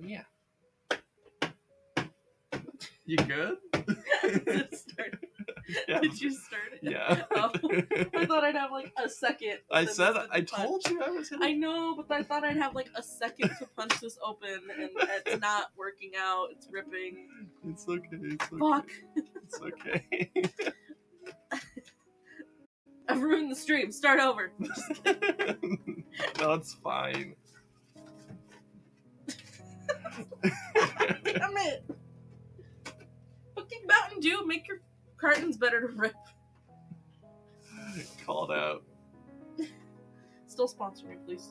Yeah. You good? Yeah. Did you start it? Yeah. Oh, I thought I'd have like a second. I said I told you I was hitting. I know, but I thought I'd have like a second to punch this open, and it's not working out. It's ripping. It's okay. It's okay. Fuck. It's okay. I've ruined the stream. Start over. No, it's fine. Damn it. Fucking Mountain Dew, make your cartons better to rip. Called out. Still sponsor me, please.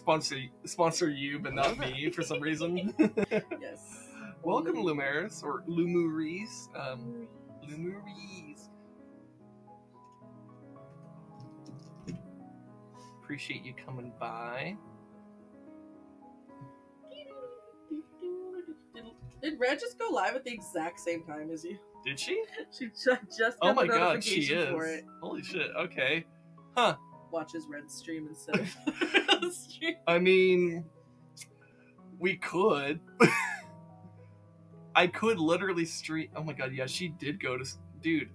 Sponsor you, but not me for some reason. Yes. Welcome, Lumeris, or Lumeris. Lumeris. Appreciate you coming by. Did Red just go live at the exact same time as you? Did she? She just got the notification for it. Holy shit, okay. Huh. Watches Red's stream instead of the stream. I mean, we could. I could literally stream. Oh my god, yeah, she did go to... Dude,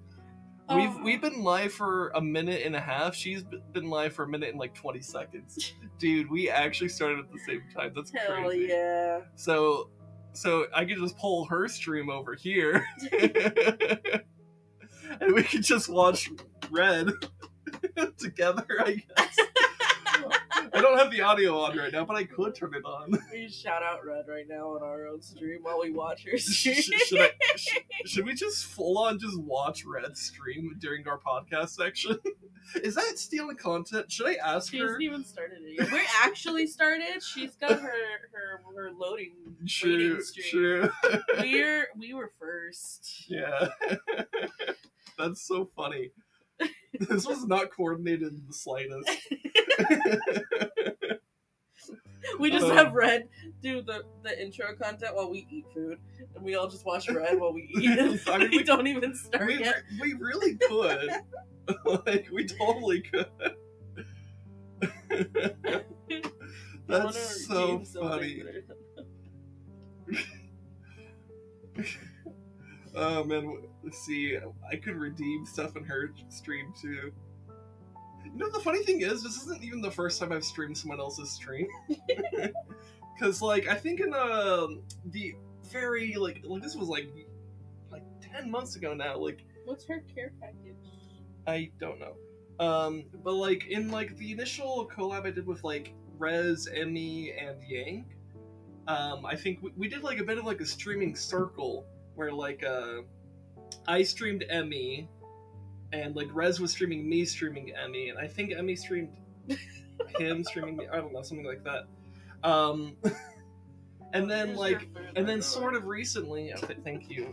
oh. we've been live for a minute and a half. She's been live for a minute and like 20 seconds. Dude, we actually started at the same time. That's Hell crazy. Hell yeah. So I could just pull her stream over here, and we could just watch Red together, I guess. I don't have the audio on right now, but I could turn it on. We shout out Red right now on our own stream while we watch her stream. Should we just full-on just watch Red's stream during our podcast section? Is that stealing content? Should I ask her? She hasn't even started it yet. We're actually started. She's got her loading stream. True. We were first. Yeah. That's so funny. This was not coordinated in the slightest. We just have Red do the intro content while we eat food, and we all just watch Red while we eat. I mean, we don't even start yet. We really could. Like, we totally could. That's so funny. Oh man, let's see, I could redeem stuff in her stream too. You know, the funny thing is, this isn't even the first time I've streamed someone else's stream. Because, like, I think in the very, like this was, like 10 months ago now, like... What's her care package? I don't know. But, like, in, like, the initial collab I did with, like, Rez, Emmy, and Yang, I think we did, like, a bit of, like, a streaming circle where, like, I streamed Emmy... And, like, Rez was streaming me streaming Emmy, and I think Emmy streamed him streaming me, I don't know, something like that. And then, like, and then sort of recently, thank you,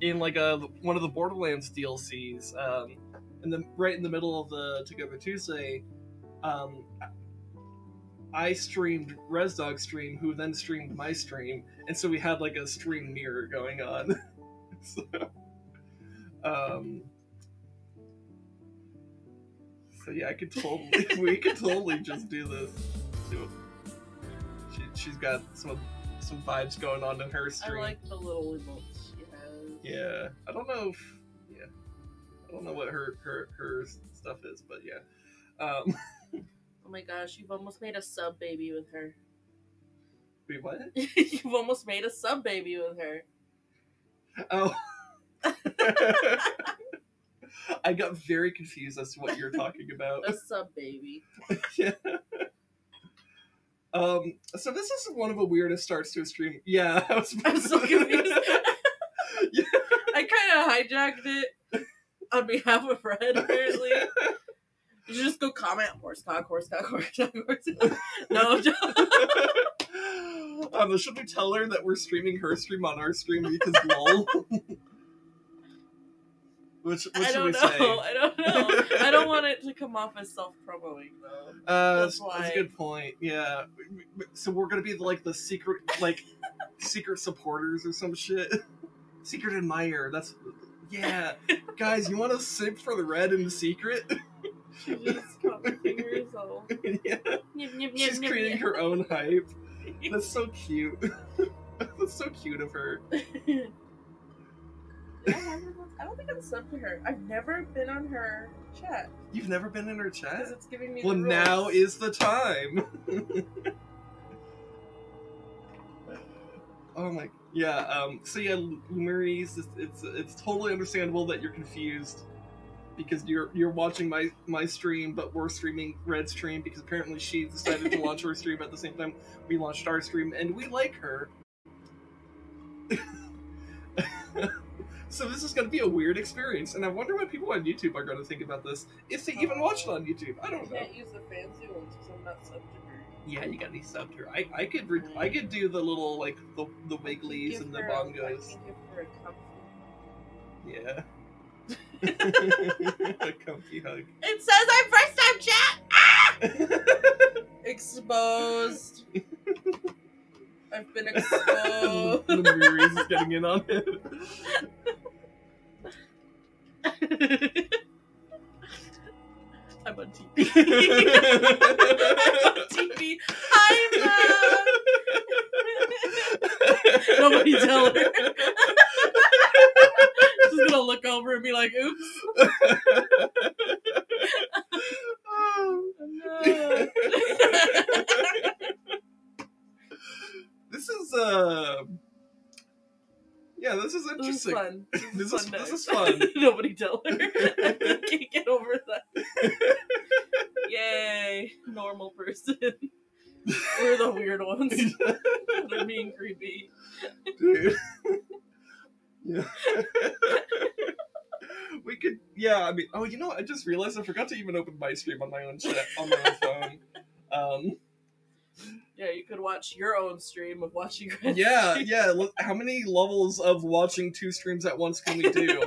in, like, one of the Borderlands DLCs, and then right in the middle of the Together Tuesday, I streamed RezDog's stream, who then streamed my stream, and so we had, like, a stream mirror going on. So... So yeah, I could totally, we could totally just do this. She's got some vibes going on in her stream. I like the little emotes she has. Yeah, I don't know if, yeah, I don't know what her stuff is, but yeah. Oh my gosh, you've almost made a sub baby with her. Wait, what? You've almost made a sub baby with her. Oh. I got very confused as to what you're talking about. A sub baby. Yeah. So this is one of the weirdest starts to a stream. Yeah, I'm so confused. Yeah. I kind of hijacked it on behalf of Red. Apparently, you should just go comment horse cock. No. Should we tell her that we're streaming her stream on our stream because lol? Which I don't know. I don't know. I don't want it to come off as self-promoting, though. That's a good point. Yeah. So we're gonna be like the secret, like secret supporters or some shit. Secret admirer. That's yeah. Guys, you want to simp for the Red in the secret? She just got the fingers all. Yeah. She's creating her own hype. That's so cute. That's so cute of her. I don't think I've slept with her. I've never been on her chat. You've never been in her chat? Because it's giving me. Well, the now is the time. Oh my. Yeah. So yeah, Lumeris. It's totally understandable that you're confused because you're watching my stream, but we're streaming Red's stream because apparently she decided to launch her stream at the same time we launched our stream, and we like her. So this is going to be a weird experience, and I wonder what people on YouTube are going to think about this, if they even watch it on YouTube. I don't know. I can't use the fancy ones because I'm not subbed to her. Yeah, you gotta be subbed to her. I could do the little, like, the wigglies and the bongos. Yeah. A comfy hug. It says I'm first time chat! Ah! Exposed. I've been exposed. Lumeris is getting in on it. I'm on TV. I'm on TV. I'm Nobody tell her. She's going to look over and be like, oops. Oh, no. This is, yeah, this is interesting. This is fun. Nobody tell her. I can't get over that. Yay. Normal person. We're the weird ones. They're being creepy. Dude. Yeah. We could, yeah, I mean, oh, you know what? I just realized I forgot to even open my stream on my own chat, on my own phone. Yeah, you could watch your own stream of watching. Yeah, yeah. Look, how many levels of watching two streams at once can we do?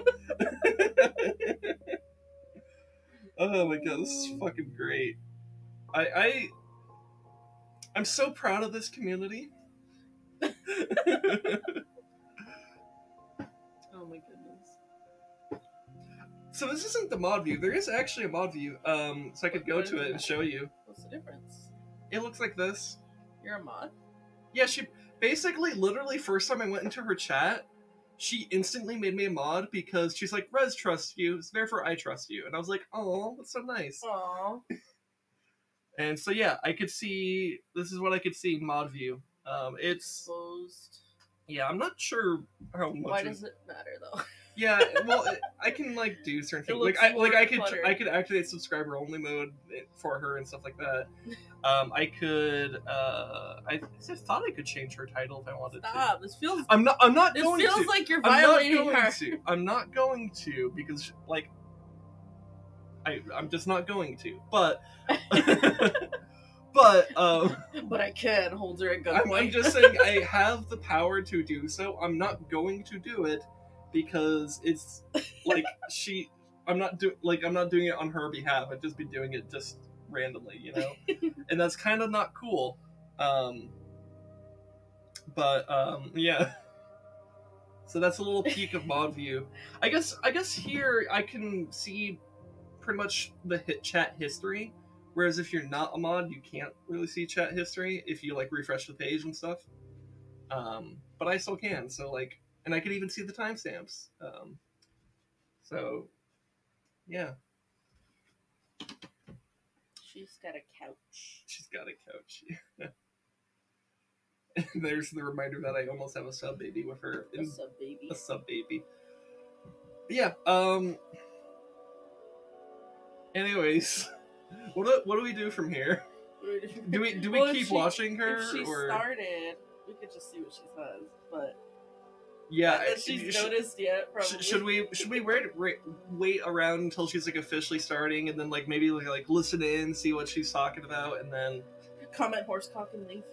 Oh my god, this is fucking great. I'm so proud of this community. Oh my goodness. So this isn't the mod view. There is actually a mod view. So I could go to it and show you. What's the difference? It looks like this. You're a mod? Yeah, she basically, literally, first time I went into her chat, she instantly made me a mod because she's like, Rez trusts you, so therefore I trust you. And I was like, oh, that's so nice. Aww. And so, yeah, I could see, this is what I could see, mod view. It's closed. Yeah, I'm not sure how much. Why does it matter, though? Yeah, well, I can, like, do certain things. I could activate subscriber only mode for her and stuff like that. I could. I just thought I could change her title if I wanted to. Stop! This feels. I'm not going to. This feels like you're violating her. I'm not going to because, like, I'm just not going to. But. But I can hold her at gunpoint. I'm just saying I have the power to do so. I'm not going to do it. Because it's like I'm not doing it on her behalf. I'd just be doing it just randomly, you know, and that's kind of not cool. Yeah. So that's a little peek of mod view. I guess here I can see pretty much the chat history. Whereas if you're not a mod, you can't really see chat history if you like refresh the page and stuff. But I still can. So like. And I could even see the timestamps. So, yeah. She's got a couch. She's got a couch. And there's the reminder that I almost have a sub baby with her. A sub baby. A sub baby. Yeah. Anyways, what do we do from here? Do we well, keep watching her? If she or... started, we could just see what she says, but. Yeah, that she's noticed yet. Probably. Should we wait around until she's like officially starting, and then like maybe like listen in, see what she's talking about, and then comment horsecock and leave.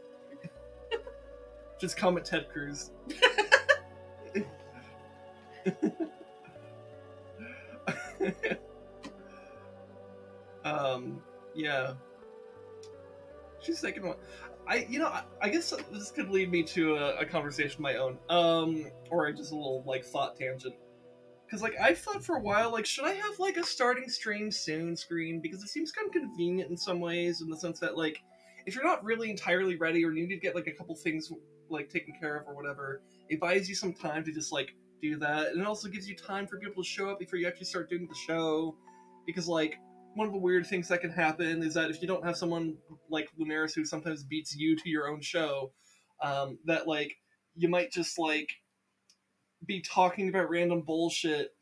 Just comment Ted Cruz. Yeah. She's second one. I guess this could lead me to a conversation of my own, or just a little like thought tangent. Because, like, I thought for a while, like, should I have, like, a starting stream soon screen? Because it seems kind of convenient in some ways, in the sense that, like, if you're not really entirely ready or you need to get, like, a couple things, like, taken care of or whatever, it buys you some time to just, like, do that. And it also gives you time for people to show up before you actually start doing the show. Because, like, one of the weird things that can happen is that if you don't have someone like Lumeris, who sometimes beats you to your own show, that, like, you might just, like, be talking about random bullshit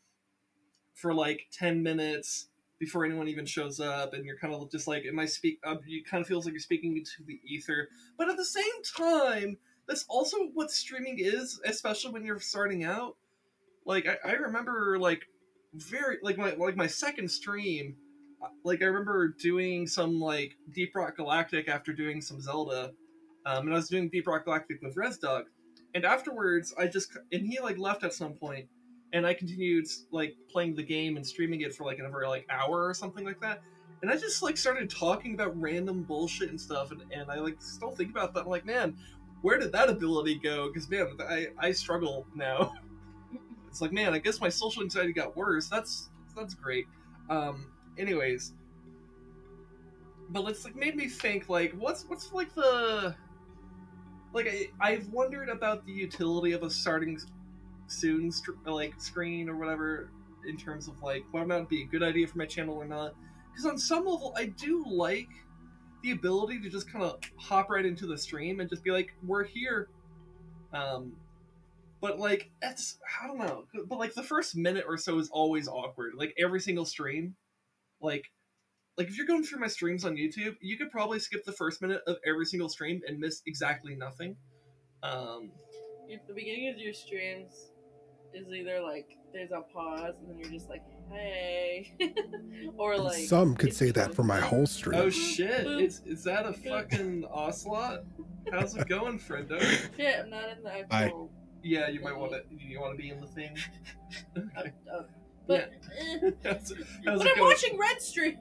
for, like, 10 minutes before anyone even shows up, and you're kind of just like, am I speak? It kind of feels like you're speaking into the ether. But at the same time, that's also what streaming is, especially when you're starting out. Like, I remember, like, very, like my second stream, like, I remember doing some, like, Deep Rock Galactic after doing some Zelda, and I was doing Deep Rock Galactic with RezDog, and afterwards, and he, like, left at some point, and I continued, like, playing the game and streaming it for, like, another, like, hour or something like that, and I just, like, started talking about random bullshit and stuff, and I, like, still think about that, I'm like, man, where did that ability go? Because, man, I struggle now. It's like, man, I guess my social anxiety got worse. That's great. Anyways, but it's, like, made me think, like, what's like the, like, I've wondered about the utility of a starting soon like screen or whatever, in terms of, like, whether or not it'd be a good idea for my channel or not, because on some level I do like the ability to just kind of hop right into the stream and just be like, we're here. But, like, that's, I don't know. But, like, the first minute or so is always awkward. Like, every single stream. Like, if you're going through my streams on YouTube, you could probably skip the first minute of every single stream and miss exactly nothing. If the beginning of your streams is either, like, there's a pause, and then you're just like, hey. Or, like... Some could say that for my whole stream. Oh, shit. Is that a fucking Ocelot? How's it going, friendo? Shit, I'm not in the actual... Yeah, you might want to. You want to be in the thing. Okay. But yeah. How's I'm watching Red Stream.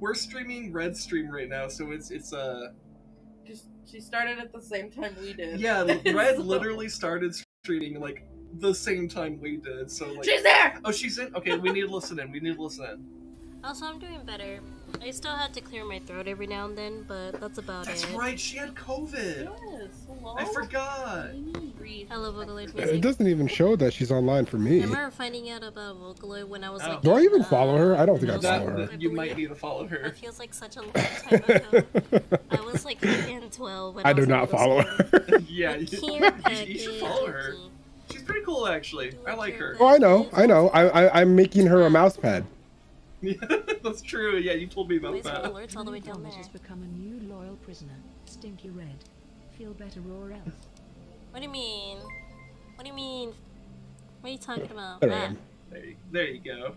we're streaming Red Stream right now, so it's. Just she started at the same time we did. Yeah, Red literally started streaming like the same time we did. So like, she's there. Oh, she's in. Okay, we need to listen in. Also, I'm doing better. I still had to clear my throat every now and then, but that's about it. That's right, she had COVID! Yes, hello? I forgot! I love Vocaloid music. It doesn't even show that she's online for me. I remember finding out about Vocaloid when I was like... Do I even follow her? I don't think I follow her. You might need to follow her. It feels like such a long time ago. I was like 12 when I do not follow her. Yeah, you should follow her. She's pretty cool, actually. I like her. Oh, I know, I know. I'm making her a mouse pad. Yeah, that's true. Yeah, you told me about that. Alerts all the way down there. Has become a new loyal prisoner, Stinky Red. Feel better or else. What do you mean? What do you mean? What are you talking about? There you go.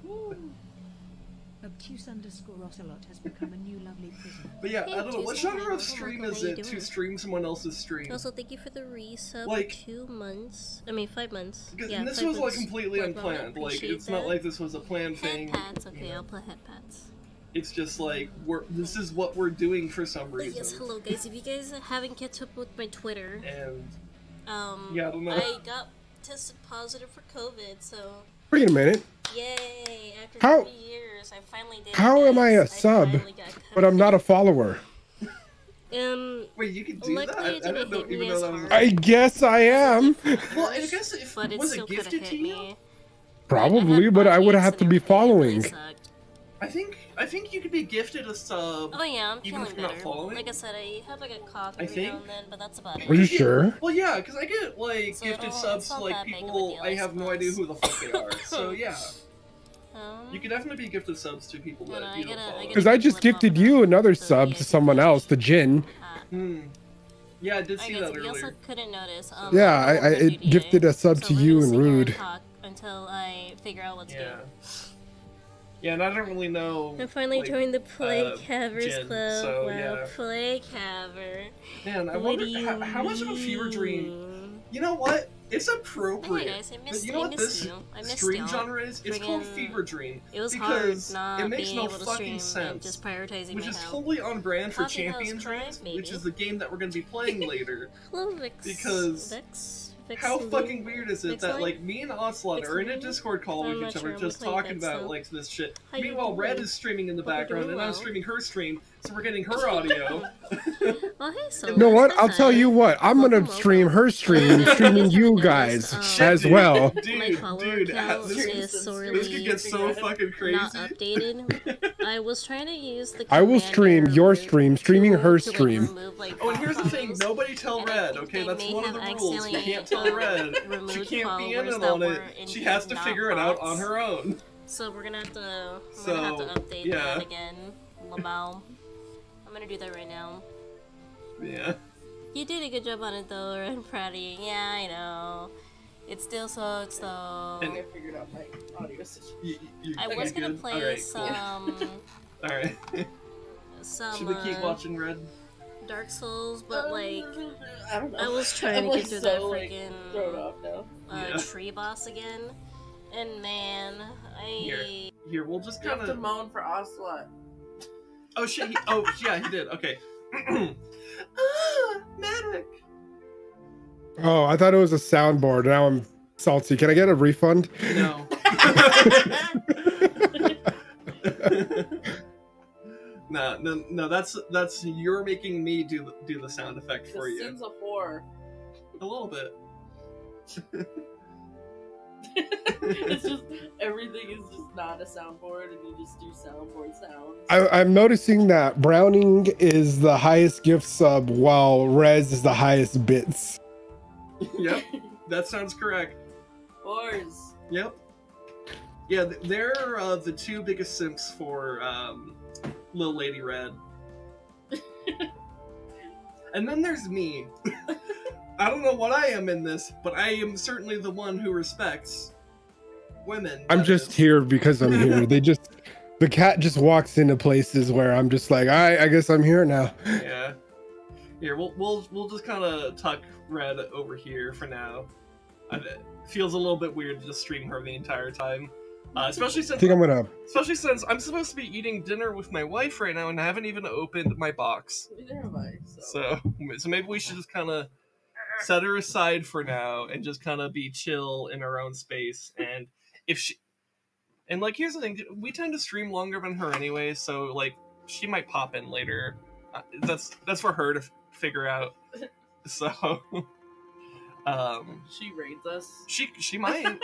Obtuse _ Ocelot has become a new lovely prisoner. But yeah, hey, I don't know. What genre of stream is it to stream someone else's stream? Also, thank you for the resub. Like 2 months. I mean, 5 months. Yeah, this was like completely unplanned. Like it's not like this was a planned thing. Headpats. Okay, I'll play headpats. It's just like this is what we're doing for some reason. Yes, hello guys. If you guys haven't kept up with my Twitter, and yeah, I don't know. I got tested positive for COVID, so. Wait a minute. Yay! After 3 years, I finally did. How am I a sub, but I'm not a follower? Wait, you can do that? I guess I am. Well, I guess if was it gifted to you? Probably, but I would have to be following. I think you could be gifted a sub. Oh yeah, I'm feeling better. Like I said, I have like a cough every now and then, but that's about it. Are you sure? Well, yeah, because I get like gifted subs to like people I have no idea who the fuck they are. So yeah, you can definitely be gifted subs to people that you don't follow. Because I just gifted you another sub to someone else, the Jin. Yeah, I did see that earlier. I also couldn't notice. Yeah, I gifted a sub to you and Rude. Until I figure out what's good. Yeah, and I don't really know. I finally joined the Play Cavers Club. So, wow, yeah. Play Caver. Man, I wonder how much of a fever dream. You know what? It's appropriate. Hey guys, you know what this stream genre is? It's called Fever Dream. It was because hard not it makes no fucking sense. Just prioritizing which is totally on brand for Champion Dreams, which is the game that we're going to be playing later. Hello, Vix. Because How fucking weird is it that, like, me and Ocelot are in a Discord call with each other just talking about, like, this shit. Meanwhile, Red is streaming in the background, and I'm streaming her stream, so we're getting her audio. You know what? I'll tell you what. I'm gonna stream her stream, streaming you guys as well. Dude, this could get so fucking crazy. Not updated. I was trying to use the. I will stream your stream, streaming her stream. Oh, and here's the thing. Nobody tell Red, okay? That's one of the rules. You can't tell Red. She can't be in it on it. She has to figure it out on her own. So we're gonna have to. Update that again. Lamal. I'm gonna do that right now. Yeah. You did a good job on it though, I'm proud of you. Yeah, I know. It still sucks though. And I figured out my audio situation. I was gonna play some. Alright. Should we keep watching Red? Dark Souls, but like. I don't know. I was trying to get through that freaking. Thrown off now. Tree boss again. And man, Here, we'll just kind of. You have to moan for Ocelot. Oh shit, yeah, he did. Okay. Medic. Oh, I thought it was a soundboard. Now I'm salty. Can I get a refund? No. No, that's you're making me do the sound effect for you. Sims of War. A little bit. It's just everything is just not a soundboard, and you just do soundboard sounds. I'm noticing that Browning is the highest gift sub, while Rez is the highest bits. Yep, that sounds correct. Fours. Yep. Yeah, they're the two biggest simps for LilLadyRed. And then there's me. I don't know what I am in this, but I am certainly the one who respects women. I'm just here because I'm here. The cat just walks into places where I'm just like, I guess I'm here now. Yeah. Here, we'll just kind of tuck Red over here for now. It feels a little bit weird to just stream her the entire time, especially since I'm supposed to be eating dinner with my wife right now, and I haven't even opened my box. Neither have I. So maybe we should just kind of. Set her aside for now and just kind of be chill in her own space. And like, here's the thing, we tend to stream longer than her anyway, so like she might pop in later. That's for her to figure out. So she raids us. She might.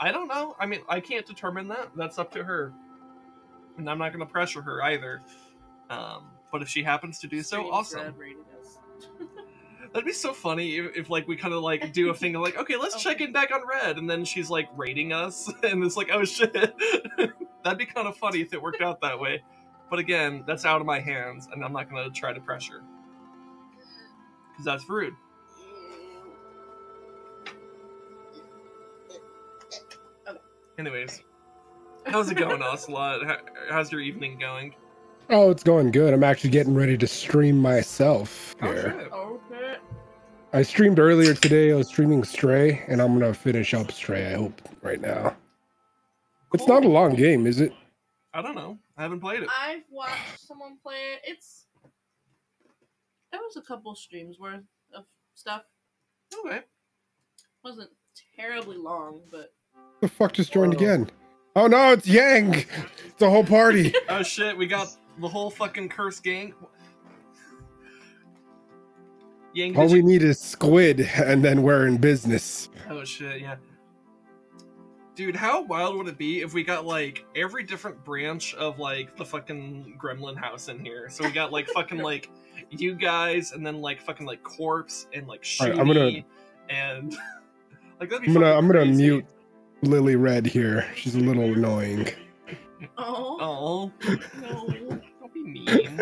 I don't know. I mean, I can't determine that. That's up to her, and I'm not going to pressure her either. But if she happens to do so, awesome. That'd be so funny if like, we kind of, like, do a thing of, like, okay, let's check in back on Red, and then she's, like, rating us, and it's like, oh, shit. That'd be kind of funny if it worked out that way. But again, that's out of my hands, and I'm not going to try to pressure. Because that's rude. Anyways. How's it going, Ocelot? How's your evening going? Oh, it's going good. I'm actually getting ready to stream myself here. Oh, shit. Okay. I streamed earlier today. I was streaming Stray, and I'm going to finish up Stray, I hope, right now. Cool. It's not a long game, is it? I don't know. I haven't played it. I've watched someone play it. That was a couple streams worth of stuff. Okay. It wasn't terribly long, but... The fuck just joined again? Oh, no, it's Yang! It's the whole party. Oh, shit, we got... The whole fucking curse gang. Yang, all we need is squid, and then we're in business. Oh shit, yeah. Dude, how wild would it be if we got like every different branch of like the fucking gremlin house in here? So we got like fucking like you guys, and then like fucking like corpse and like shooty, right, and like that'd be I'm gonna mute LilLadyRed here. She's a little annoying. Oh, no, don't be mean.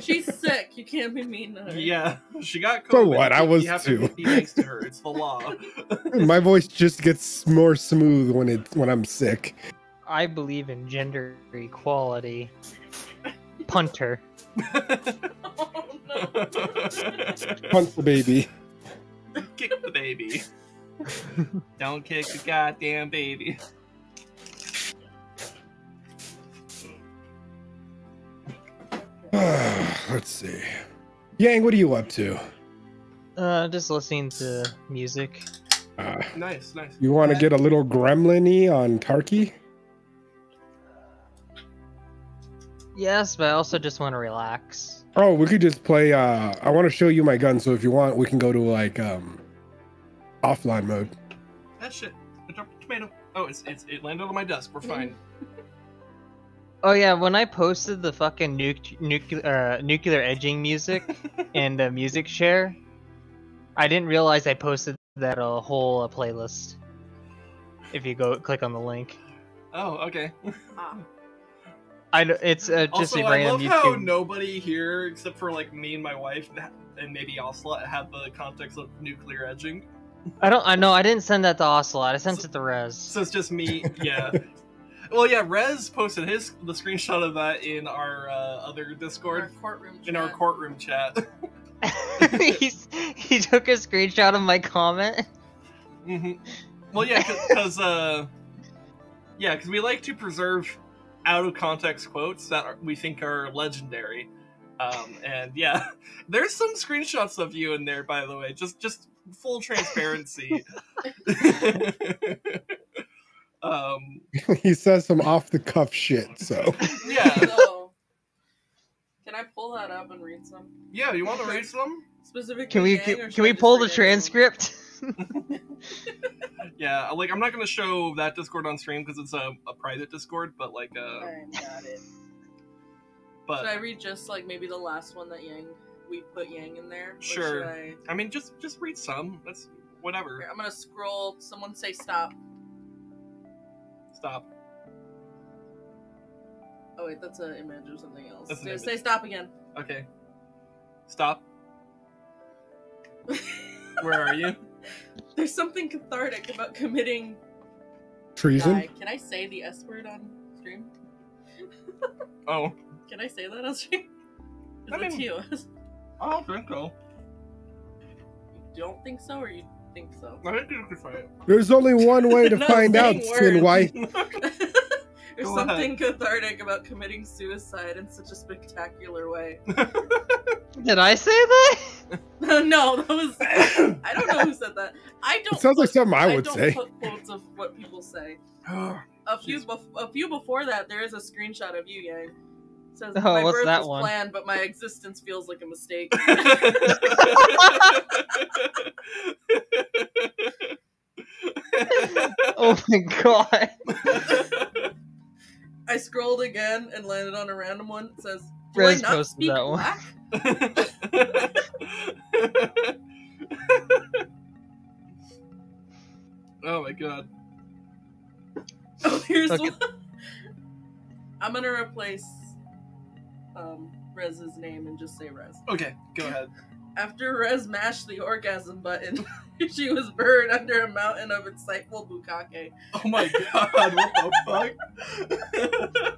She's sick. You can't be mean to her. Yeah, she got COVID. So what? I was too. Be nice to her. It's the law. My voice just gets more smooth when I'm sick. I believe in gender equality. Punter. Oh, no. Punt the baby. Kick the baby. Don't kick the goddamn baby. Let's see. Yang, what are you up to? Just listening to music. Nice, nice. You want to get a little gremlin-y on Tarky? Yes, but I also just want to relax. Oh, we could just play, I want to show you my gun, so if you want, we can go to, like, offline mode. That shit. I dropped a tomato. Oh, it landed on my desk. We're fine. Oh, yeah, when I posted the fucking nuclear edging music and the music share, I didn't realize I posted that whole playlist. If you go click on the link. Oh, okay. It's just also, a random YouTube. I love how nobody here, except for like me and my wife, and maybe Ocelot, have the context of nuclear edging. I know. I didn't send that to Ocelot. I sent it to Rez. So it's just me. Yeah. Well, yeah. Rez posted the screenshot of that in our other Discord, our courtroom chat. He took a screenshot of my comment. Mm-hmm. Well, yeah, because we like to preserve out of context quotes that we think are legendary, and yeah, there's some screenshots of you in there, by the way, just full transparency. He says some off the cuff shit, so yeah. So, can I pull that up and read some? Yeah, you want to read some? Specifically, can we pull the transcript? Yeah, like I'm not gonna show that Discord on stream because it's a private Discord, but like Alright, got it. But should I read just like maybe the last one that we put Yang in there? Sure. I mean just read some. That's whatever. Here, I'm gonna scroll. Someone say stop. Stop. Oh wait, that's an image or something else. Say stop again. Okay. Stop. Where are you? There's something cathartic about committing treason. Can I say the S word on stream? Oh. Can I say that on stream? It's you. I don't think so. You don't think so, or you think so? I think you could find it. There's only one way to find out, Sin White. There's something cathartic about committing suicide in such a spectacular way. Did I say that? No, that was. I don't know who said that. I don't. It sounds like something I would say. I don't put quotes of what people say. A few before that, there is a screenshot of you, Yang. It says, "My birth was planned, but my existence feels like a mistake." Oh my god! I scrolled again and landed on a random one. It says, "Do I not speak black?" Oh my god. Oh, here's one. I'm gonna replace Rez's name and just say Rez. Okay, go ahead. After Rez mashed the orgasm button, she was buried under a mountain of insightful bukkake. Oh my god, what the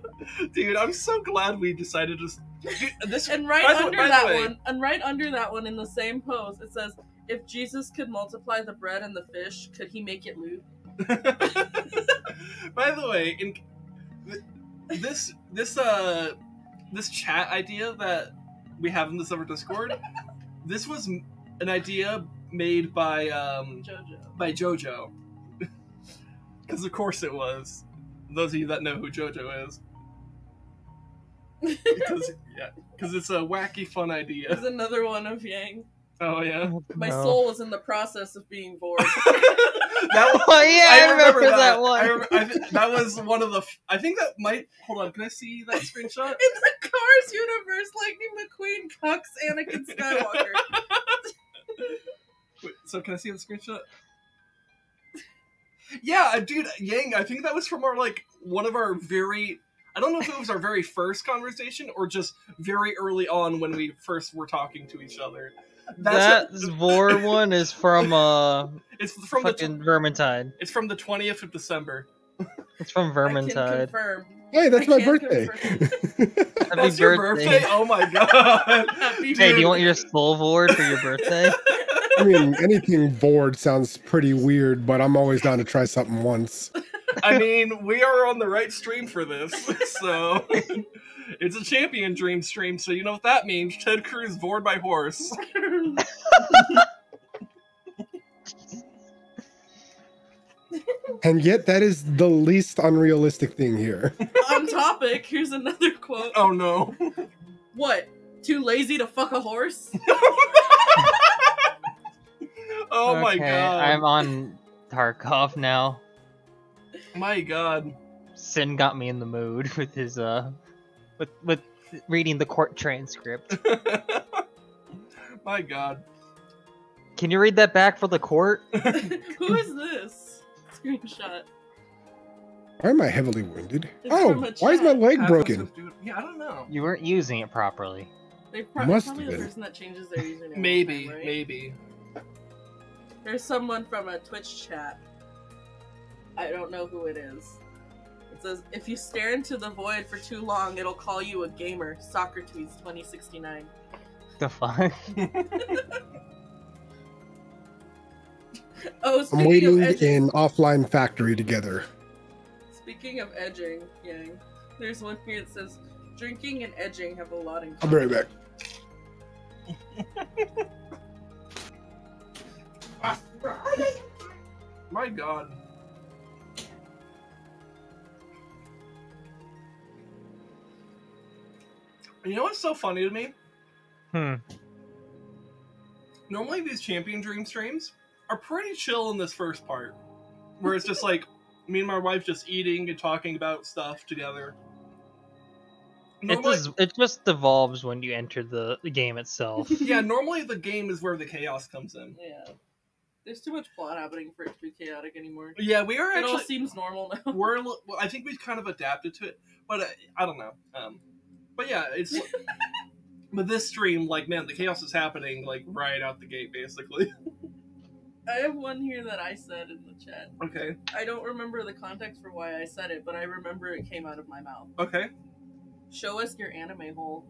fuck? Dude, I'm so glad we decided to... Dude, right under that one in the same post, it says, if Jesus could multiply the bread and the fish, could he make it lewd? By the way, this chat idea that we have in the summer Discord, this was an idea made by JoJo. Because of course it was. Those of you that know who JoJo is. Because it's a wacky, fun idea. There's another one of Yang. Oh yeah. My soul was in the process of being bored. I remember that one. That was one of the. I think that might. Hold on, can I see that screenshot? In the Cars universe, Lightning McQueen cucks Anakin Skywalker. Wait, so can I see the screenshot? Yeah, dude, Yang. I think that was from our one of our very. I don't know if it was our very first conversation or just very early on when we first were talking to each other. That Vor one is from it's from fucking Vermintide. It's from the 20th of December. It's from Vermintide. Hey, that's my birthday. That's your birthday? Oh my god. Hey, do you want your soul Vor for your birthday? I mean, anything Vor sounds pretty weird, but I'm always down to try something once. I mean, we are on the right stream for this, so it's a Champion Dream stream, so you know what that means. Ted Cruz bored by horse. And yet that is the least unrealistic thing here. On topic, here's another quote. Oh no. What? Too lazy to fuck a horse? Oh okay, my god. I'm on Tarkov now. My god. Sin got me in the mood with his with reading the court transcript. My god. Can you read that back for the court? Who is this? Screenshot. Why am I heavily wounded? It's why is my leg broken? Yeah, I don't know. You weren't using it properly. They probably the person that changes their username. Maybe, time, right? Maybe. There's someone from a Twitch chat. I don't know who it is. It says, if you stare into the void for too long, it'll call you a gamer. Socrates 2069. The fuck? Oh, I'm waiting in offline factory together. Speaking of edging, Yang, there's one here that says, drinking and edging have a lot in common. I'll be right back. My god. You know what's so funny to me? Hmm. Normally these Champion Dream streams are pretty chill in this first part, where it's just like me and my wife just eating and talking about stuff together. Normally, it just devolves when you enter the game itself. Yeah, normally the game is where the chaos comes in. Yeah, there's too much plot happening for it to be chaotic anymore. Yeah, we are. It all seems normal now. I think we've kind of adapted to it, but I don't know. But yeah, it's. But this stream, like, man, the chaos is happening like right out the gate, basically. I have one here that I said in the chat. Okay. I don't remember the context for why I said it, but I remember it came out of my mouth. Okay. Show us your anime hole.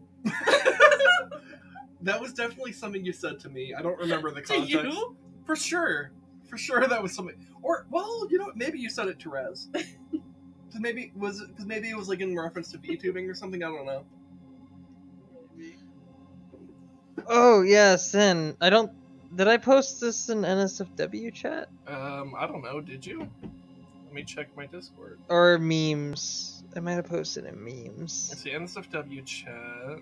That was definitely something you said to me. I don't remember the context. To you? For sure. For sure that was something. Or, well, you know what? Maybe you said it to Rez. Because maybe it was like in reference to VTubing or something. I don't know. Maybe. Oh, yes, and I don't... Did I post this in NSFW chat? I don't know. Did you? Let me check my Discord. Or memes. I might have posted in memes. It's the NSFW chat.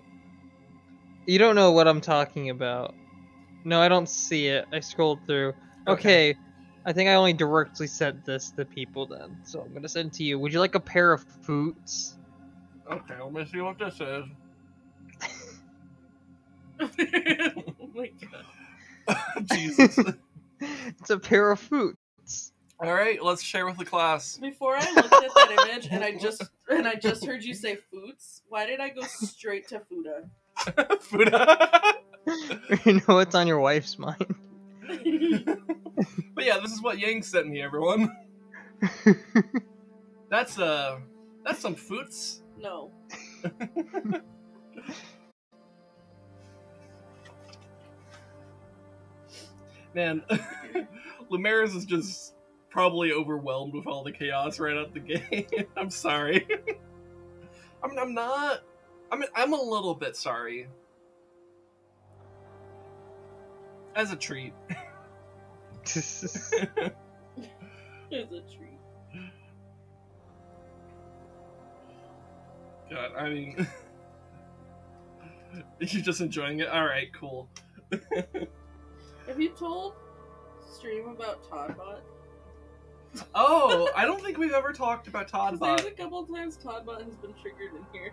You don't know what I'm talking about. No, I don't see it. I scrolled through. Okay. I think I only directly sent this to people then. So I'm going to send it to you. Would you like a pair of boots? Okay, let me see what this is. Oh my god. Jesus. It's a pair of fruits. Alright, let's share with the class. Before I looked at that image and I just heard you say foods, why did I go straight to Fuda? Fuda? You know what's on your wife's mind. But yeah, this is what Yang sent me, everyone. That's some foods. No. Man, Lumeris is just probably overwhelmed with all the chaos right out the gate. I'm sorry. I mean, I'm not... I mean, I'm a little bit sorry. As a treat. As a treat. God, I mean... You're just enjoying it? Alright, cool. Have you told stream about Toddbot? Oh, I don't think we've ever talked about Toddbot. There's a couple times Toddbot has been triggered in here.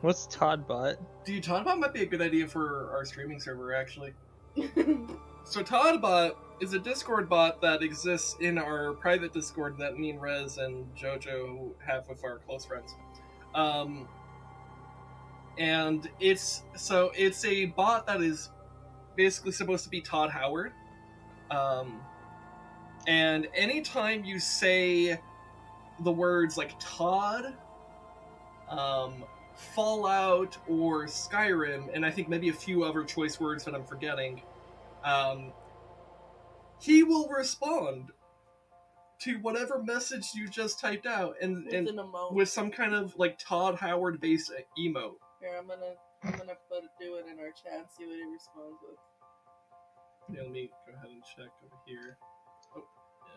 What's Toddbot? Dude, Toddbot might be a good idea for our streaming server, actually. So Toddbot is a Discord bot that exists in our private Discord that me and Rez and JoJo have with our close friends. And it's a bot that is basically supposed to be Todd Howard. And anytime you say the words like Todd, Fallout, or Skyrim, and I think maybe a few other choice words that I'm forgetting, he will respond to whatever message you just typed out and with some kind of like Todd Howard based emote. Here, I'm gonna do it in our chat and see what he responds with. Yeah, let me go ahead and check over here. Oh,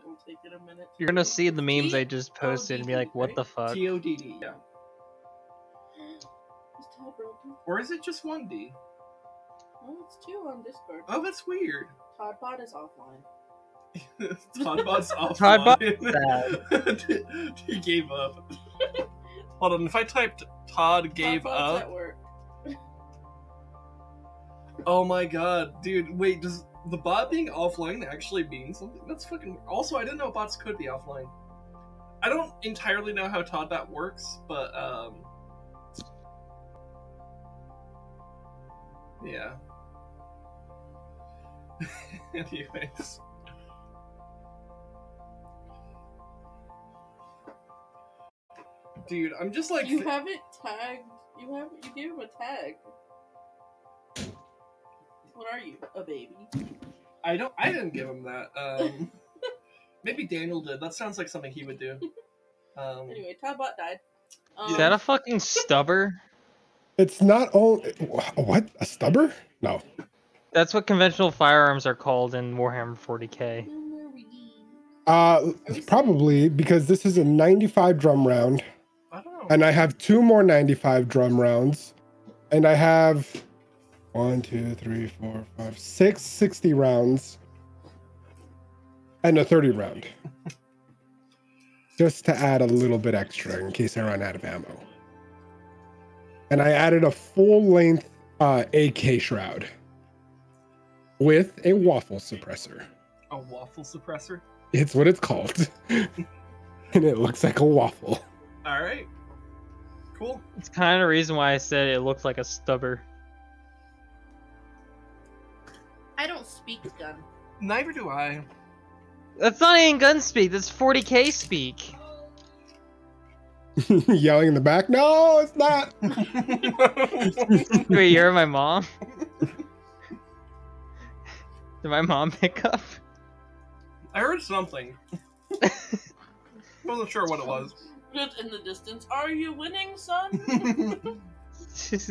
It'll take it a minute. You're gonna see the memes I just posted and be like, what the fuck? T-O-D-D, yeah. Or is it just 1D? Oh, it's 2 on Discord. Oh, that's weird. Toddbot is offline. Toddbot's offline. He gave up. Hold on, if I typed Todd gave up. At work. Oh my god, dude, wait, does the bot being offline actually mean something? That's fucking weird. Also, I didn't know bots could be offline. I don't entirely know how Toddbot works, but yeah. Anyways. Dude, I'm just like... You haven't tagged... You gave him a tag. What are you? A baby? I didn't give him that. Maybe Daniel did. That sounds like something he would do. Anyway, Toddbot died. Is that a fucking stubber? It's not all... What? A stubber? No. That's what conventional firearms are called in Warhammer 40k. Probably, because this is a 95 drum round. And I have 2 more 95 drum rounds. And I have 1, 2, 3, 4, 5, 6 60 rounds. And a 30 round. Just to add a little bit extra in case I run out of ammo. And I added a full-length AK shroud with a waffle suppressor. A waffle suppressor? It's what it's called. And it looks like a waffle. All right. Cool. It's kind of the reason why I said it looked like a stubber. I don't speak gun. Neither do I. That's not even gun speak. That's 40k speak. Yelling in the back? No, it's not. Wait, you're my mom? Did my mom pick up? I heard something. I wasn't sure what it was. Just in the distance. Are you winning, son? Did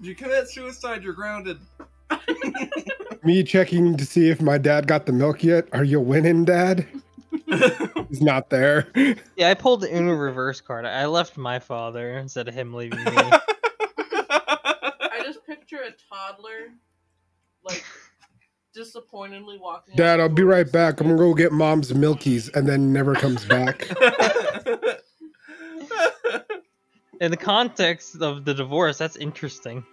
you commit suicide? You're grounded. Me checking to see if my dad got the milk yet. Are you winning, Dad? He's not there. Yeah, I pulled the Uno reverse card. I left my father instead of him leaving me. I just picture a toddler, like, disappointedly walking. Dad, I'll be right back. I'm gonna go get Mom's Milkies, and then never comes back. In the context of the divorce, that's interesting.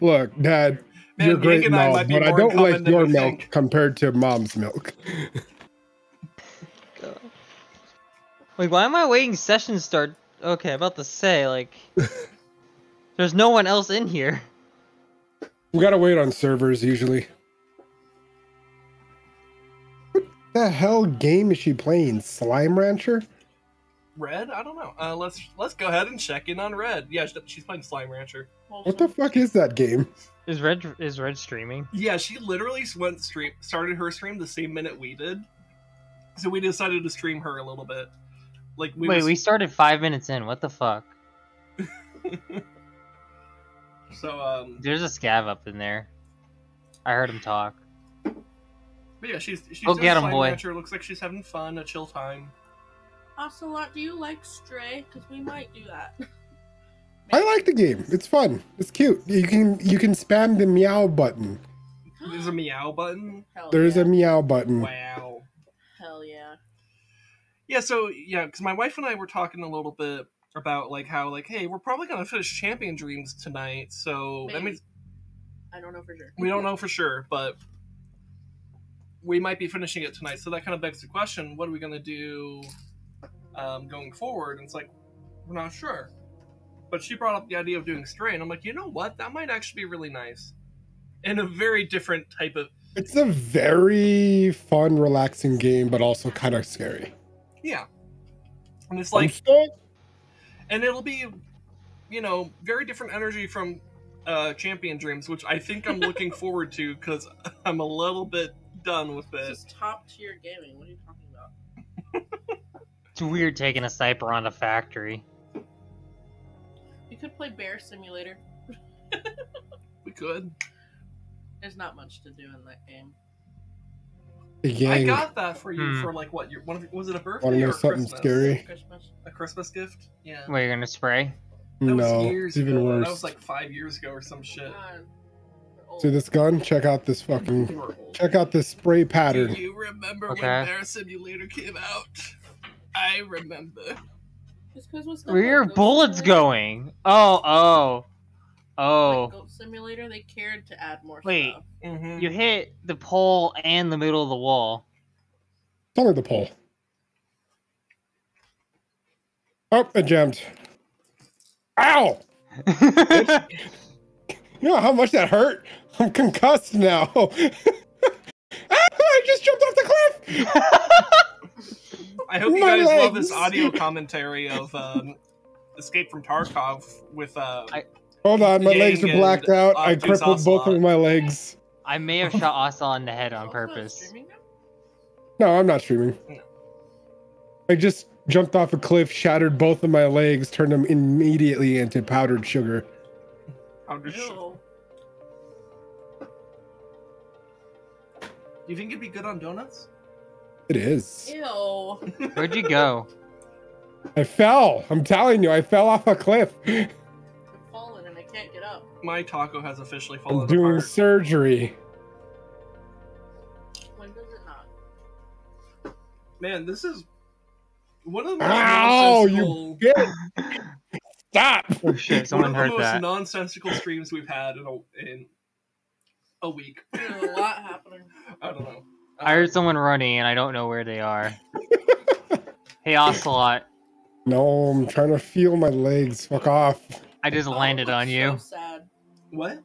Look, Dad. Man, you're great mom, but I don't like your milk compared to Mom's milk. God. Like, why am I waiting sessions start? Okay, I'm about to say, like, there's no one else in here. We gotta wait on servers, usually. What the hell game is she playing? Slime Rancher? Red? I don't know. Let's go ahead and check in on Red. Yeah, she's playing Slime Rancher. What the fuck is that game? Is Red streaming? Yeah, she literally started her stream the same minute we did. So we decided to stream her a little bit. Like we started 5 minutes in. What the fuck? So there's a scav up in there. I heard him talk. But yeah, she's doing Slime Rancher. Looks like she's having fun, a chill time. Ocelot, do you like Stray? Because we might do that. I like the game. It's fun. It's cute. You can spam the meow button. There's a meow button? Hell There's yeah. a meow button. Wow. Hell yeah. Yeah, so, yeah, because my wife and I were talking a little bit about, like, how, like, hey, we're probably going to finish Champion Dreams tonight, so... Maybe. I don't know for sure. We don't know for sure, but we might be finishing it tonight, so that kind of begs the question, what are we going to do going forward? And it's like, we're not sure. But she brought up the idea of doing Stray, and I'm like, you know what? That might actually be really nice. And a very different type of... It's a very fun, relaxing game, but also kind of scary. Yeah. And it's like... And it'll be, you know, very different energy from Champion Dreams, which I think I'm looking forward to, because I'm a little bit done with it. This is top-tier gaming. What are you talking about? It's weird taking a sniper on a factory. You could play Bear Simulator. We could. There's not much to do in that game. I got that for you for like what? Your, was it a birthday or something Christmas? Scary? A Christmas gift? Yeah. What, you're gonna spray? That was years ago. Worse. That was like 5 years ago or some shit. See this gun? Check out this fucking. Check out this spray pattern. Do you remember when Bear Simulator came out? I remember. Where are your bullets going? Oh. Like Goat Simulator, they cared to add more stuff. Wait, you hit the pole and the middle of the wall. It's only the pole. Oh, it jammed. Ow! You know how much that hurt? I'm concussed now. I just jumped off the cliff! I hope you guys love this audio commentary of Escape from Tarkov with... Hold on, my legs are blacked out. I crippled both of my legs. I may have shot Ocelot in the head on purpose. No, I'm not streaming. No. I just jumped off a cliff, shattered both of my legs, turned them immediately into powdered sugar. Powdered sugar. You think it'd be good on donuts? It is. Ew. Where'd you go? I fell. I'm telling you, I fell off a cliff. Can't get up. My taco has officially fallen apart. I'm doing surgery. When does it not? Man, this is one of the most nonsensical... Stop! Oh, shit, someone heard that. One of the most nonsensical streams we've had in a week. There's a lot happening. I don't know. I heard someone running and I don't know where they are. Hey, Ocelot. No, I'm trying to feel my legs. Fuck off. I just landed on you. So sad. What?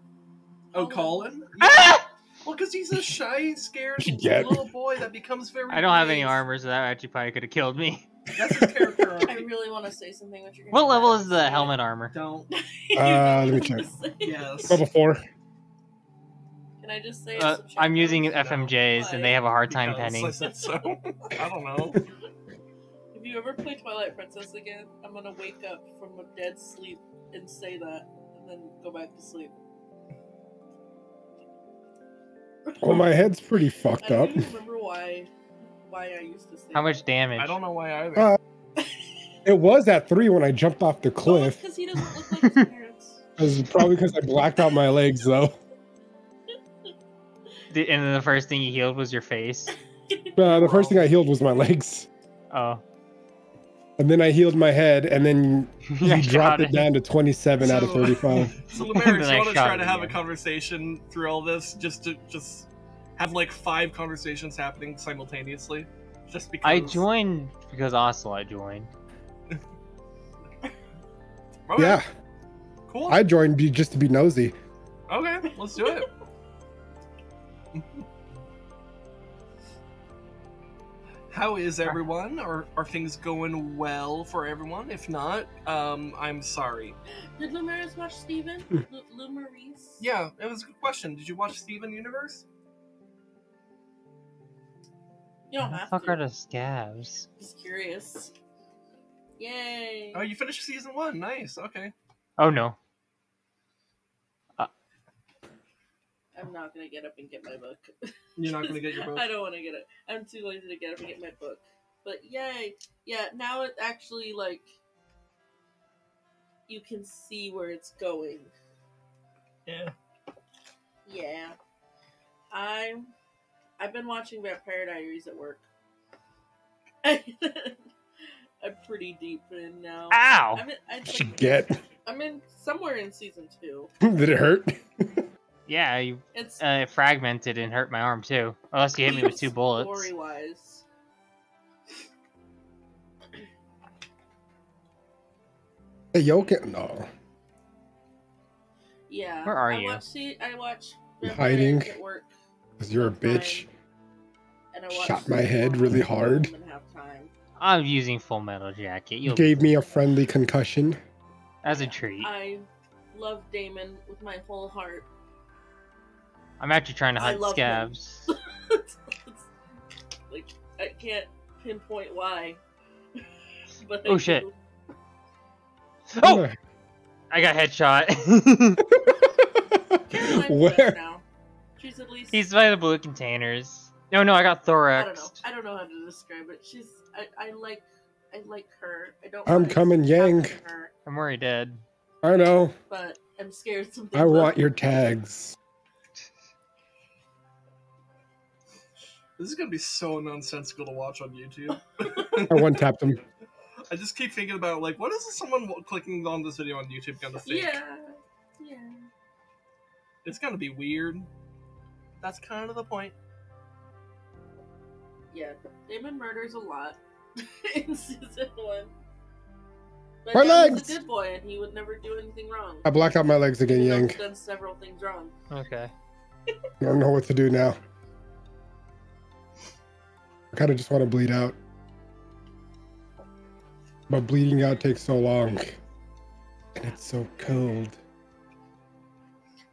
Oh, Colin? Yeah. Ah! Well, because he's a shy, scared little boy that becomes very... I don't have any armor, so that actually probably could have killed me. That's his character armor. I really want to say something. What level is the helmet armor? Don't. Let me check. Yes. Level 4. Can I just say... I'm using FMJs, and they have a hard time penning. So. I don't know. If you ever play Twilight Princess again, I'm gonna wake up from a dead sleep and say that, and then go back to sleep. Well, my head's pretty fucked up. I don't remember why I used to say How much damage? I don't know why either. It was at 3 when I jumped off the cliff. Because he doesn't look like his parents. It was probably because I blacked out my legs, though. And then the first thing you healed was your face? The first thing I healed was my legs. Oh. And then I healed my head, and then he dropped it down to 27 out of 35. So Lumeris, I want to try to have a conversation through all this, just have like 5 conversations happening simultaneously, just because. I joined because Ocelot joined. Okay. Yeah. Cool. I joined just to be nosy. Okay, let's do it. How is everyone? Are things going well for everyone? If not, I'm sorry. Did Lumeris watch Steven? Lumeris? Yeah, it was a good question. Did you watch Steven Universe? You don't have to. What the fuck are the scabs? Just curious. Yay! Oh, you finished season 1. Nice. Okay. Oh no. I'm not gonna get up and get my book. You're not gonna get your book? I don't want to get it. I'm too lazy to get up and get my book. But yay! Yeah, now it's actually, like, you can see where it's going. Yeah. Yeah. I've been watching Vampire Diaries at work. I'm pretty deep in now. Ow! I'm in somewhere in season 2. Did it hurt? Yeah, it fragmented and hurt my arm too. Unless you hit me with 2 bullets. Story-wise. Hey, no. Yeah. Where are you? I watch. You're hiding. At work. Cause you're a bitch. And I shot my head really hard. I'm using Full Metal Jacket. You gave me a friendly concussion. As a treat. I love Damon with my whole heart. I'm actually trying to hide scabs. Like, I can't pinpoint why. But oh shit! Oh, I got headshot. Caroline's Where? Now. She's at least. He's by the blue containers. No, I got thoraxed. I don't know how to describe it. She's, I like her. I don't. I'm coming, Yang. I'm already dead. I know. But I'm scared something. I want your tags. This is gonna be so nonsensical to watch on YouTube. I one-tapped him. I just keep thinking about like, what is someone clicking on this video on YouTube gonna think? Yeah. It's gonna be weird. That's kind of the point. Yeah, Damon murders a lot in season 1. But my legs! He's a good boy, and he would never do anything wrong. I blacked out my legs again, Yang. He's done several things wrong. Okay. I don't know what to do now. I kind of just want to bleed out. But bleeding out takes so long. And it's so cold.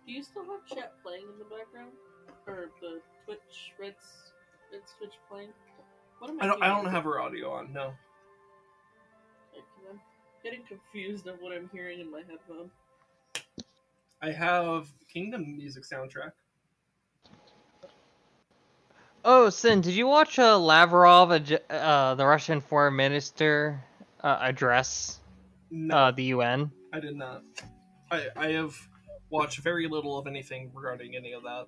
Do you still have chat playing in the background? Or the Twitch, Red's Twitch playing? What am I don't have her audio on, no. I'm getting confused of what I'm hearing in my headphone. I have Kingdom music soundtrack. Oh, Sin, did you watch Lavrov, the Russian foreign minister, address the UN? I did not. I have watched very little of anything regarding any of that.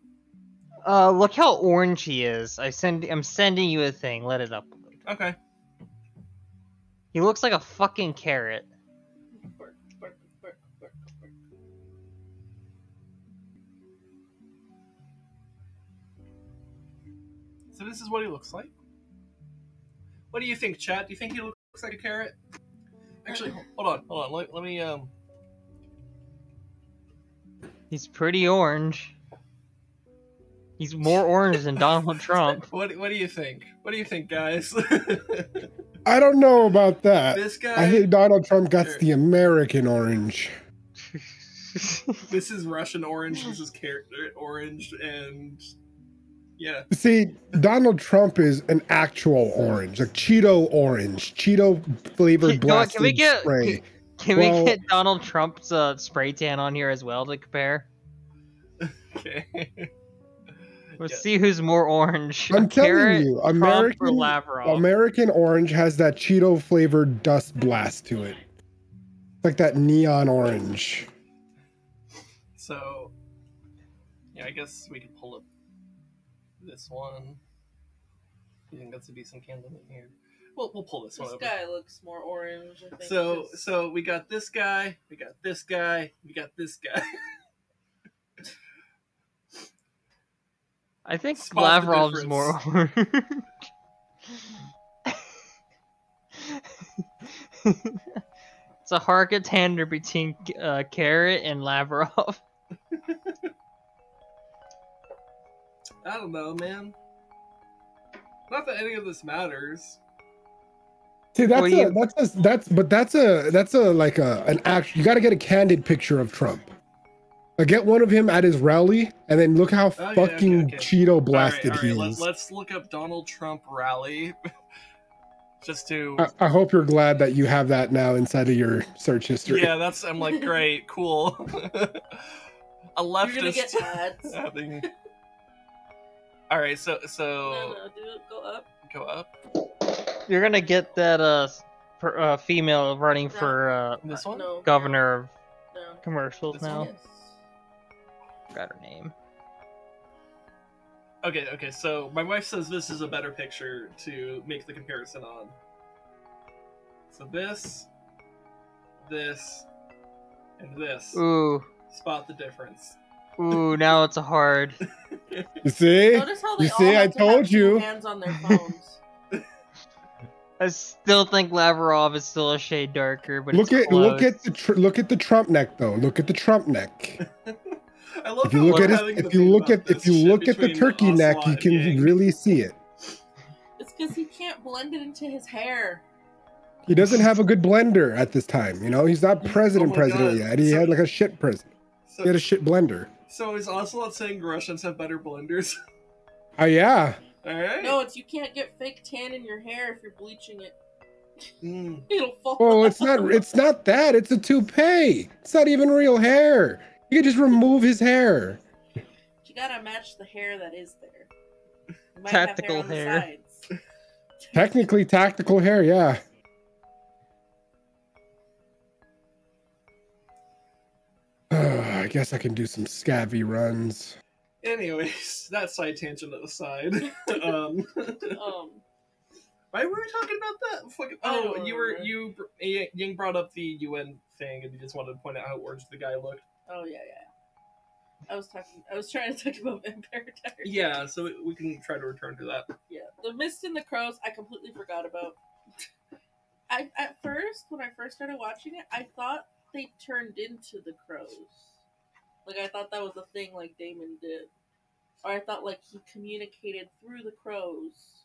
Look how orange he is. I'm sending you a thing. Let it upload. Okay. He looks like a fucking carrot. So this is what he looks like. What do you think, chat? Do you think he looks like a carrot? Actually, hold on. Let me, He's pretty orange. He's more orange than Donald Trump. What do you think? What do you think, guys? I don't know about that. This guy... I think Donald Trump got the American orange. This is Russian orange, this is carrot orange, and... Yeah. See, Donald Trump is an actual orange, like Cheeto orange, Cheeto flavored blasted spray. Can we get Donald Trump's spray tan on here as well to compare? Okay. Let's see who's more orange. I'm telling you, American orange has that Cheeto flavored dust blast to it, it's like that neon orange. So, yeah, I guess we could pull up. This one. I think that's a decent candle in here. We'll pull this one over. This guy looks more orange, I think. So we got this guy, we got this guy, we got this guy. I think Lavrov's more orange. It's a hard contender between Carrot and Lavrov. I don't know, man. Not that any of this matters. See, that's an actual. You got to get a candid picture of Trump. Like, get one of him at his rally, and then look how fucking Cheeto blasted he is. Let's look up Donald Trump rally, just to. I hope you're glad that you have that now inside of your search history. Yeah, that's. I'm like, great, cool. A leftist. You're gonna get ads. Having... All right, so no, dude, go up. You're gonna get that female running for this one? Governor of commercials now. Got her name. Okay. So my wife says this is a better picture to make the comparison on. So this, and this. Ooh. Spot the difference. Ooh, now it's a hard. You see? You see? I told you. Hands on their phones. I still think Lavrov is still a shade darker, but look at the Trump neck though. Look at the Trump neck. I love if you look at the turkey neck, you can really see it. It's because he can't blend it into his hair. He doesn't have a good blender at this time. You know, he's not president yet. He had like a shit president. So, he had a shit blender. So is Ocelot saying Russians have better blenders? Oh, yeah. All right. No, it's you can't get fake tan in your hair if you're bleaching it. Mm. It'll fall. Oh, it's not that. It's a toupee. It's not even real hair. You can just remove his hair. But you gotta match the hair that is there. Tactical hair. Technically tactical hair, yeah. I guess I can do some scabby runs. Anyways, that side tangent at the side. Why were we talking about that? Oh, you were Yang brought up the UN thing, and you just wanted to point out how orange the guy looked. Oh yeah, yeah. I was trying to talk about Vampire Diaries. Yeah, so we can try to return to that. Yeah, the Mist and the Crows. I completely forgot about. At first, when I first started watching it, I thought they turned into the Crows. Like, I thought that was a thing, like, Damon did. Or I thought, like, he communicated through the Crows.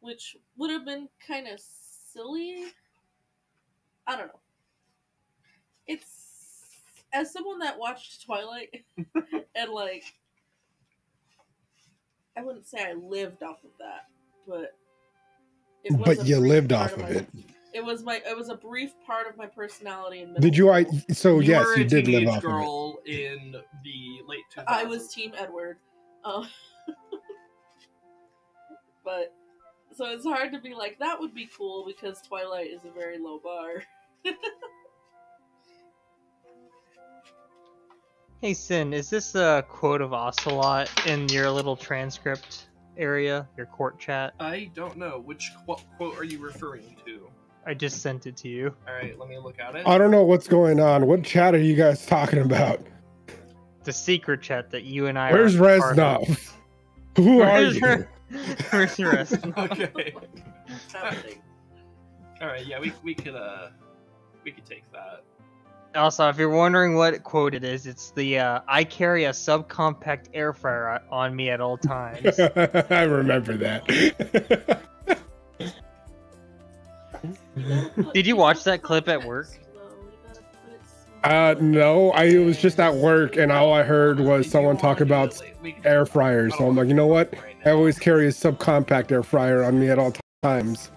Which would have been kind of silly. I don't know. It's... As someone that watched Twilight, and, like... I wouldn't say I lived off of that, but... It was but you lived off of it. Life. It was a brief part of my personality. In did you? So you yes, you did live off girl of it. In the late 2000s. I was Team Edward, but so it's hard to be like that would be cool because Twilight is a very low bar. Hey Sin, is this a quote of Ocelot in your little transcript area, your court chat? I don't know which quote are you referring to. I just sent it to you. All right, let me look at it. I don't know what's going on. What chat are you guys talking about? The secret chat that you and I. Where's Rez now? Who Where's are you? Where's Rez? Okay. All right. Yeah, we could take that. Also, if you're wondering what quote it is, it's the "I carry a subcompact air fryer on me at all times." I remember that. Did you watch that clip at work? No, I was just at work and all I heard was someone talk about air fryers. So I'm like, you know what? I always carry a subcompact air fryer on me at all times.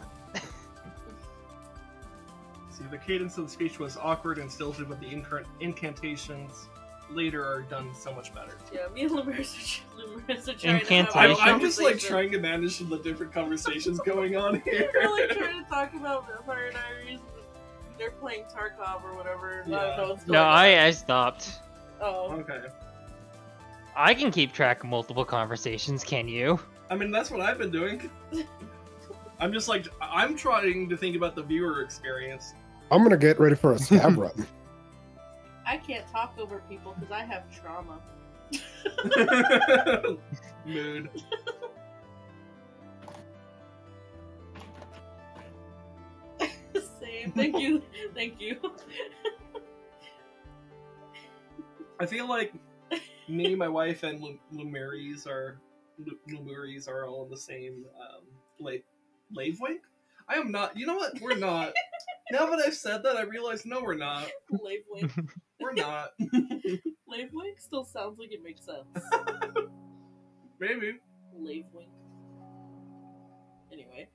See, the cadence of the speech was awkward and stilted, but the incantations later are done so much better. Yeah, me and Lumeris are trying to have I'm just like trying to manage the different conversations going on here. We're like trying to talk about Vampire Diaries. They're playing Tarkov or whatever. Yeah. I don't know what's going on. I stopped. Oh. Okay. I can keep track of multiple conversations, can you? I mean, that's what I've been doing. I'm just like, I'm trying to think about the viewer experience. I'm gonna get ready for a stab run. I can't talk over people because I have trauma. Mood. Same. Thank you. Thank you. I feel like me, my wife, and Lumeris are all in the same wavelength. I am not. You know what? We're not. Now that I've said that, I realize, no, we're not. Wavelength. We're not. Wavelength still sounds like it makes sense. Maybe. Wavelength. Anyway.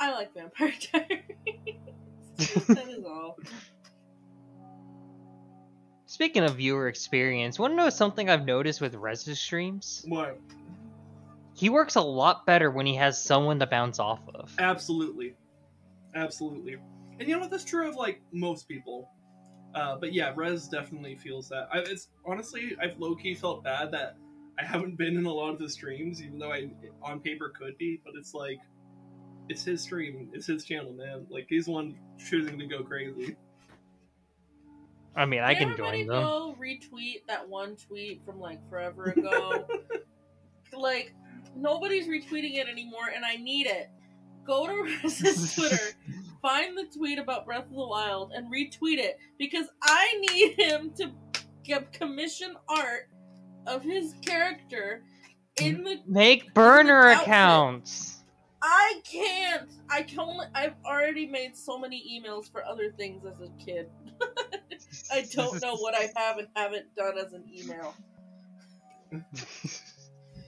I like Vampire Diaries. That is all. Speaking of viewer experience, want to know something I've noticed with Rez's streams? What? He works a lot better when he has someone to bounce off of. Absolutely. Absolutely. And you know what? That's true of, like, most people. But yeah, Rez definitely feels that. Honestly, I've low-key felt bad that I haven't been in a lot of the streams, even though I, on paper, could be. But it's like, it's his stream. It's his channel, man. Like, he's the one choosing to go crazy. I mean, I can join them. Go retweet that one tweet from, like, forever ago? Like... Nobody's retweeting it anymore, and I need it. Go to Rez's Twitter, find the tweet about Breath of the Wild, and retweet it, because I need him to commission art of his character in the... Make burner accounts! I can't! I've already made so many emails for other things as a kid. I don't know what I have and haven't done as an email.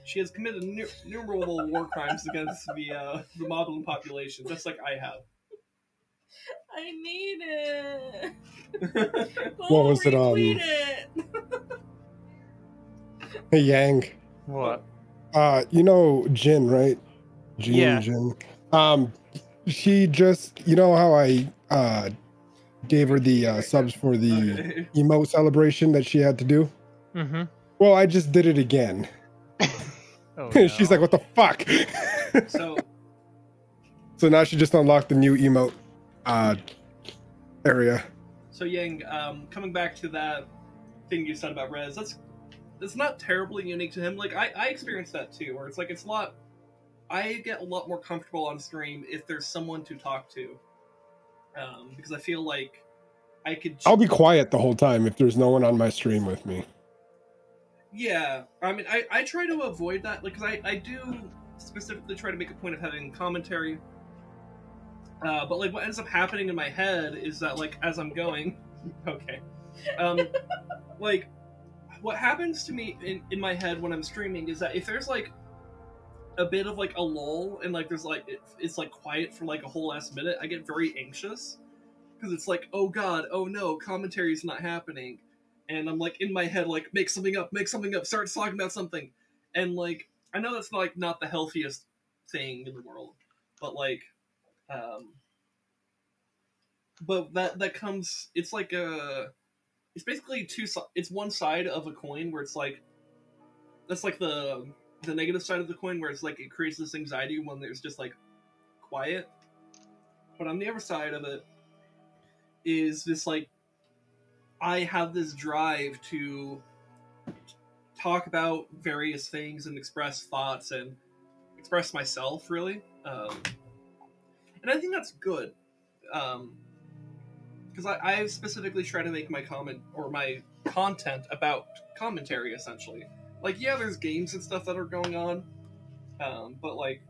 She has committed innumerable war crimes against the Moblin population, just like I have. I need it. What was it on? Hey, Yang. What? You know Jin, right? Jin, yeah. Jin. She just, you know how I gave her the subs for the emo celebration that she had to do? Mm-hmm. Well, I just did it again. Oh, no. She's like, what the fuck? So now she just unlocked the new emote area. So Yang, coming back to that thing you said about Rez, that's not terribly unique to him. Like I experienced that too, where it's like I get a lot more comfortable on stream if there's someone to talk to, because I feel like I could. I'll be quiet the whole time if there's no one on my stream with me. Yeah, I mean, I try to avoid that, like, because I do specifically try to make a point of having commentary. But like, what ends up happening in my head is that, like, as I'm going, okay, like, what happens to me in my head when I'm streaming is that if there's like a bit of like a lull and like there's like it's like quiet for like a whole last minute, I get very anxious because it's like, oh god, oh no, commentary's not happening. And I'm like in my head, like, make something up, start talking about something. And like, I know that's like not the healthiest thing in the world, but like, but that comes, it's like a, it's basically it's one side of a coin where it's like, that's like the negative side of the coin where it's like, it creates this anxiety when there's just like quiet. But on the other side of it is this like, I have this drive to talk about various things and express thoughts and express myself, really. And I think that's good. Because I specifically try to make my content about commentary, essentially. Like, yeah, there's games and stuff that are going on. But like,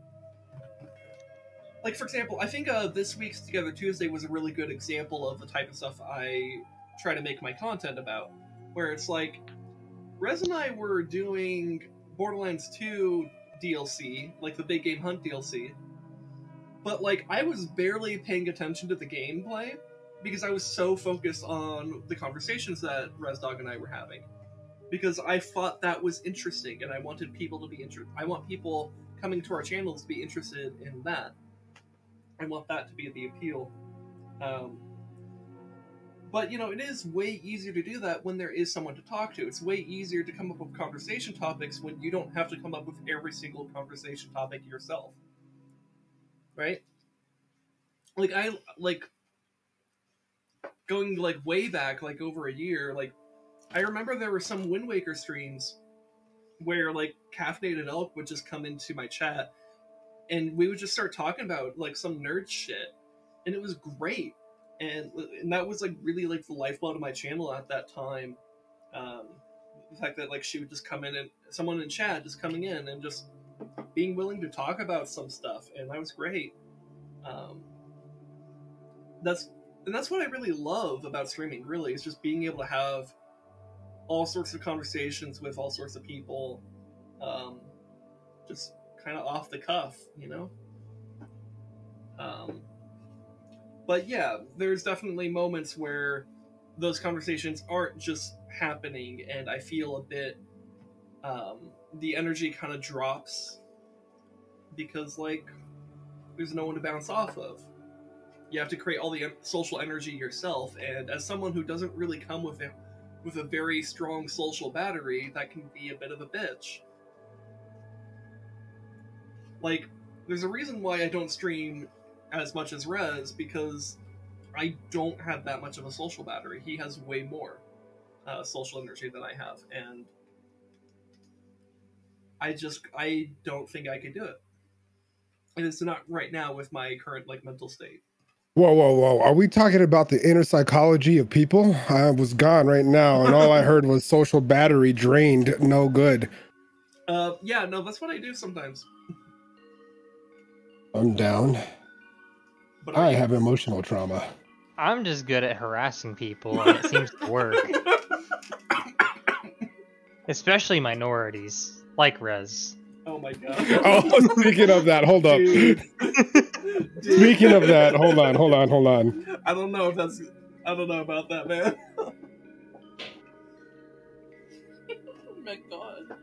for example, I think this week's Together Tuesday was a really good example of the type of stuff I try to make my content about, where it's like Rez and I were doing Borderlands 2 DLC, like the Big Game Hunt DLC, but like I was barely paying attention to the gameplay because I was so focused on the conversations that RezDog and I were having, because I thought that was interesting and I wanted people to be interested. I want people coming to our channels to be interested in that. I want that to be the appeal. But, you know, it is way easier to do that when there is someone to talk to. It's way easier to come up with conversation topics when you don't have to come up with every single conversation topic yourself. Right? Like, going, like, way back, like, over a year, like, I remember there were some Wind Waker streams where, like, Caffeinated Elk would just come into my chat, and we would just start talking about, like, some nerd shit. And it was great. And that was, like, really, like, the lifeblood of my channel at that time. The fact that, like, she would just come in and... someone in chat just coming in and just being willing to talk about some stuff. And that was great. That's what I really love about streaming, really. Is just being able to have all sorts of conversations with all sorts of people. Just kind of off the cuff, you know? But yeah, there's definitely moments where those conversations aren't just happening, and I feel a bit, the energy kind of drops because, like, there's no one to bounce off of. You have to create all the social energy yourself, and as someone who doesn't really come with a very strong social battery, that can be a bit of a bitch. Like, there's a reason why I don't stream as much as Rez, because I don't have that much of a social battery. He has way more social energy than I have, and I don't think I could do it, and it's not right now with my current, like, mental state. Whoa, are we talking about the inner psychology of people? I was gone right now, and all I heard was social battery drained, no good. Yeah, no, that's what I do sometimes. I'm down. But I have emotional trauma. I'm just good at harassing people, and it seems to work. Especially minorities, like Rez. Oh my god. Oh, speaking of that, hold up. Dude. Speaking of that, hold on. I don't know about that, man. my god.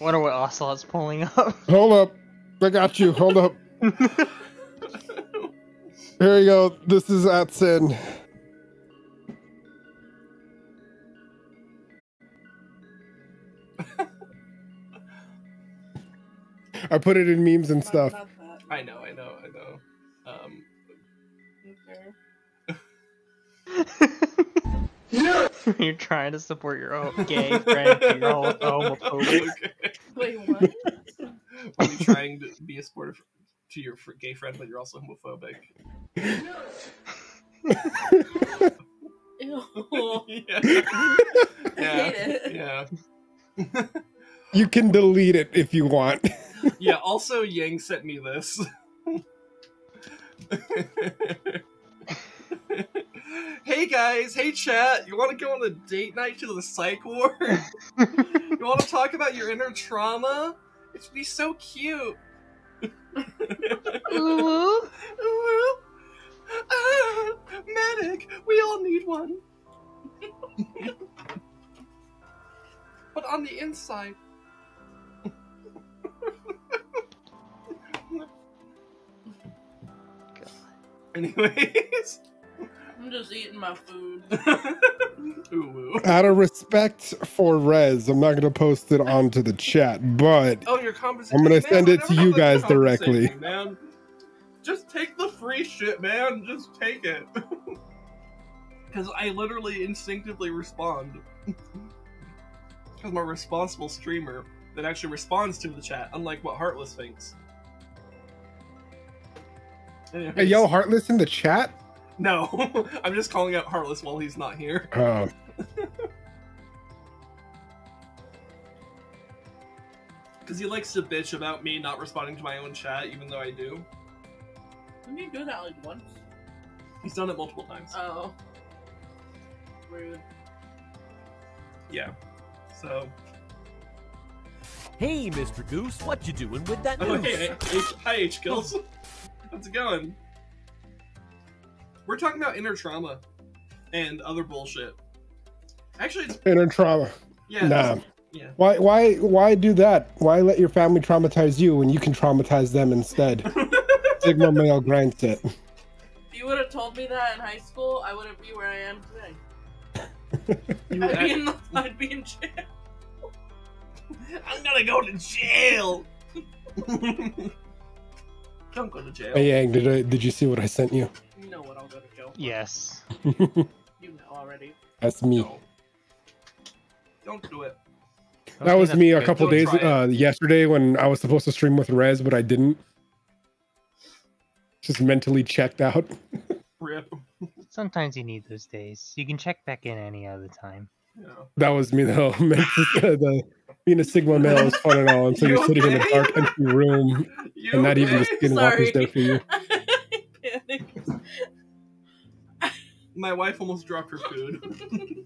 I wonder what Ocelot's pulling up. Hold up. I got you. Hold up. Here you go. This is at Sin. I put it in memes and stuff. I know. You're trying to support your own gay friend and your whole homophobia. Wait, what? Are you trying to be a supporter to your gay friend, but you're also homophobic? Ew. Yeah. I hate it. Yeah. You can delete it if you want. Yeah, also Yang sent me this. Hey guys, hey chat, you want to go on a date night to the psych ward? You want to talk about your inner trauma? It would be so cute. Ooh. Ooh. Ah, medic, we all need one. But on the inside. God. Anyways. I'm just eating my food. Out of respect for Rez, I'm not gonna post it onto the chat, but I'm gonna send it to you guys directly. Man. Just take the free shit, man. Just take it. Because I literally instinctively respond. Because I'm a responsible streamer that actually responds to the chat, unlike what Heartless thinks. Anyways. Hey, yo, Heartless in the chat? No, I'm just calling out Heartless while he's not here. Because he likes to bitch about me not responding to my own chat, even though I do. Didn't he do that like once? He's done it multiple times. Oh. Rude. Yeah. So. Hey, Mr. Goose, what you doing with that news? Hey, hi, H-Kills. How's it going? We're talking about inner trauma and other bullshit. Actually, it's inner trauma. Yeah. Nah. Yeah. Why do that? Why let your family traumatize you when you can traumatize them instead? Sigma male grinds it. If you would have told me that in high school, I wouldn't be where I am today. I'd be in jail. I'm gonna go to jail. Don't go to jail. Hey, Yang, did you see what I sent you? You know what I'll go to jail. Yes. You know already. That's me. No. Don't do it. That was me a couple days yesterday when I was supposed to stream with Rez, but I didn't. Just mentally checked out. Rip. Sometimes you need those days. You can check back in any other time. Yeah. That was me though. Being a Sigma male is fun and all, and so you're sitting in a dark empty room, and not even the skinwalker's there for you. My wife almost dropped her food.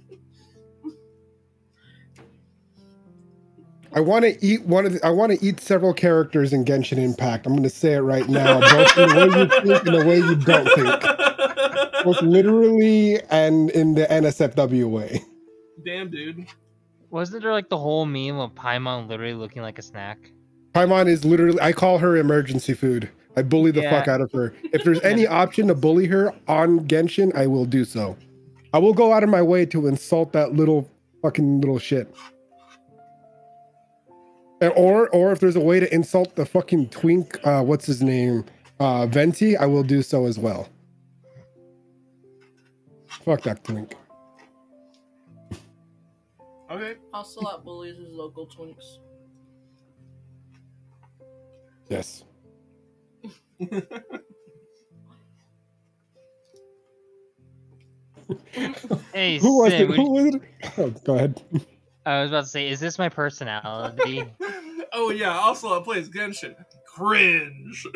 I want to eat I want to eat several characters in Genshin Impact. I'm going to say it right now, both in the way you think and the way you don't think, both literally and in the NSFW way. Damn, dude. Wasn't there like the whole meme of Paimon literally looking like a snack? Paimon is literally, I call her emergency food. I bully the fuck out of her. If there's any option to bully her on Genshin, I will do so. I will go out of my way to insult that little fucking little shit. And, or if there's a way to insult the fucking twink, what's his name? Venti, I will do so as well. Fuck that twink. Okay. Ocelot bullies his local twinks. Yes. Hey, who was it? Who was it? Oh, go ahead. I was about to say, is this my personality? Oh yeah, Ocelot plays Genshin. Cringe.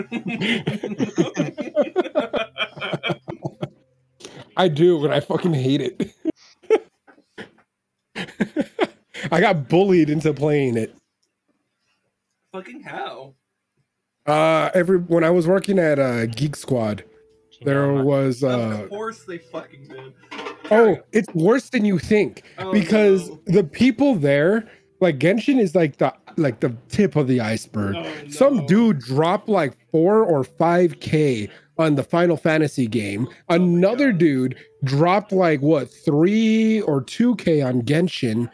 I do, but I fucking hate it. I got bullied into playing it. Fucking how? When I was working at Geek Squad, there was. Of course they fucking did. Oh, it's worse than you think, because the people there, like Genshin is like the tip of the iceberg. Oh, no. Some dude dropped like 4 or 5K on the Final Fantasy game. Another dude dropped like what 3 or 2K on Genshin.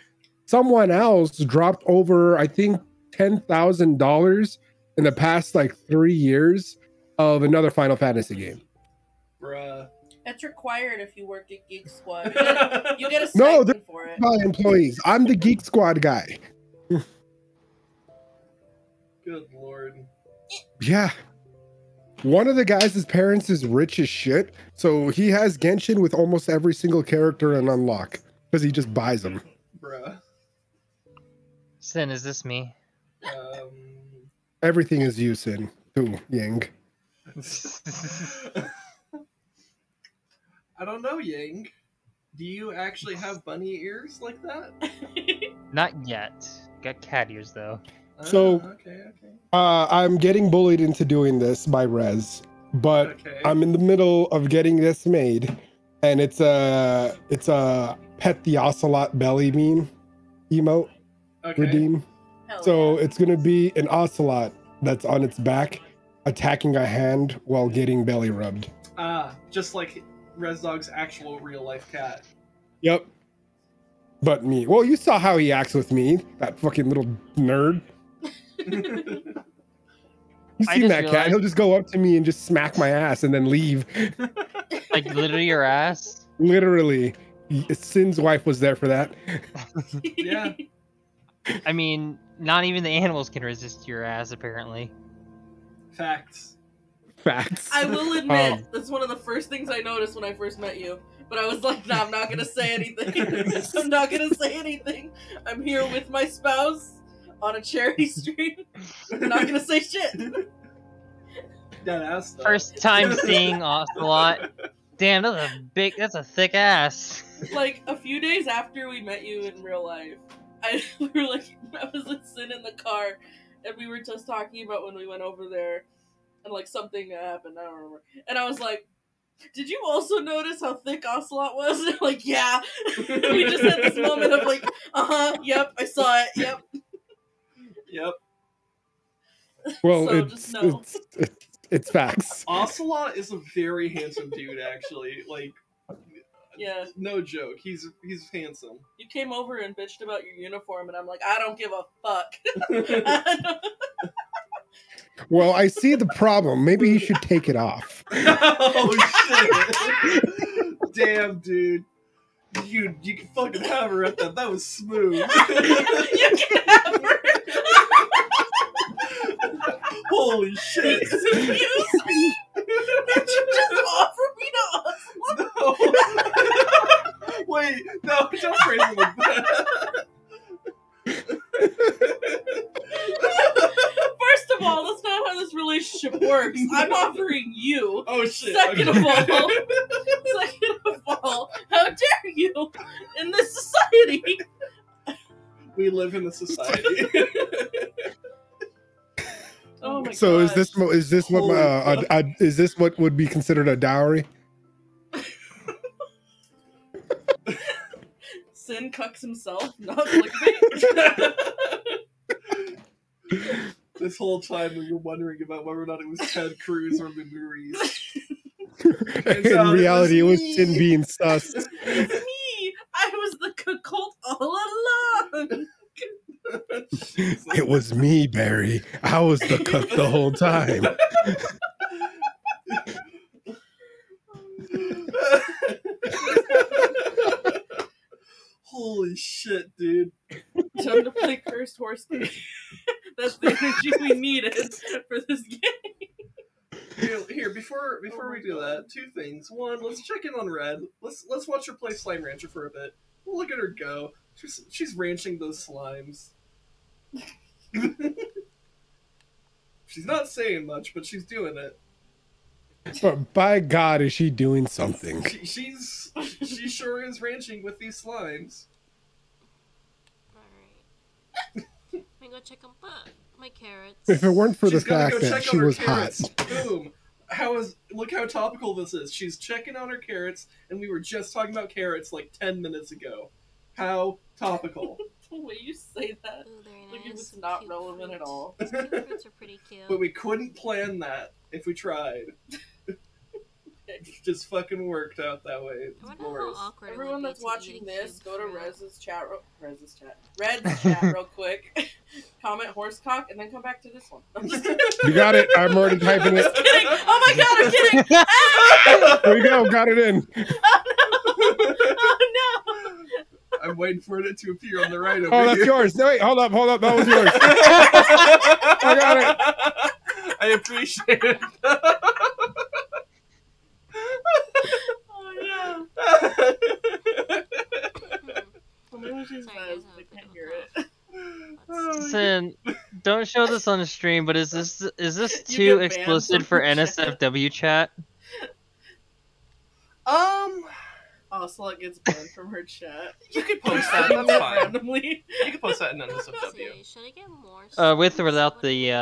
Someone else dropped over, I think, $10,000 in the past like 3 years of another Final Fantasy game. Bruh. That's required if you work at Geek Squad. You get a stipend for it. My employees. I'm the Geek Squad guy. Good lord. Yeah. One of the guys, his parents is rich as shit, so he has Genshin with almost every single character and unlock because he just buys them. Bruh. Sin, is this me? Everything is you, Sin. Ooh, Yang. I don't know, Yang. Do you actually have bunny ears like that? Not yet. Got cat ears, though. So, I'm getting bullied into doing this by Rez, but I'm in the middle of getting this made, and it's a pet the Ocelot belly meme emote redeem. Hell so yeah. It's going to be an Ocelot that's on its back attacking a hand while getting belly rubbed. Just like... Rez Dog's actual real life cat. Yep. But me. Well, you saw how he acts with me, that fucking little nerd. You've seen that cat. He'll just go up to me and just smack my ass and then leave. Like literally your ass? Literally. Sin's wife was there for that. Yeah. I mean, not even the animals can resist your ass, apparently. Facts. Facts. I will admit, that's one of the first things I noticed when I first met you. But I was like, nah, I'm not gonna say anything. I'm not gonna say anything. I'm here with my spouse on a charity stream. I'm not gonna say shit. First time seeing Ocelot. Damn, that's a big, that's a thick ass. Like, a few days after we met you in real life, we were like, I was with Sin in the car, and we were just talking about when we went over there. And like something happened, I don't remember. And I was like, did you also notice how thick Ocelot was? And like, yeah. We just had this moment of like, uh-huh, yep, I saw it, yep. Yep. Well, so it's facts. Ocelot is a very handsome dude, actually. Like, yeah. No joke, he's handsome. You came over and bitched about your uniform, and I'm like, I don't give a fuck. Well, I see the problem. Maybe he should take it off. Oh, shit. Damn, dude. You can fucking have her at that. That was smooth. You can have her. Holy shit. Excuse me? Did you just offer me to Ocelot? No. Wait, no, don't phrase it like that. First of all, that's not how this relationship works. I'm offering you. Oh shit. Second of all, how dare you in this society? We live in a society. Oh my god. So gosh. is this what is this what would be considered a dowry? Sin cucks himself, not clickbait. This whole time we were wondering about whether or not it was Ted Cruz or Lumeris. In reality, it was Sin being sus. It's me! I was the cuckold all along! It was me, Barry. I was the cuck the whole time. Holy shit, dude. Time to play Cursed Horse Game. That's the energy we needed for this game. Here, before we do that, two things. One, let's check in on Red. Let's watch her play Slime Rancher for a bit. We'll look at her go. She's ranching those slimes. She's not saying much, but she's doing it. But by God, is she doing something? She sure is ranching with these slimes. All right, I'm gonna go check up my carrots. If it weren't for the fact that she was hot, boom, look how topical this is. She's checking on her carrots, and we were just talking about carrots like 10 minutes ago. How topical. The way you say that, like it was not relevant at all. These carrots are pretty cute. But we couldn't plan that if we tried. It just fucking worked out that way. It's glorious. Everyone that's watching this, go to Red's chat real quick. Comment horsecock and then come back to this one. You got it. I'm already typing it. Oh my god, I'm kidding. Ah! There you go. Got it in. Oh no. Oh no. I'm waiting for it to appear on the right over here. Oh, that's yours. No, wait, hold up, hold up. That was yours. I got it. I appreciate it. Oh, yeah. Listen, don't show this on the stream, but is this too explicit for NSFW chat? Ocelot gets banned from her chat. You could post that randomly. You could post that in NSFW. Should I get more? With or without the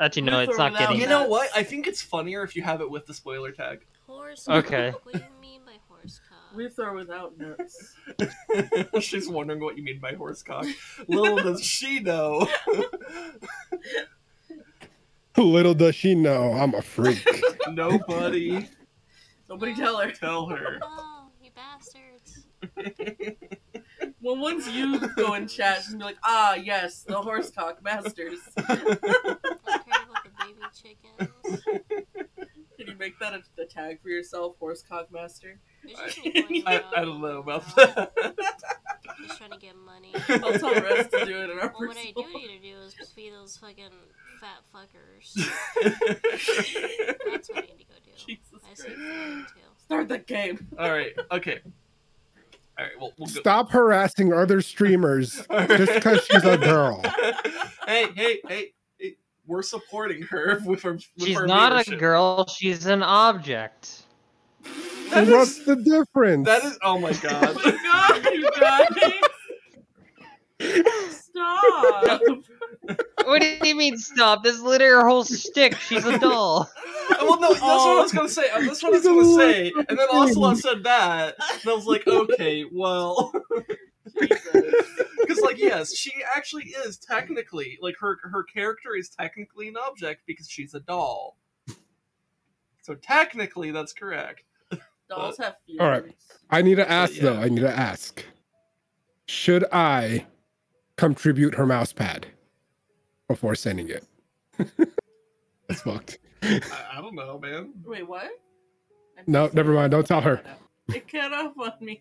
actually no, it's not getting. You know what? I think it's funnier if you have it with the spoiler tag. Horse. Okay. What do you mean by horsecock? With or without nuts. She's wondering what you mean by horsecock. Little does she know. Little does she know, I'm a freak. Nobody. Nobody tell her. Tell her. Oh, you bastards. Well, once you go in chat, she's gonna be like, ah, yes, the horsecock bastards. Don't care about the baby chickens. Can you make that a tag for yourself, horsecock master? I don't know about that. I'm just trying to get money. I'll tell Rez to do it in our well, what I do need to do is feed those fucking fat fuckers. That's what I need to go do. Jesus I see too. Start the game. Alright, okay. Alright, we'll go. Stop harassing other streamers right. Just because she's a girl. Hey. We're supporting her with our She's our not leadership. A girl, she's an object. That What's is, the difference? That is, oh my god. Oh my god, you guys. Stop. What do you mean stop? This is literally her whole shtick. She's a doll. Well, no, that's what I was going to say. That's what I was going to say. And then Ocelot said that. And I was like, okay, well. Because, like, yes, she actually is technically, like, her character is technically an object because she's a doll. So technically, that's correct. Dolls have feelings. All right. I need to ask, though. I need to ask. Should I contribute her mouse pad before sending it? That's fucked. I don't know, man. Wait, what? No, never mind. Don't tell her. It cut off on me.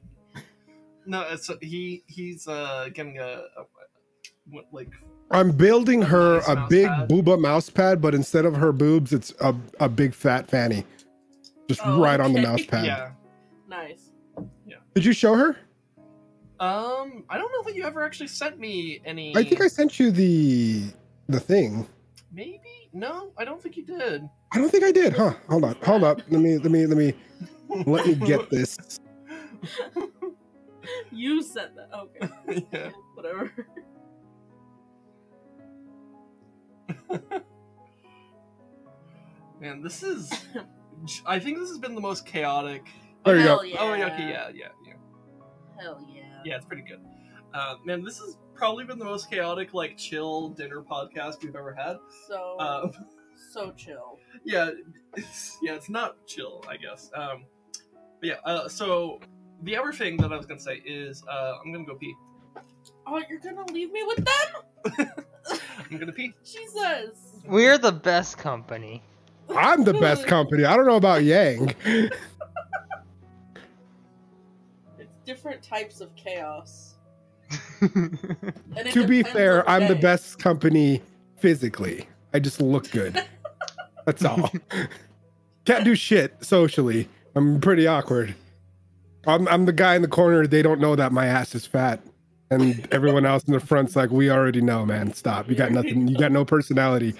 No, it's, he's getting a what, like... I'm building her a big booba mouse pad, but instead of her boobs, it's a big fat fanny. Just right on the mouse pad. Yeah. Nice. Yeah. Did you show her? I don't know that you ever actually sent me any. I think I sent you the thing. Maybe? No, I don't think you did. I don't think I did, huh? Hold on. Hold up. Let me get this. You said that. Okay. Yeah. Whatever. Man, this is. I think this has been the most chaotic. There you go. Yeah. Oh, okay, yeah. Hell yeah. Yeah, it's pretty good. Man, this has probably been the most chaotic, like, chill dinner podcast we've ever had. So, so chill. Yeah, it's not chill, I guess. But yeah, so the other thing that I was gonna say is, I'm gonna go pee. Oh, you're gonna leave me with them? I'm gonna pee. Jesus. We're the best company. I'm the best company. I don't know about Yang. It's different types of chaos. To be fair, I'm the best company physically. I just look good. That's all. Can't do shit socially. I'm pretty awkward. I'm the guy in the corner. They don't know that my ass is fat. And everyone else in the front's like, we already know, man. Stop. You got nothing. You got no personality.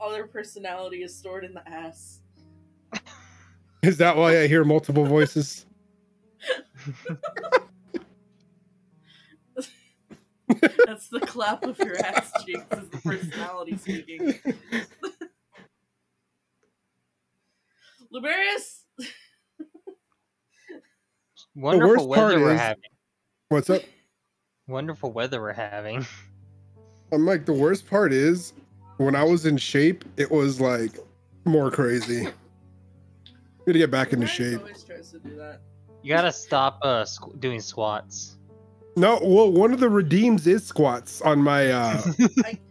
All their personality is stored in the ass. Is that why I hear multiple voices? That's the clap of your ass cheeks is the personality speaking. Lumeris! Wonderful weather we're having. What's up? Wonderful weather we're having. I'm like, the worst part is when I was in shape, it was like more crazy. I'm gonna get back into shape. Always tries to do that. You gotta stop doing squats. No, well, one of the redeems is squats on my,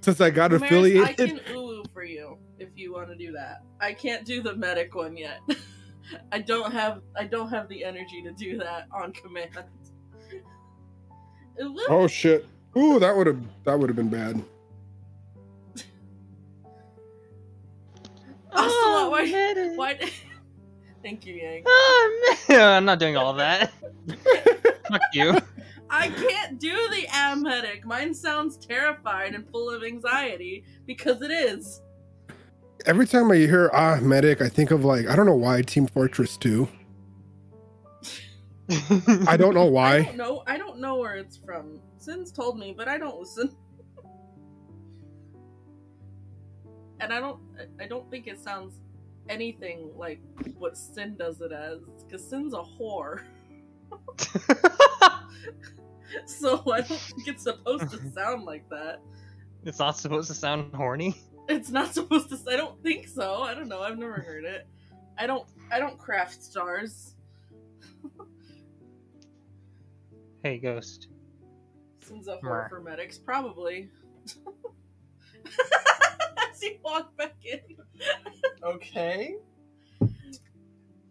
since I got affiliated. I can ulu for you if you want to do that. I can't do the medic one yet. I don't have the energy to do that on command. Ulu. Oh shit! Ooh, that would have been bad. Oh, why? Thank you, Yang. Oh, man. I'm not doing all that. Fuck you. I can't do the amedic. Mine sounds terrified and full of anxiety because it is. Every time I hear medic, I think of like, I don't know why, Team Fortress 2. I don't know why. I don't know where it's from. Sin's told me, but I don't listen. And I don't think it sounds anything like what Sin does it as, because Sin's a whore. So I don't think it's supposed to sound like that. It's not supposed to sound horny? It's not supposed to. I don't think so. I don't know. I've never heard it. I don't craft stars. Hey, Ghost. Sin's a whore for medics, probably. As you walk back in. Okay.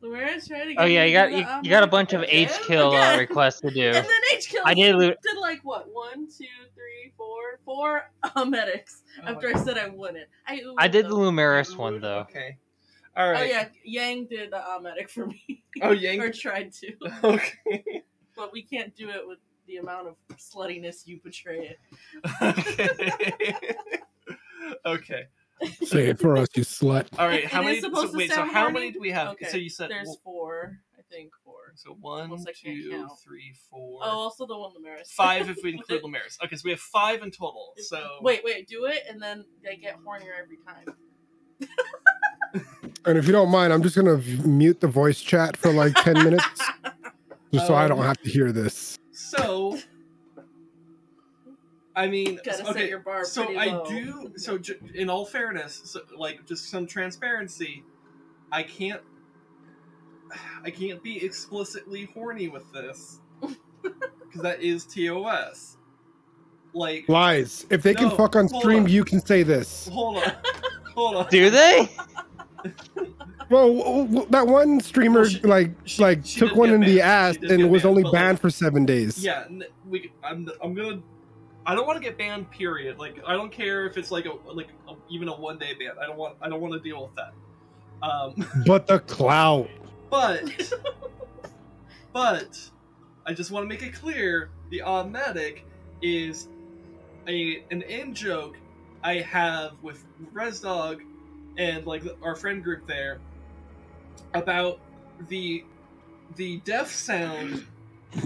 Lumeris, try to get you got a bunch of H-kill requests to do. And then H-kill did like what? 4 medics after I said I wouldn't. I did the Lumeris one though. Okay. All right. Oh yeah, Yang did the medic for me. Oh, Yang? Or tried to. Okay. But we can't do it with the amount of sluttiness you portray it. Okay. Say it for us, you slut. All right, how many? So, wait, so how many do we have? Okay. So you said there's four. I think four. So 1, 2, 3, 4. Oh, also the one Lumeris. 5 if we include Lumeris. Okay, so we have 5 in total. So wait, do it, and then they get hornier every time. And if you don't mind, I'm just gonna mute the voice chat for like 10 minutes, just so I don't have to hear this. So. I mean, set your bar pretty low. In all fairness, just some transparency, I can't be explicitly horny with this, because that is TOS. Like, lies. If they can fuck on stream, you can say this. Hold on. Do they? Well, that one streamer she took one in the ass and was only banned for 7 days. Yeah, I don't want to get banned. Period. Like, I don't care if it's even a 1-day ban. I don't want to deal with that. But the clout. But I just want to make it clear: the medic is an in joke I have with RezDog and our friend group there about the death sound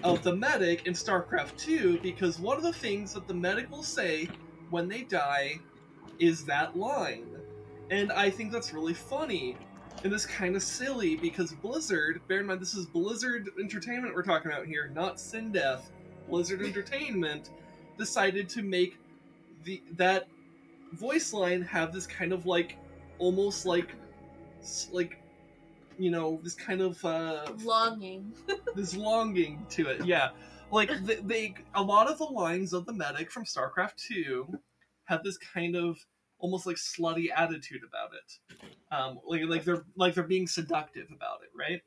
of the medic in StarCraft 2, because one of the things that the medic will say when they die is that line. And I think that's really funny. And it's kind of silly because Blizzard, bear in mind this is Blizzard Entertainment we're talking about here, not SinDeath, Blizzard Entertainment, decided to make that voice line have this kind of almost this kind of longing. This longing to it, yeah. A lot of the lines of the medic from StarCraft 2 have this kind of almost slutty attitude about it. They're being seductive about it, right?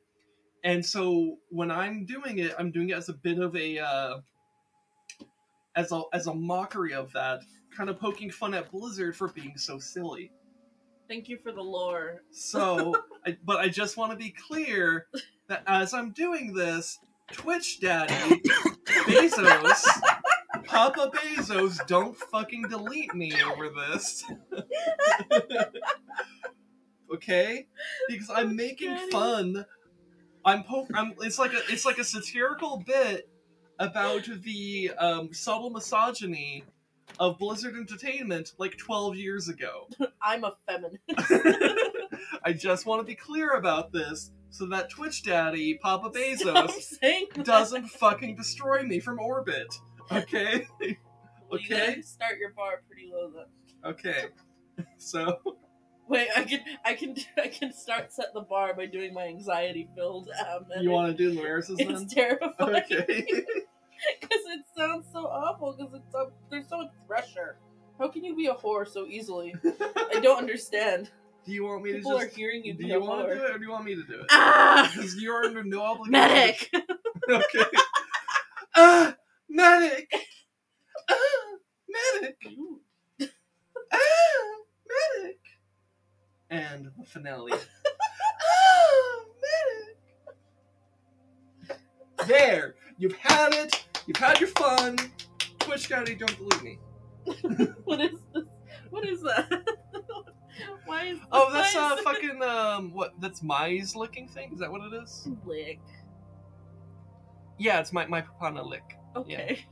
And so when I'm doing it as a bit of a as a mockery of that, kind of poking fun at Blizzard for being so silly. Thank you for the lore. So, I just want to be clear that as I'm doing this, Twitch Daddy, Bezos, Papa Bezos, don't fucking delete me over this. Okay? Because I'm making fun. It's like a satirical bit about the subtle misogyny of Blizzard Entertainment like 12 years ago. I'm a feminist. I just want to be clear about this so that Twitch Daddy, Papa Bezos, doesn't fucking destroy me from orbit. Okay? Okay? Well, you gotta start your bar pretty low then. Okay. So... Wait, I can set the bar by doing my anxiety-filled. You want to do Lumeris' then? It's terrifying. Okay. Because it sounds so awful. Because it's there's so much pressure. How can you be a whore so easily? I don't understand. Do you want me to? People are hearing you. Do you want to do it, or do you want me to do it? Ah! Because you're under no obligation. Medic. Okay. Medic. Medic. Ooh. Medic. And the finale. Oh, medic! There! You've had it! You've had your fun! Twitch Daddy, don't believe me. What is this? What is that? Why is this? Oh, that's a fucking, what? That's Mai's licking thing? Is that what it is? Lick. Yeah, it's my Papana lick. Okay.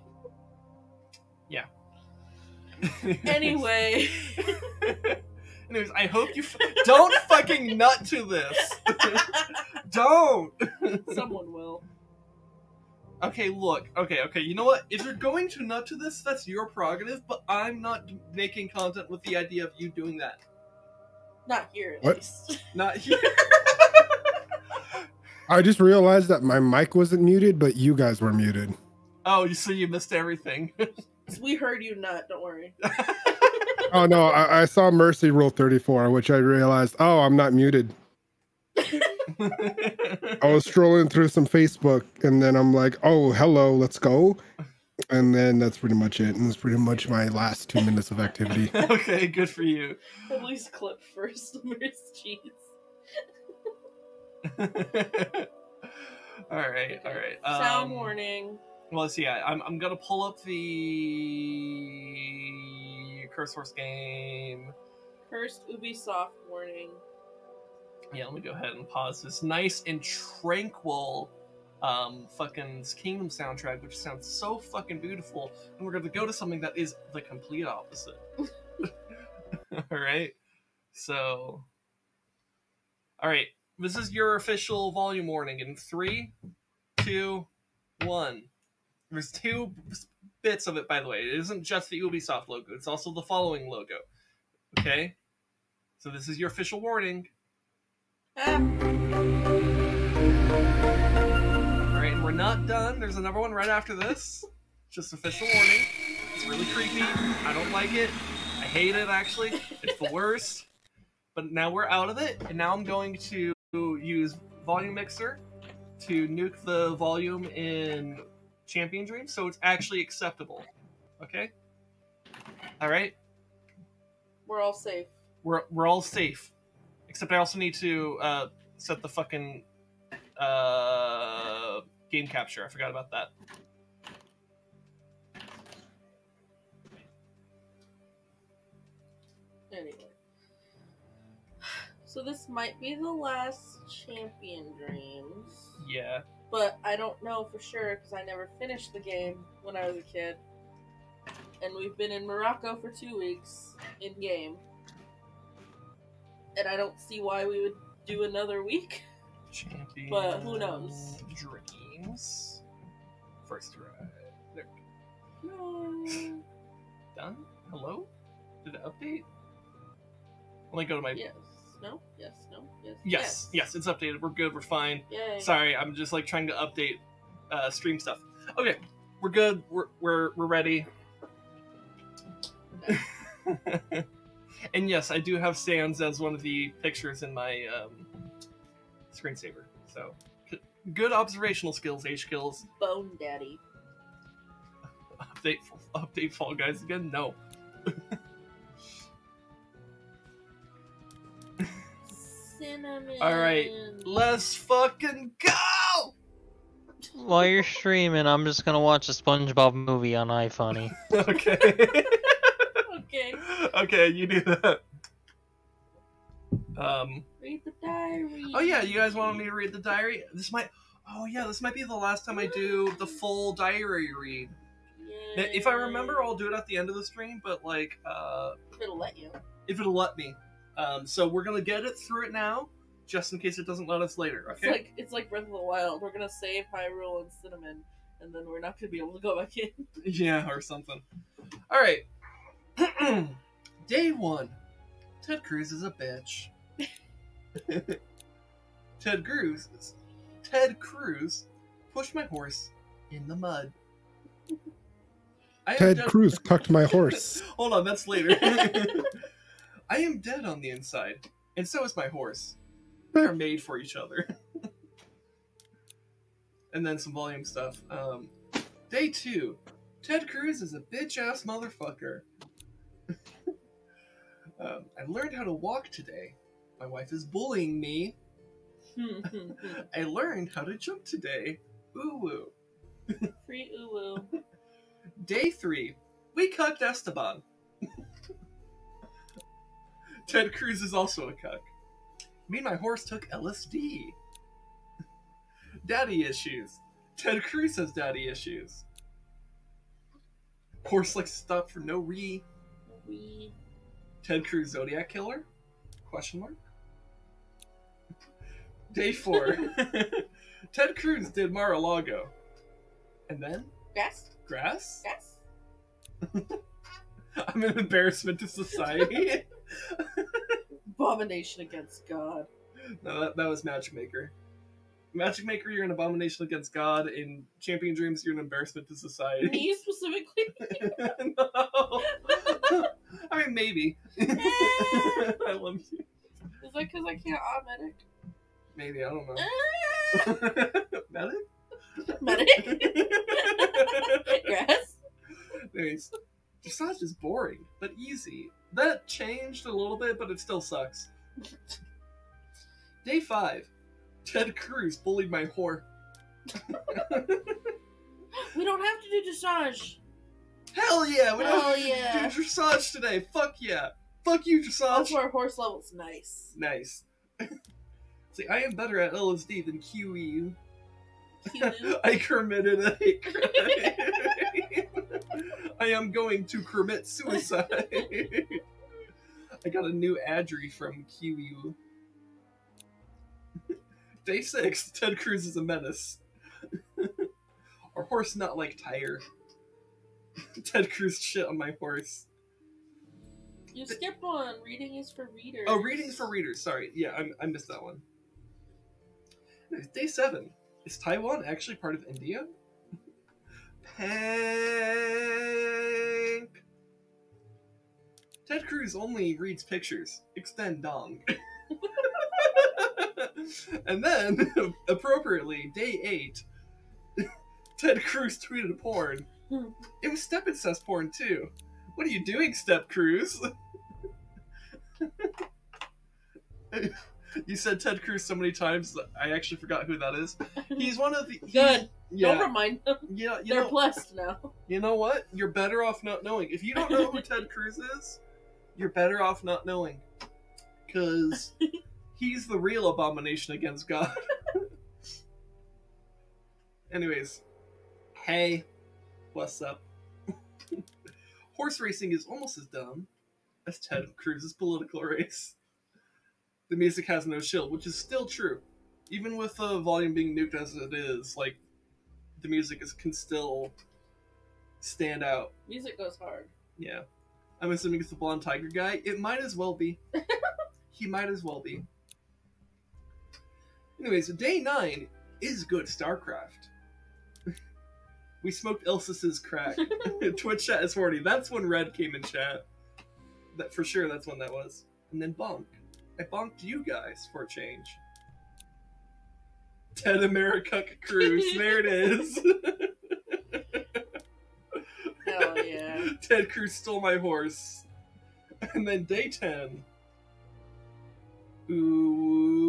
Yeah. Anyway. Anyways, I hope you don't fucking nut to this. Don't. Someone will. Okay, look. Okay. You know what? If you're going to nut to this, that's your prerogative. But I'm not making content with the idea of you doing that. Not here, at least. Not here. I just realized that my mic wasn't muted, but you guys were muted. Oh, so you missed everything. We heard you nut. Don't worry. Oh no, I saw Mercy Rule 34, which I realized, oh, I'm not muted. I was strolling through some Facebook, and then I'm like, oh, hello, let's go. And then that's pretty much it. And that's pretty much my last 2 minutes of activity. Okay, good for you. At least clip first, Mercy. All right. Sound warning. Well, let's see. I'm gonna pull up the Cursed Horse game. Cursed Ubisoft warning. Yeah, let me go ahead and pause this nice and tranquil, fucking Kingdom soundtrack, which sounds so fucking beautiful. And we're gonna go to something that is the complete opposite. All right. So, all right. This is your official volume warning in 3, 2, 1. There's two bits of it, by the way. It isn't just the Ubisoft logo. It's also the following logo. Okay? So this is your official warning. Alright, and we're not done. There's another one right after this. Just official warning. It's really creepy. I don't like it. I hate it, actually. It's the worst. But now we're out of it, and now I'm going to use Volume Mixer to nuke the volume in... Champion Dreams, so it's actually acceptable. Okay? Alright? We're all safe. We're all safe. Except I also need to set the fucking game capture. I forgot about that. Anyway. So this might be the last Champion Dreams. Yeah. But I don't know for sure because I never finished the game when I was a kid. And we've been in Morocco for 2 weeks in-game. And I don't see why we would do another week. Champion but who knows? Dreams. First ride. There we go. No. Done? Hello? Did it update? Let me go to my... Yes. No? Yes. No? Yes. Yes. Yes. It's updated. We're good. We're fine. Yay. Sorry, I'm just like trying to update stream stuff. Okay, we're good. We're ready. Okay. And yes, I do have Sans as one of the pictures in my screensaver. So good observational skills, H skills. Bone Daddy. Update Fall Guys again? No. Cinnamon. All right, let's fucking go. While you're streaming, I'm just gonna watch a SpongeBob movie on iFunny. Okay. Okay, you do that. Read the diary. Oh yeah, you guys wanted me to read the diary. This might. Oh yeah, this might be the last time I do the full diary read. Yeah. If I remember, I'll do it at the end of the stream, but like... if it'll let you. If it'll let me. So we're going to get it through it now, just in case it doesn't let us later, okay? It's like Breath of the Wild. We're going to save Hyrule and Cinnamon, and then we're not going to be able to go back in. Yeah, or something. All right. Day one. Ted Cruz is a bitch. Ted Cruz pushed my horse in the mud. Ted Cruz cucked my horse. Hold on, that's later. I am dead on the inside, and so is my horse. They're made for each other. And then some volume stuff. Day two. Ted Cruz is a bitch-ass motherfucker. I learned how to walk today. My wife is bullying me. I learned how to jump today. Ooh woo. Free ooh woo. Day three. We cucked Esteban. Ted Cruz is also a cuck. Me and my horse took LSD. Daddy issues. Ted Cruz has daddy issues. Horse likes to stop for no re. Wee. Ted Cruz Zodiac Killer? Question mark. Day four. Ted Cruz did Mar-a-Lago. And then? Grass? I'm an embarrassment to society. Abomination against God. No, that was Matchmaker. Matchmaker, you're an abomination against God. In Champion Dreams, you're an embarrassment to society. Me specifically? No. I mean, maybe. I love you. Is that because I can't medic? Maybe, I don't know. Medic? Yes. Anyways, dressage is boring, but easy. That changed a little bit, but it still sucks. Day five. Ted Cruz bullied my whore. We don't have to do dressage. Hell yeah! We don't have to do dressage today. Fuck yeah! Fuck you, dressage. That's where horse level's nice. Nice. See, I am better at LSD than QE. I committed a hate crime. I am going to commit suicide. I got a new adry from QE. Day 6, Ted Cruz is a menace. Our horse not like tire. Ted Cruz shit on my horse. You skip one. Reading is for readers. Oh, reading is for readers. Sorry. Yeah, I missed that one. Day 7. Is Taiwan actually part of India? Pank. Ted Cruz only reads pictures. Extend dong. And then, appropriately, day 8, Ted Cruz tweeted porn. It was Step Incest porn, too. What are you doing, Step Cruz? You said Ted Cruz so many times that I actually forgot who that is. He's one of the... Good. Yeah. Don't remind them. Yeah, they're blessed now. You know what? You're better off not knowing. If you don't know who Ted Cruz is, you're better off not knowing. Because... He's the real abomination against God. Anyways. Hey. What's up? Horse racing is almost as dumb as Ted Cruz's political race. The music has no shield, which is still true. Even with the volume being nuked as it is, like, the music can still stand out. Music goes hard. Yeah. I'm assuming it's the blonde tiger guy. It might as well be. He might as well be. Anyways, day 9 is good StarCraft. We smoked Ilsis's crack. Twitch chat is 40. That's when Red came in chat. That for sure, that's when that was. And then bonk. I bonked you guys for a change. Ted America Cruz. There it is. Hell yeah. Ted Cruz stole my horse. And then day 10. Ooh.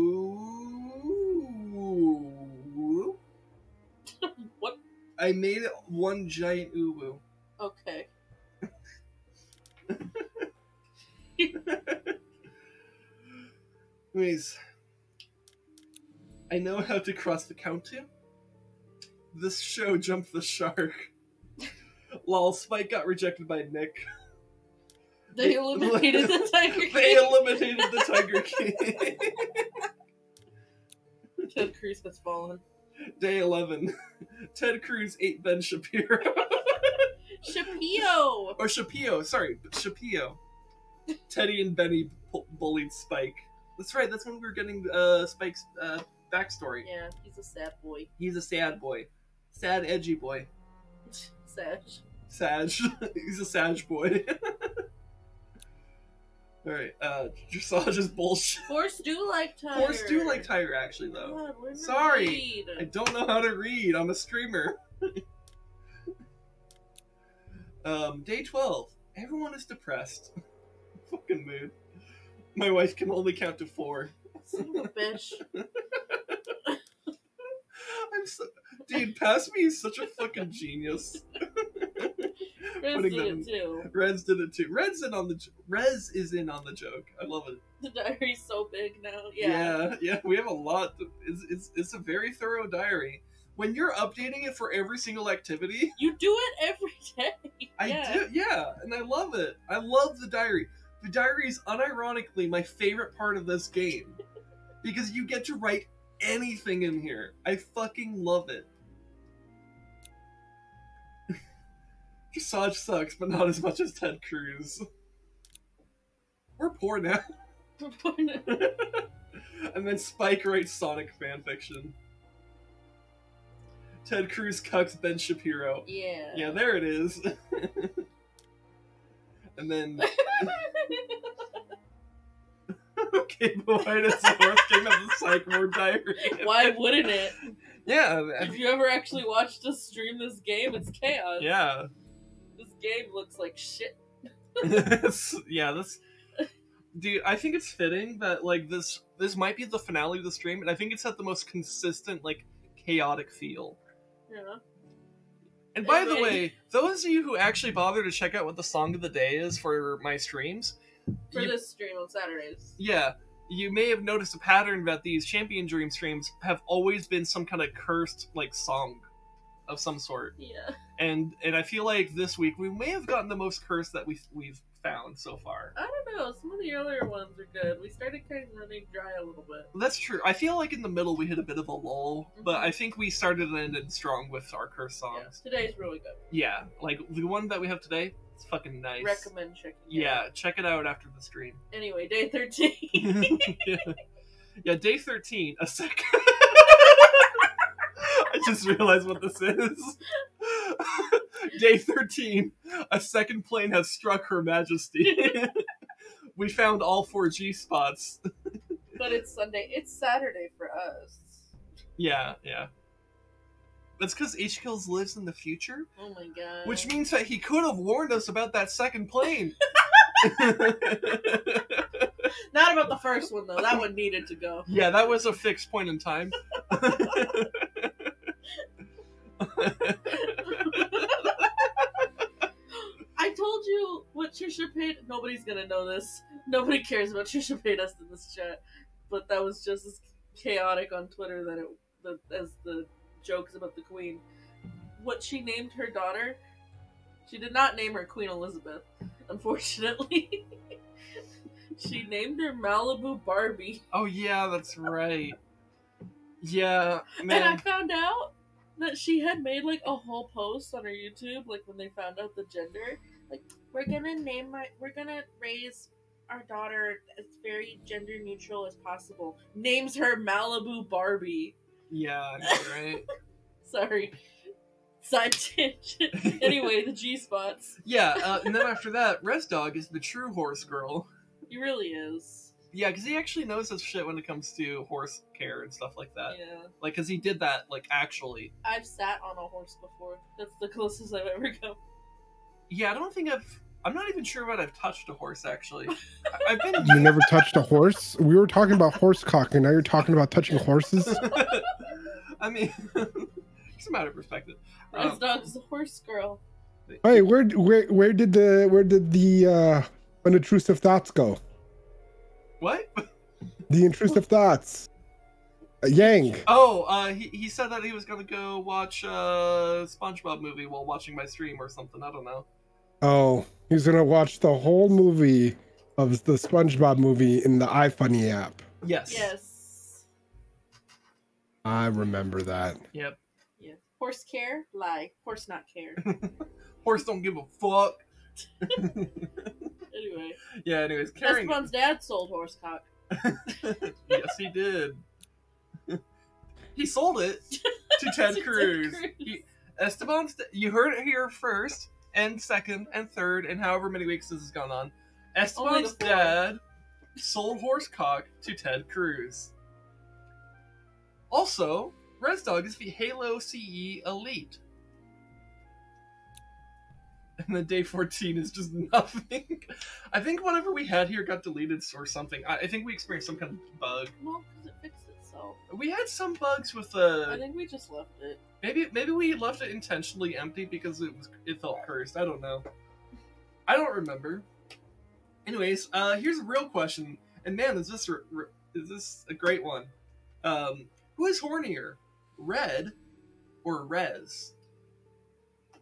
What? I made it one giant ooh woo. Okay. Anyways, I know how to cross the county. This show jumped the shark. Lol, Spike got rejected by Nick. They eliminated the Tiger King. They eliminated the Tiger King. Ted Cruz has fallen. Day 11. Ted Cruz ate Ben Shapiro. Shapiro! Or Shapiro, sorry. Shapiro. Teddy and Benny bullied Spike. That's right, that's when we were getting Spike's backstory. Yeah, he's a sad boy. He's a sad boy. Sad, edgy boy. Sag. Sag. He's a sag boy. Alright, dressage is bullshit. Horse do like Tiger. Horse do like Tiger, actually, though. God, sorry! Read. I don't know how to read. I'm a streamer. Day 12. Everyone is depressed. Fucking mood. My wife can only count to 4. Son of a bitch. I'm so... Dude, Pass Me is such a fucking genius. Rez did it too. Rez did it too. Rez is in on the joke. I love it. The diary's so big now. Yeah. Yeah. We have a lot. It's a very thorough diary. When you're updating it for every single activity, you do it every day. I do. Yeah, and I love it. I love the diary. The diary is unironically my favorite part of this game because you get to write anything in here. I fucking love it. Dressage sucks, but not as much as Ted Cruz. We're poor now. We're poor now. And then Spike writes Sonic fanfiction. Ted Cruz cucks Ben Shapiro. Yeah. Yeah, there it is. And then... Okay, but why does the horse king of the psych ward diary? Why wouldn't it? Yeah. If you ever actually watched us stream this game, it's chaos. Yeah. This game looks like shit. Yeah, this... Dude, I think it's fitting that, like, this might be the finale of the stream, and I think it's had the most consistent, like, chaotic feel. Yeah. And by the way, those of you who actually bother to check out what the song of the day is for my streams... For this stream on Saturdays. Yeah. You may have noticed a pattern that these Champion Dream streams have always been some kind of cursed, like, song of some sort. Yeah. And I feel like this week we may have gotten the most cursed that we've found so far. I don't know. Some of the earlier ones are good. We started kind of running dry a little bit. That's true. I feel like in the middle we hit a bit of a lull, but I think we started and ended strong with our cursed songs. Yeah, today's really good. Yeah. Like, the one that we have today... It's fucking nice. Recommend checking it out. Yeah, check it out after the stream. Anyway, day 13. yeah, day 13. A second. I just realized what this is. Day 13. A second plane has struck Her Majesty. We found all 4 G-spots. But it's Sunday. It's Saturday for us. Yeah, yeah. That's because H-Kills lives in the future. Oh my god. Which means that he could have warned us about that second plane. Not about the first one, though. That one needed to go. Yeah, that was a fixed point in time. I told you what Trisha paid. Nobody's going to know this. Nobody cares about Trisha paid us in this chat. But that was just as chaotic on Twitter as the... jokes about the Queen. What she named her daughter, she did not name her Queen Elizabeth, unfortunately. She named her Malibu Barbie. Oh yeah, that's right. Yeah, man. And I found out that she had made like a whole post on her YouTube, like when they found out the gender, like, we're gonna raise our daughter as very gender neutral as possible. Names her Malibu Barbie. Yeah, I know, right? Sorry. Side tangent. Anyway, the G-spots. Yeah, and then after that, RezDog is the true horse girl. He really is. Yeah, because he actually knows his shit when it comes to horse care and stuff like that. Yeah. Like, because he did that, like, actually. I've sat on a horse before. That's the closest I've ever come. Yeah, I don't think I've... I'm not even sure what I've touched a horse, actually. I've been... You never touched a horse? We were talking about horse cocking. Now you're talking about touching horses? I mean, it's a matter of perspective. Rez Dog's a horse girl. Hey, where did the unintrusive thoughts go? What? The intrusive thoughts. Yang. Oh, he said that he was gonna go watch a SpongeBob movie while watching my stream or something. I don't know. Oh, he's gonna watch the whole movie of the SpongeBob movie in the iFunny app. Yes. Yes. I remember that. Yep. Yeah. Horse care? Lie. Horse not care. Horse don't give a fuck. Anyway. Yeah. Anyways, Esteban's dad sold horse cock. Yes, he did. He sold it to Ted Cruz. Esteban's, you heard it here first, and second, and third, and however many weeks this has gone on. Esteban's dad sold horse cock to Ted Cruz. Also, Rez Dog is the Halo CE Elite. And then day 14 is just nothing. I think whatever we had here got deleted or something. I think we experienced some kind of bug. Well, because it fixed itself. We had some bugs with the... I think we just left it. Maybe we left it intentionally empty because it felt cursed. I don't know. I don't remember. Anyways, here's a real question. And man, is this a great one. Who is hornier? Red or Rez?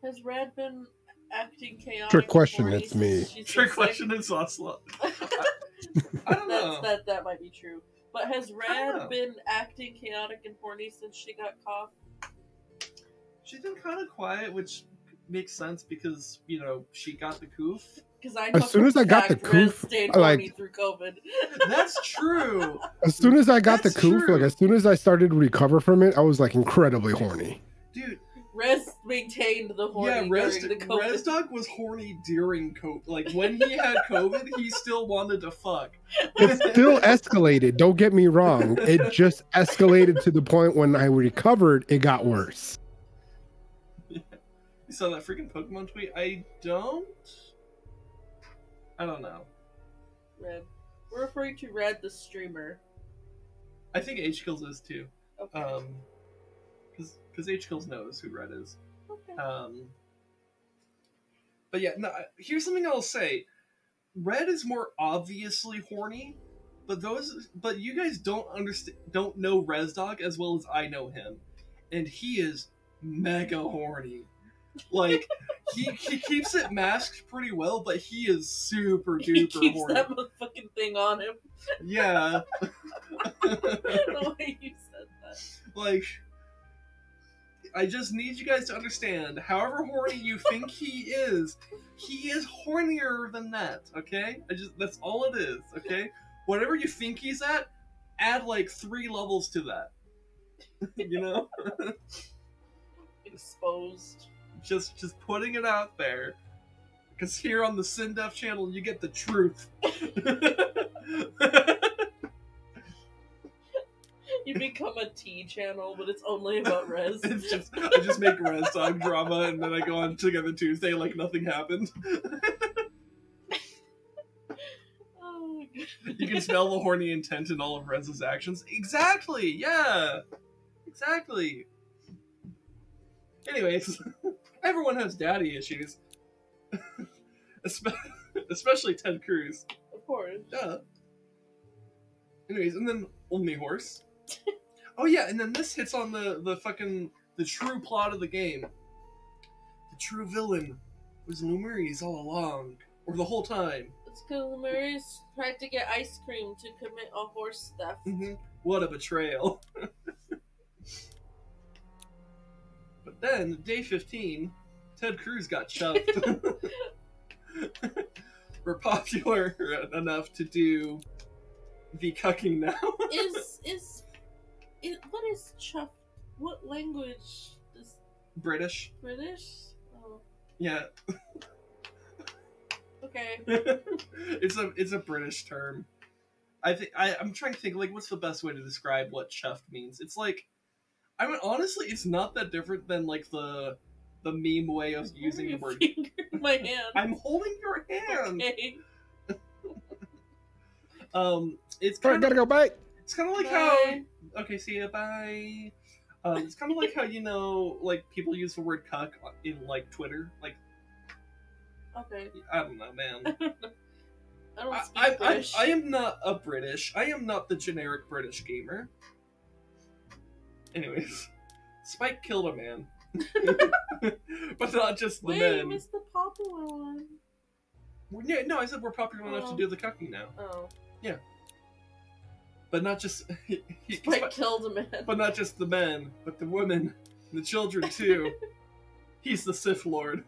Has Red been... acting chaotic. Trick question, it's me. Trick question, it's Ocelot. I don't know. That might be true. But has Red been acting chaotic and horny since she got caught? She's been kind of quiet, which makes sense because, you know, she got the coof. As soon as I got the coof, like, through COVID. That's true. As soon as I got the coof, like, as soon as I started to recover from it, I was, like, incredibly horny. Dude. Rez maintained the horny during the COVID. Rez Dog was horny during COVID. Like, when he had COVID, he still wanted to fuck. It still escalated. Don't get me wrong. It just escalated to the point when I recovered, it got worse. Yeah. You saw that freaking Pokemon tweet? I don't know. Red. We're referring to Red the streamer. I think H-Kills is too. Okay. Because H-Kills knows who Red is. Okay. But yeah, no, here's something I'll say. Red is more obviously horny, but you guys don't know Rez Dog as well as I know him. And he is mega horny. Like, he keeps it masked pretty well, but he is super duper horny. He keeps horny. That motherfucking thing on him. Yeah. The way you said that. Like... I just need you guys to understand, however horny you think he is hornier than that, okay? That's all it is, okay? Whatever you think he's at, add like 3 levels to that. You know? Exposed. Just putting it out there. Because here on the SinDef channel, you get the truth. You become a tea channel, but it's only about Rez. I just make Rez Dog drama, and then I go on Together Tuesday like nothing happened. Oh, God. You can smell the horny intent in all of Rez's actions. Exactly, yeah. Exactly. Anyways, everyone has daddy issues. Especially Ted Cruz. Of course. Yeah. Anyways, and then Only Horse. Oh yeah, and then this hits on the true plot of the game. The true villain was Lumeris all along, or the whole time. It's because Lumeris tried to get ice cream to commit a horse theft. Mm-hmm. What a betrayal! But then, day 15, Ted Cruz got chucked. We're popular enough to do the cucking now. What is chuffed? What language is British? British? Oh. Yeah. Okay. It's a British term. I'm trying to think like what's the best way to describe what chuffed means. It's like, I mean, honestly it's not that different than like the meme way of using the word. My hand. I'm holding your hand. Okay. It's kind of, gotta go. Bye. It's kind of like bye. How. Okay, see ya. Bye. It's kind of like how, you know, like people use the word "cuck" in like Twitter. Like, okay. I don't know, man. I don't speak British. I am not a British. I am not the generic British gamer. Anyways, Spike killed a man. But not just the men. Wait, you missed the popular one. No, I said we're popular enough to do the cucking now. Oh. Yeah. But not just... Spike killed a man. But not just the men, but the women, and the children too. He's the Sith Lord.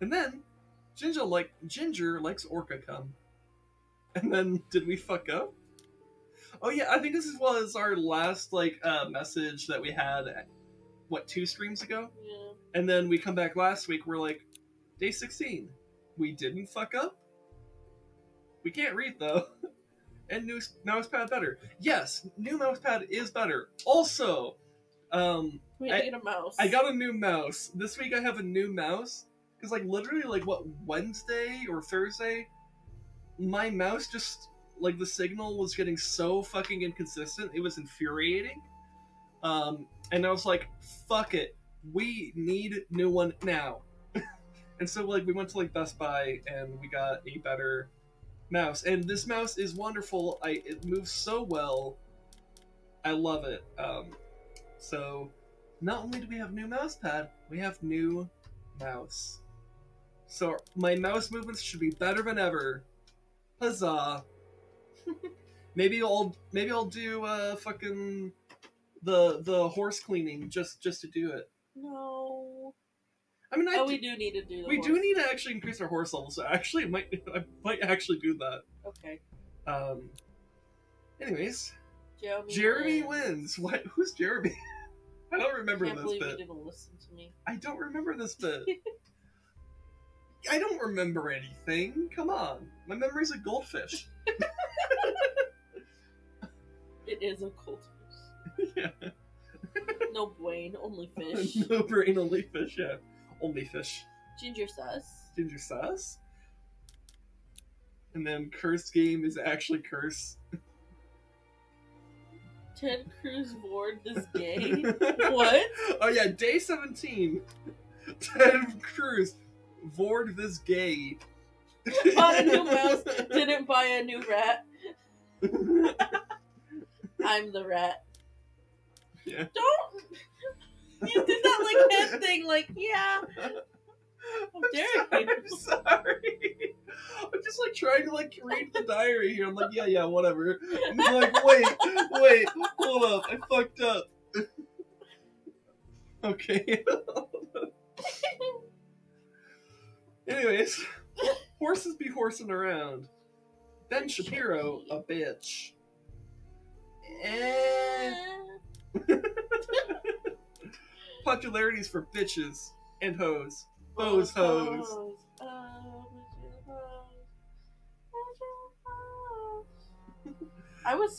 And then, Ginger likes Orca cum. And then, did we fuck up? Oh yeah, I think this was our last message that we had, what, 2 streams ago? Yeah. And then we come back last week, we're like, day 16. We didn't fuck up? We can't read though. And new mousepad better. Yes, new mousepad is better. Also, we need a mouse. I got a new mouse. This week I have a new mouse. Because literally what, Wednesday or Thursday? My mouse just... the signal was getting so fucking inconsistent, it was infuriating. And I was like, fuck it, we need a new one now. And so, we went to, Best Buy, and we got a better mouse. And this mouse is wonderful. It moves so well. I love it. So, not only do we have new mouse pad, we have new mouse. So, my mouse movements should be better than ever. Huzzah. Maybe I'll do fucking the horse cleaning just to do it. No. I mean, we do need to do. The we horse. Do need to actually increase our horse level. So actually, I might actually do that. Okay. Anyways, Jeremy wins. What? Who's Jeremy? I don't remember this bit. I can't believe you didn't listen to me. I don't remember this bit. I don't remember anything. Come on, my memory's a goldfish. It is a cold fish. Yeah. No brain, only fish. No brain, only fish, yeah. Only fish. Ginger sauce. Ginger sauce. And then Curse Game is actually Curse. Ted Cruz bored this day? What? Oh yeah, day 17. Ted Cruz bored this gay. Bought a new mouse, didn't buy a new rat. I'm the rat. Yeah. Don't! You did that head thing, yeah. How dare you? I'm sorry. I'm just trying to read the diary here. I'm like, yeah, whatever. And I'm like, wait, hold up. I fucked up. Okay. Anyways, horses be horsing around. Ben Shapiro, a bitch. Popularities for bitches and hoes. Bows, hoes.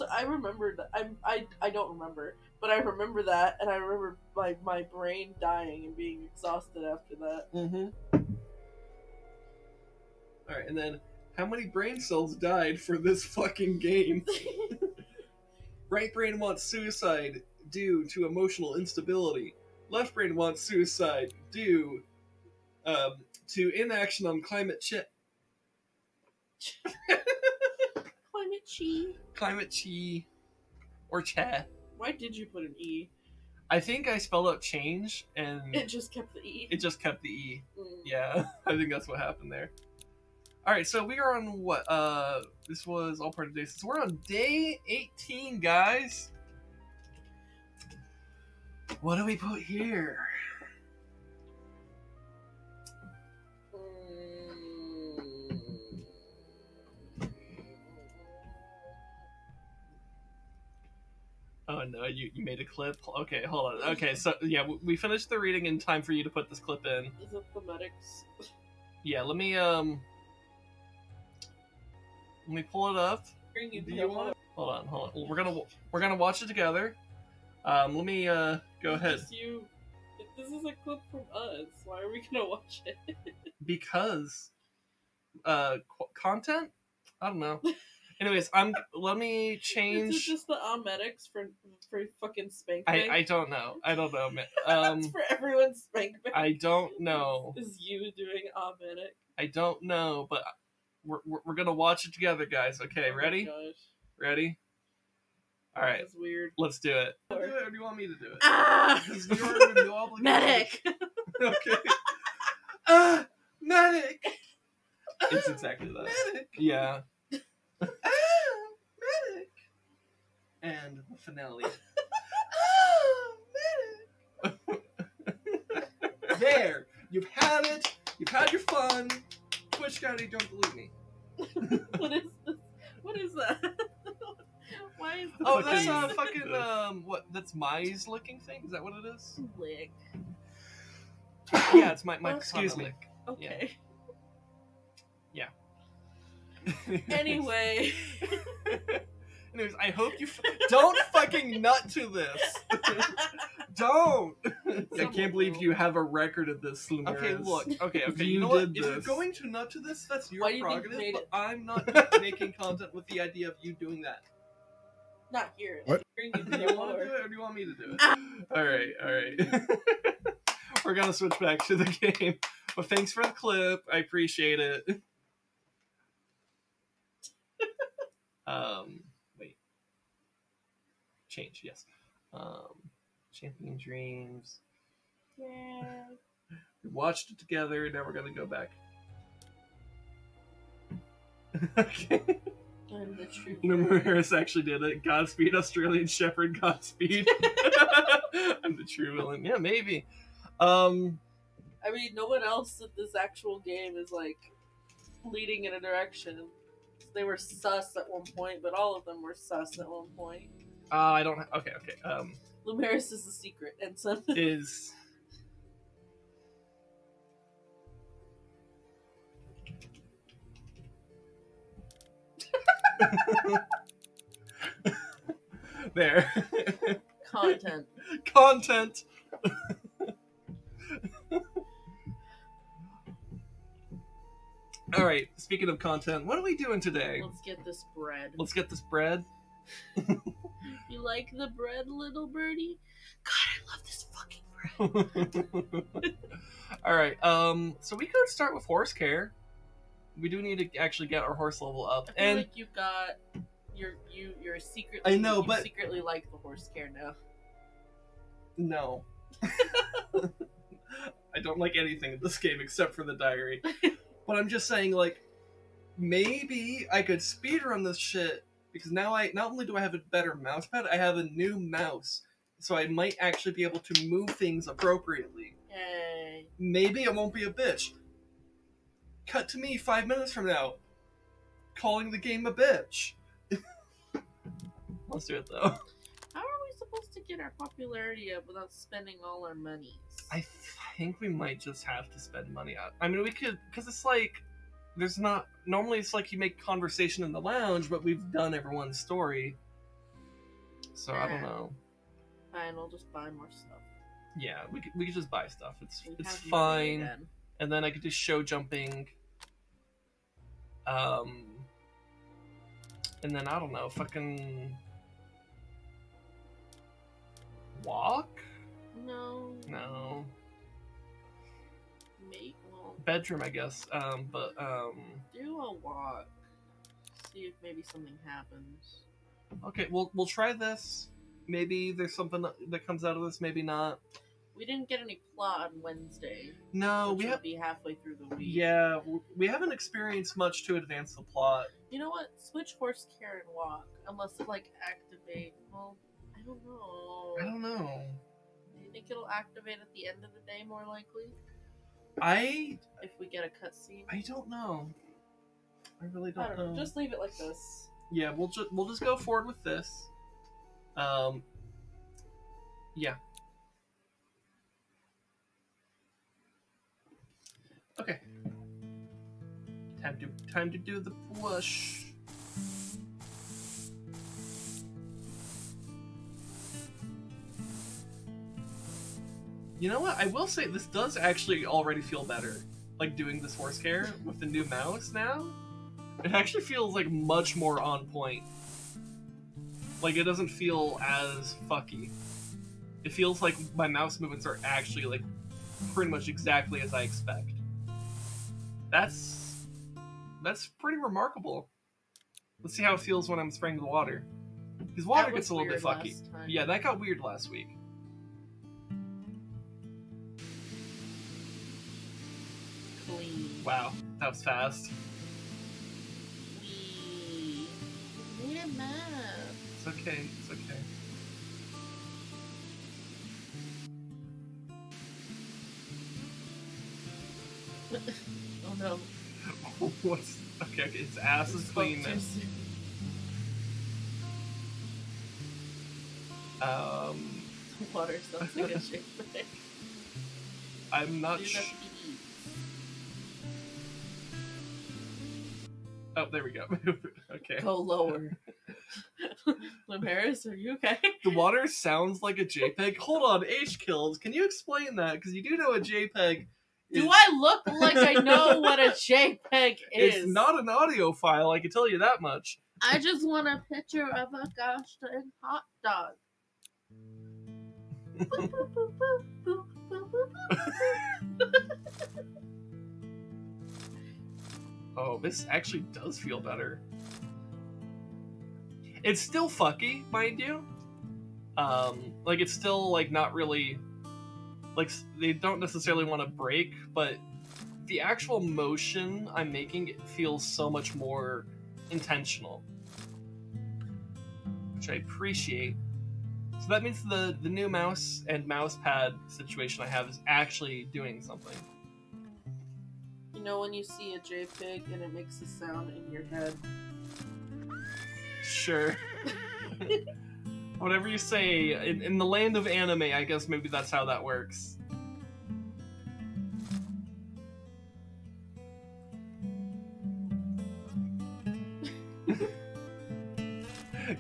I remembered. I don't remember, but I remember that, and I remember my brain dying and being exhausted after that. Mm-hmm. All right, and then how many brain cells died for this fucking game? Right brain wants suicide due to emotional instability. Left brain wants suicide due to inaction on climate climate chi. Or cha. Why did you put an E? I think I spelled out change and... It just kept the E. It just kept the E. Mm. Yeah, I think that's what happened there. Alright, so we are on what? This was all part of day. So we're on day 18, guys. What do we put here? Oh no, you made a clip? Okay, hold on. Okay, so yeah, we finished the reading in time for you to put this clip in. Is it thematics? Yeah, let me, Let me pull it up. Hold on. We're gonna watch it together. Let me go ahead. If this is a clip from us, why are we gonna watch it? Because content? I don't know. Anyways, let me change. Is it just the omedics for fucking spank bank? I don't know. I don't know. That's for everyone's spank bank. I don't know. Is you doing omedic? I don't know, but. We're gonna watch it together, guys. Okay, ready? Oh my gosh. Ready? All right. That's weird. Let's do it. I'll do it, or do you want me to do it? Medic. Okay. Medic. It's exactly that. Medic. Yeah. Medic. And the finale. Medic. There. You've had it. You've had your fun. Twitch County, don't believe me. What is this? What is that? Why is that? Oh, that's fucking what? That's Mai's licking thing. Is that what it is? Lick. Yeah, it's my excuse me. Lick. Okay. Yeah. Anyway. Anyways, I hope you don't fucking nut to this. Don't. I can't believe you have a record of this, Lumeris. Okay, look. Okay. You know what? If you're going to nut to this, that's your prerogative. But I'm not making content with the idea of you doing that. Not here. What? Do you want to do it, or do you want me to do it? All right. We're gonna switch back to the game. But thanks for the clip. I appreciate it. Wait. Change. Yes. Champion Dreams. Yeah. We watched it together. Now we're gonna go back. Okay. I'm the truth. Lumeris actually did it. Godspeed, Australian Shepherd. Godspeed. I'm the true villain. Yeah, maybe. I mean, no one else at this actual game is like leading in a direction. They were sus at one point, but all of them were sus at one point. I don't. Okay. Lumeris is the secret, and so is. There. Content. All right. Speaking of content, what are we doing today? Let's get this bread. You like the bread, little birdie? God, I love this fucking bread. All right. So we could start with horse care. We do need to actually get our horse level up. I feel like you've got you're secretly. I know, but secretly like the horse care now. No. I don't like anything in this game except for the diary. But I'm just saying, like, maybe I could speedrun this shit because now I not only do I have a better mouse pad, I have a new mouse, so I might actually be able to move things appropriately. Yay. Maybe it won't be a bitch. Cut to me 5 minutes from now, calling the game a bitch. Let's do it though. How are we supposed to get our popularity up without spending all our monies? I think we might just have to spend money out. I mean, we could, because it's like, there's not, normally it's like you make conversation in the lounge, but we've done everyone's story. So I don't know. Fine, we'll just buy more stuff. Yeah, we could just buy stuff. It's fine. And then I could do show jumping. And then I don't know, fucking walk? No. Make one. Bedroom, I guess. Do a walk. See if maybe something happens. Okay, we'll try this. Maybe there's something that comes out of this. Maybe not. We didn't get any plot on Wednesday. No, we have to be halfway through the week. Yeah, we haven't experienced much to advance the plot. You know what? Switch horse care and walk, unless it like activate. Well, I don't know. You think it'll activate at the end of the day, more likely? If we get a cutscene. I don't know. I really don't know. Just leave it like this. Yeah, we'll just go forward with this. Yeah. Okay. Time to do the push. You know what? I will say this does actually already feel better. Like doing this horse care with the new mouse now. It actually feels like much more on point. Like it doesn't feel as fucky. It feels like my mouse movements are actually like pretty much exactly as I expect. That's pretty remarkable. Let's see how it feels when I'm spraying the water. His water gets a little bit fucky. Yeah, that got weird last week. Clean. Wow, that was fast. Wee. What a map. It's okay, it's okay. Oh no. What's... Okay, okay, its ass is clean then. The water sounds like a shit. I'm not sure. Oh, there we go. Okay. Go lower. Lumeris, are you okay? The water sounds like a JPEG. Hold on, H-Kills, can you explain that? Because you do know a JPEG... Do I look like I know what a JPEG is? It's not an audio file, I can tell you that much. I just want a picture of a gosh dang hot dog. Oh, this actually does feel better. It's still fucky, mind you. Like, it's still, like, not really... Like, they don't necessarily want to break, but the actual motion I'm making it feels so much more intentional, which I appreciate. So that means the new mouse and mouse pad situation I have is actually doing something. You know when you see a JPEG and it makes a sound in your head? Sure. Whatever you say, in the land of anime, I guess maybe that's how that works.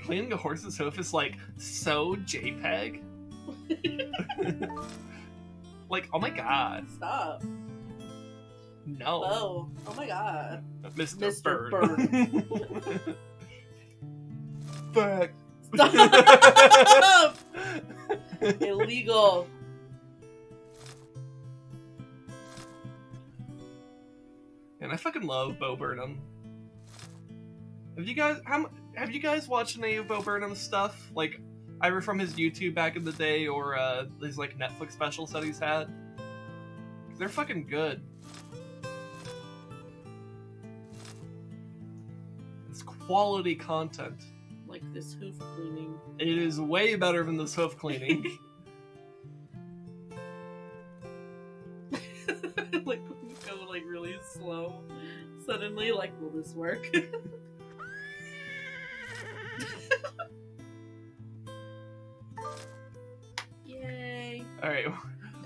Cleaning a horse's hoof is like, so JPEG? Like, oh my god. Stop. No. Oh, oh my god. Mr. Bird. Fuck. Stop! Illegal. And I fucking love Bo Burnham. Have you guys watched any of Bo Burnham's stuff? Like, either from his YouTube back in the day or his like Netflix specials that he's had. They're fucking good. It's quality content. Like this hoof cleaning. It is way better than this hoof cleaning. Like, we go like really slow. Suddenly, like, will this work? Yay! All right,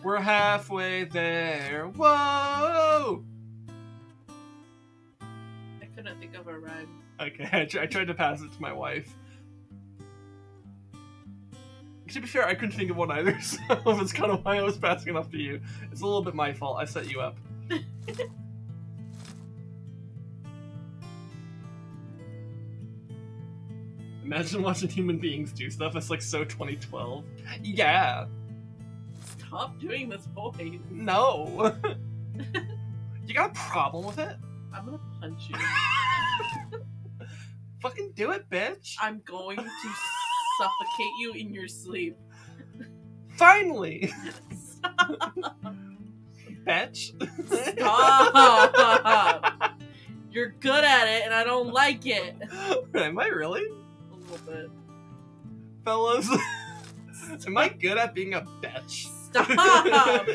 we're halfway there. Whoa! I couldn't think of a rhyme. Okay, I tried to pass it to my wife. To be fair, I couldn't think of one either, so that's kind of why I was passing it off to you. It's a little bit my fault. I set you up. Imagine watching human beings do stuff. It's like so 2012. Yeah. Stop doing this, boy. No. You got a problem with it? I'm gonna punch you. Fucking do it, bitch! I'm going to suffocate you in your sleep. Finally! Stop! Bitch! Stop! You're good at it and I don't like it! Am I really? A little bit. Fellas, am I good at being a bitch? Stop!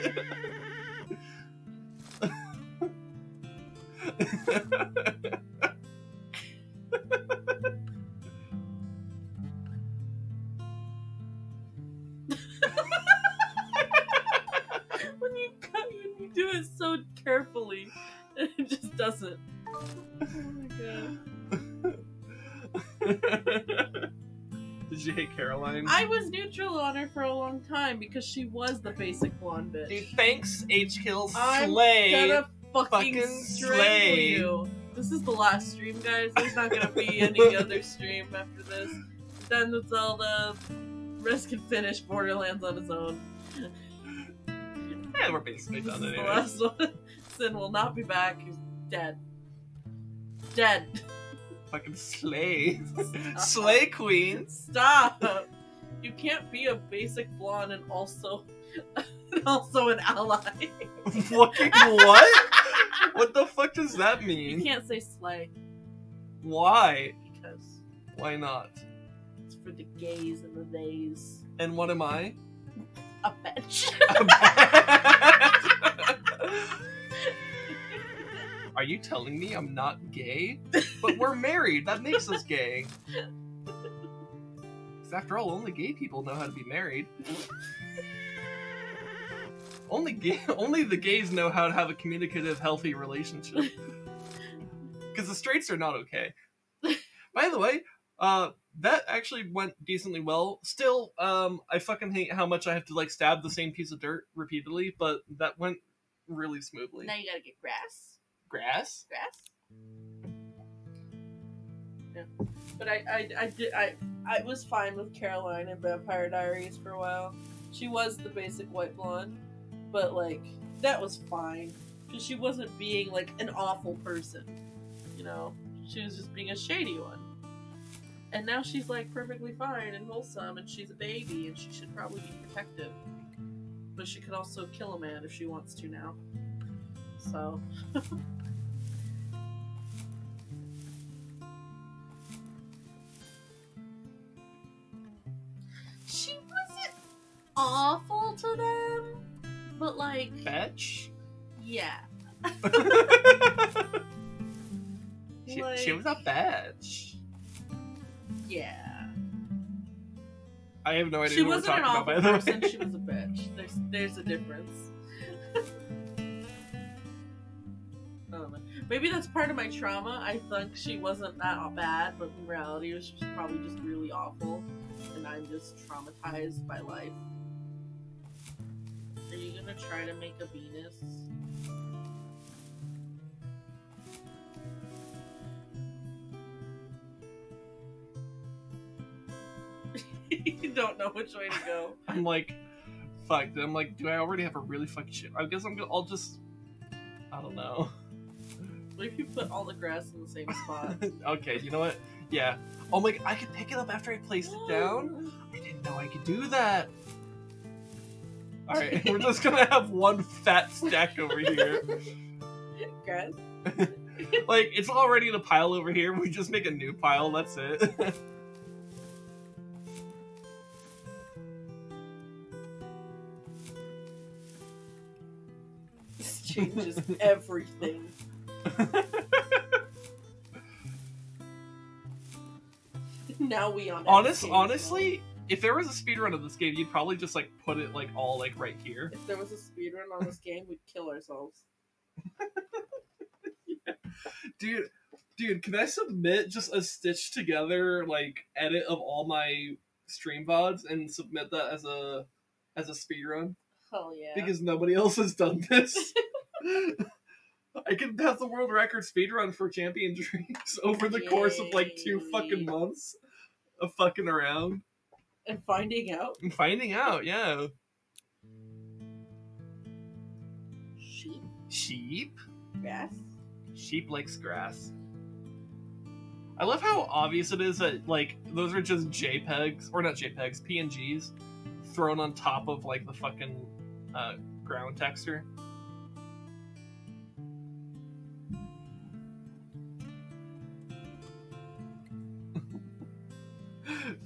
When you cut, you do it so carefully, and it just doesn't. Oh my god. Did you hate Caroline? I was neutral on her for a long time because she was the basic blonde bitch. Dude, thanks, H-Kill. Slay. I'm gonna fucking slay you. This is the last stream, guys. There's not gonna be any other stream after this. Done with Zelda. Rez can finish Borderlands on its own. Yeah, we're basically done anyway. The last one. Sin will not be back. He's dead. Dead. fucking slay. Slay queen. Stop. You can't be a basic blonde and also an ally. Fucking what? What the fuck does that mean? You can't say slay. Why? Because. Why not? It's for the gays and the theys. And what am I? A bitch. A bitch. Are you telling me I'm not gay? But we're married. That makes us gay. Because after all, only gay people know how to be married. Only the gays know how to have a communicative, healthy relationship. Because the straights are not okay. By the way, that actually went decently well. Still, I fucking hate how much I have to, like, stab the same piece of dirt repeatedly, but that went really smoothly. Now you gotta get grass. Grass? Grass? Yeah. But I was fine with Caroline in Vampire Diaries for a while. She was the basic white blonde, but, like, that was fine. Because she wasn't being, like, an awful person, you know? She was just being a shady one. And now she's, like, perfectly fine and wholesome, and she's a baby, and she should probably be protective. But she could also kill a man if she wants to now. So... She wasn't awful to them, but, like... Bitch? Yeah. She was a bitch. Yeah. I have no idea what we're talking about, by the way. She wasn't an awful person, she was a bitch. There's a difference. Maybe that's part of my trauma. I think she wasn't that bad, but in reality, she was probably just really awful. And I'm just traumatized by life. Are you gonna try to make a Venus? You don't know which way to go. I'm like, fuck. I'm like, do I already have a really fucking shit? I guess I'll just, I don't know. What if you put all the grass in the same spot? Okay, you know what? Yeah. Oh my, I could pick it up after I placed it down? I didn't know I could do that. Alright, we're just gonna have one fat stack over here. Grass? Like, it's already in a pile over here. We just make a new pile, that's it. Changes everything. Now we on. Honestly, if there was a speedrun of this game, you'd probably just like put it like all like right here. If there was a speedrun on this game, we'd kill ourselves. Yeah. Dude, can I submit just a stitched together like edit of all my stream VODs and submit that as a speedrun? Hell yeah! Because nobody else has done this. I could pass the world record speedrun for Champion Dreams over the course of like 2 fucking months of fucking around. And finding out? And finding out, yeah. Sheep? Sheep? Grass? Sheep likes grass. I love how obvious it is that, like, those are just JPEGs, or not JPEGs, PNGs, thrown on top of, like, the fucking ground texture.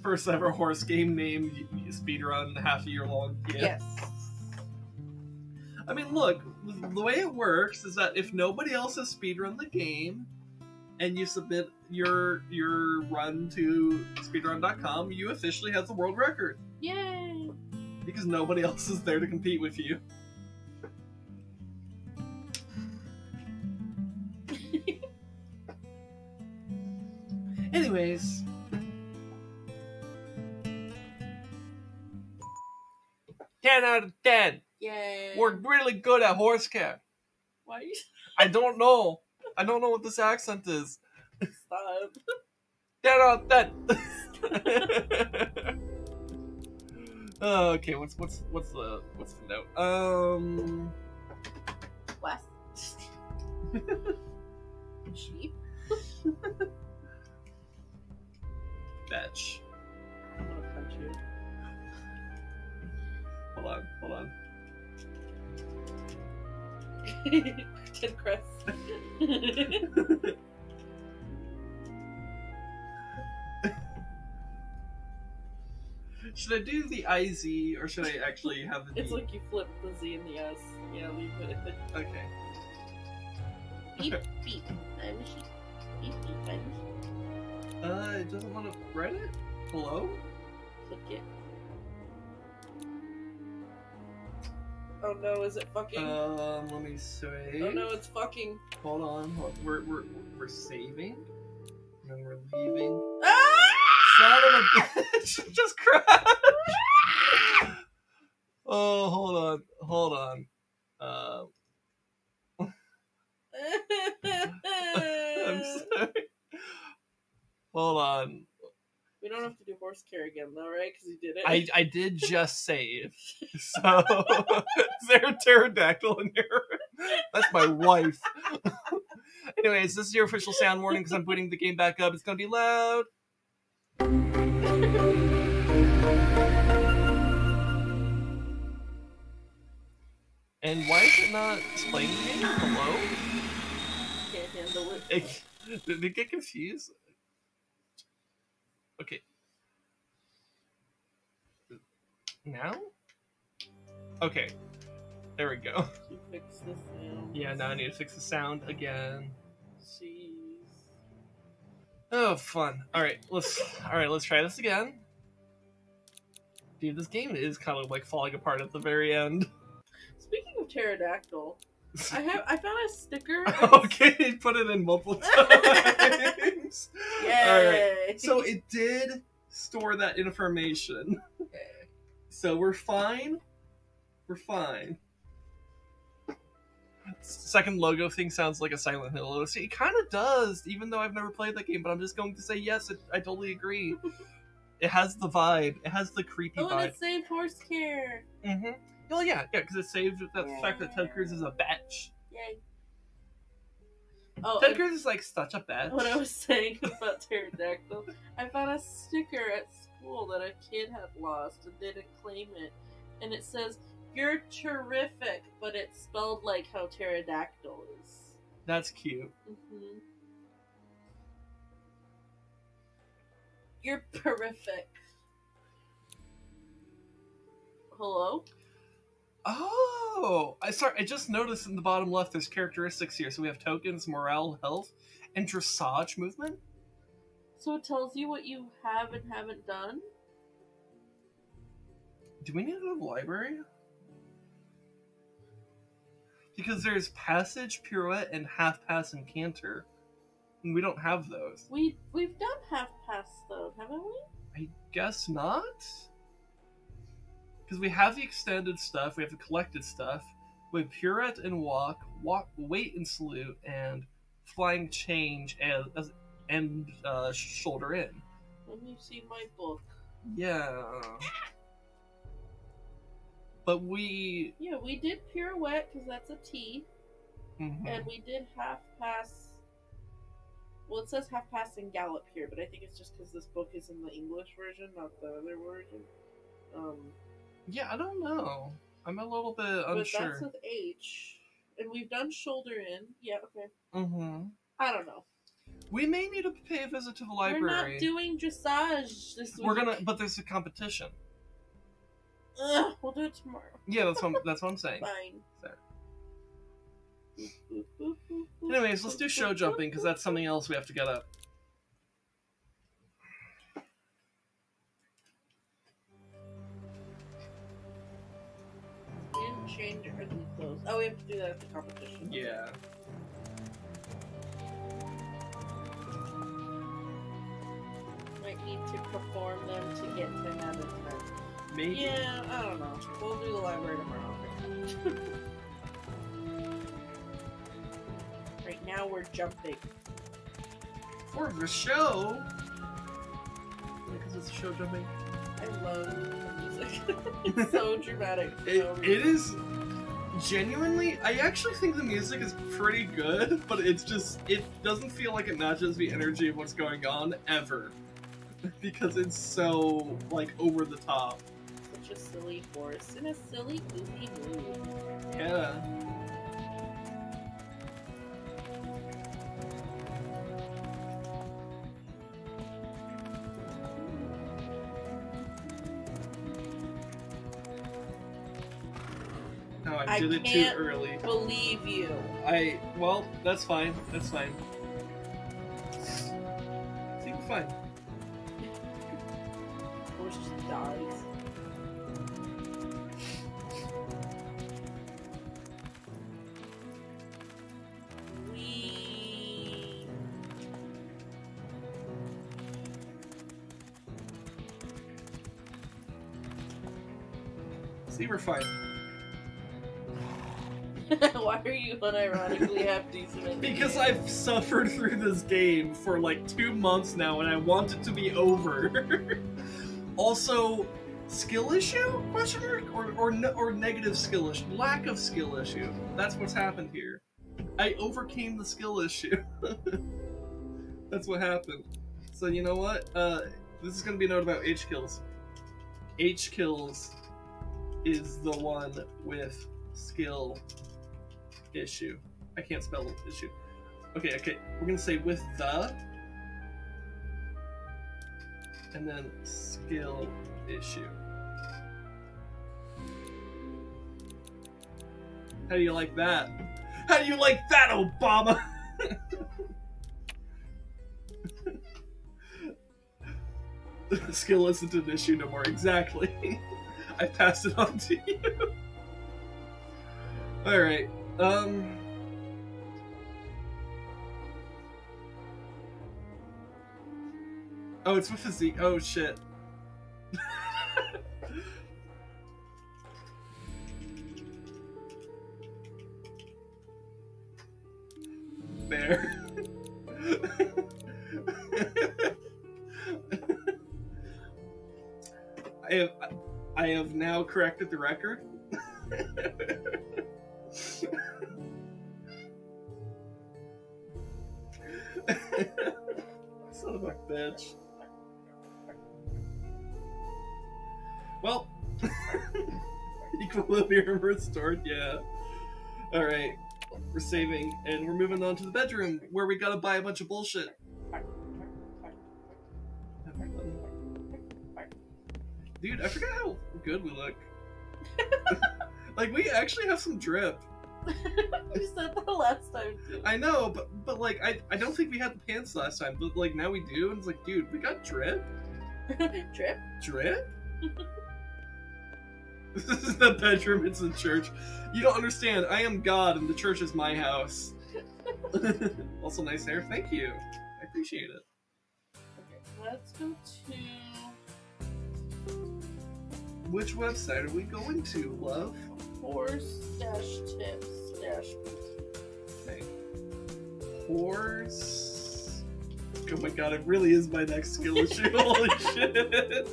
First ever horse game named speedrun, half a year long. Yeah. Yes. I mean, look, the way it works is that if nobody else has speedrun the game, and you submit your run to speedrun.com, you officially have the world record. Yay! Because nobody else is there to compete with you. Anyways. Out of 10. Yay. We're really good at horse care. Why? I don't know. I don't know what this accent is. Stop. 10 out of 10. Okay, what's the note? What? Sheep. bitch. I'm gonna punch you. Hold on, hold on. Ted Cruz. Should I do the IZ or should I actually have the D? It's like you flip the Z and the S. Yeah, leave it. Okay. Beep, beep. I'm she. Beep, beep. I'm she. It doesn't want to write it? Hello? Click it. Oh no, is it fucking? Let me save. Oh no, it's fucking. Hold on, hold on. We're saving. And then we're leaving. Ah! Son of a bitch! Just crashed! Oh, hold on. Hold on. I'm sorry. Hold on. We don't have to do horse care again, though, right? Because you did it. I did just save. So, is there a pterodactyl in there? That's my wife. Anyways, this is your official sound warning because I'm putting the game back up. It's going to be loud. And why is it not playing the game? Hello? Can't handle it. Did it get confused? Okay. Now? Okay. There we go. You fix the sound. Yeah, now I need to fix the sound again. Jeez. Oh, fun. All right, let's try this again. Dude, this game is kind of like falling apart at the very end. Speaking of pterodactyl, I found a sticker. Okay, put it in multiple times. Yay. All right. So it did store that information. Okay. So we're fine. We're fine. Second logo thing sounds like a Silent Hill logo. See, it kind of does, even though I've never played that game, but I'm just going to say yes, I totally agree. It has the vibe. It has the creepy vibe. Oh, and it saved horse care. Mm-hmm. Well, yeah, because it saved the fact that Ted Cruz is a bitch. Yay. Oh, Ted Cruz is like such a bitch. What I was saying about pterodactyl, I found a sticker at school that a kid had lost and didn't claim it, and it says, "You're terrific," but it's spelled like how pterodactyl is. That's cute. Mm-hmm. You're terrific. Hello? Oh! I just noticed in the bottom left there's characteristics here. So we have tokens, morale, health, and dressage movement. So it tells you what you have and haven't done? Do we need to go to the library? Because there's passage, pirouette, and half-pass and canter. And we don't have those. We've done half-pass, though, haven't we? I guess not. Because we have the extended stuff, we have the collected stuff, we have pirouette and walk, weight and salute, and flying change, and shoulder in. Let me see my book. Yeah. But we... Yeah, we did pirouette, because that's a T. Mm-hmm. And we did half-pass... Well, it says half-pass and gallop here, but I think it's just because this book is in the English version, not the other version. Yeah, I don't know. I'm a little bit unsure. But that's with H. And we've done shoulder in. Yeah, okay. Mm-hmm. I don't know. We may need to pay a visit to the library. We're not doing dressage this week. But there's a competition. Ugh, we'll do it tomorrow. Yeah, that's what I'm saying. Fine. So. Anyways, let's do show jumping because that's something else we have to get up. We didn't change our ugly clothes. Oh, we have to do that at the competition. Yeah. Might need to perform them to get to another time. Maybe. Yeah, I don't know. We'll do the library tomorrow. Right now we're jumping. For the show! Because it's show jumping. I love the music. It's so dramatic. It is genuinely, I actually think the music is pretty good, but it doesn't feel like it matches the energy of what's going on, ever. because it's so, like, over the top. Such a silly horse and a silly, goofy move. Yeah. No, I did it too early. I can't believe you. Well, that's fine. That's fine. Seems fine. Horse just dies. See, we're fine. Why are you unironically half decent? Because I've suffered through this game for like 2 months now, and I want it to be over. Also, skill issue? Question mark? Or negative skill issue? Lack of skill issue. That's what's happened here. I overcame the skill issue. That's what happened. So you know what? This is gonna be a note about H kills. H kills is the one with skill issue. I can't spell issue. Okay. We're gonna say with the, and then skill issue. How do you like that? How do you like that, Obama? Skill isn't an issue no more. Exactly. I passed it on to you. Alright, oh, it's with physique. Oh, shit. Bear. I have now corrected the record. Son of a bitch. Well, equilibrium restored, yeah. Alright, we're saving and we're moving on to the bedroom where we gotta buy a bunch of bullshit. Dude, I forgot how good we look. Like, we actually have some drip. You said that last time, too. I know, but like, I don't think we had the pants last time, but like, now we do, and it's like, dude, we got drip? Drip? Drip? This isn't the bedroom, it's the church. You don't understand, I am God, and the church is my house. Also, nice hair, thank you. I appreciate it. Okay, let's go to... Which website are we going to, love? Horse-tips-boutique. Okay. Horse... Oh my god, it really is my next skill issue. Holy shit.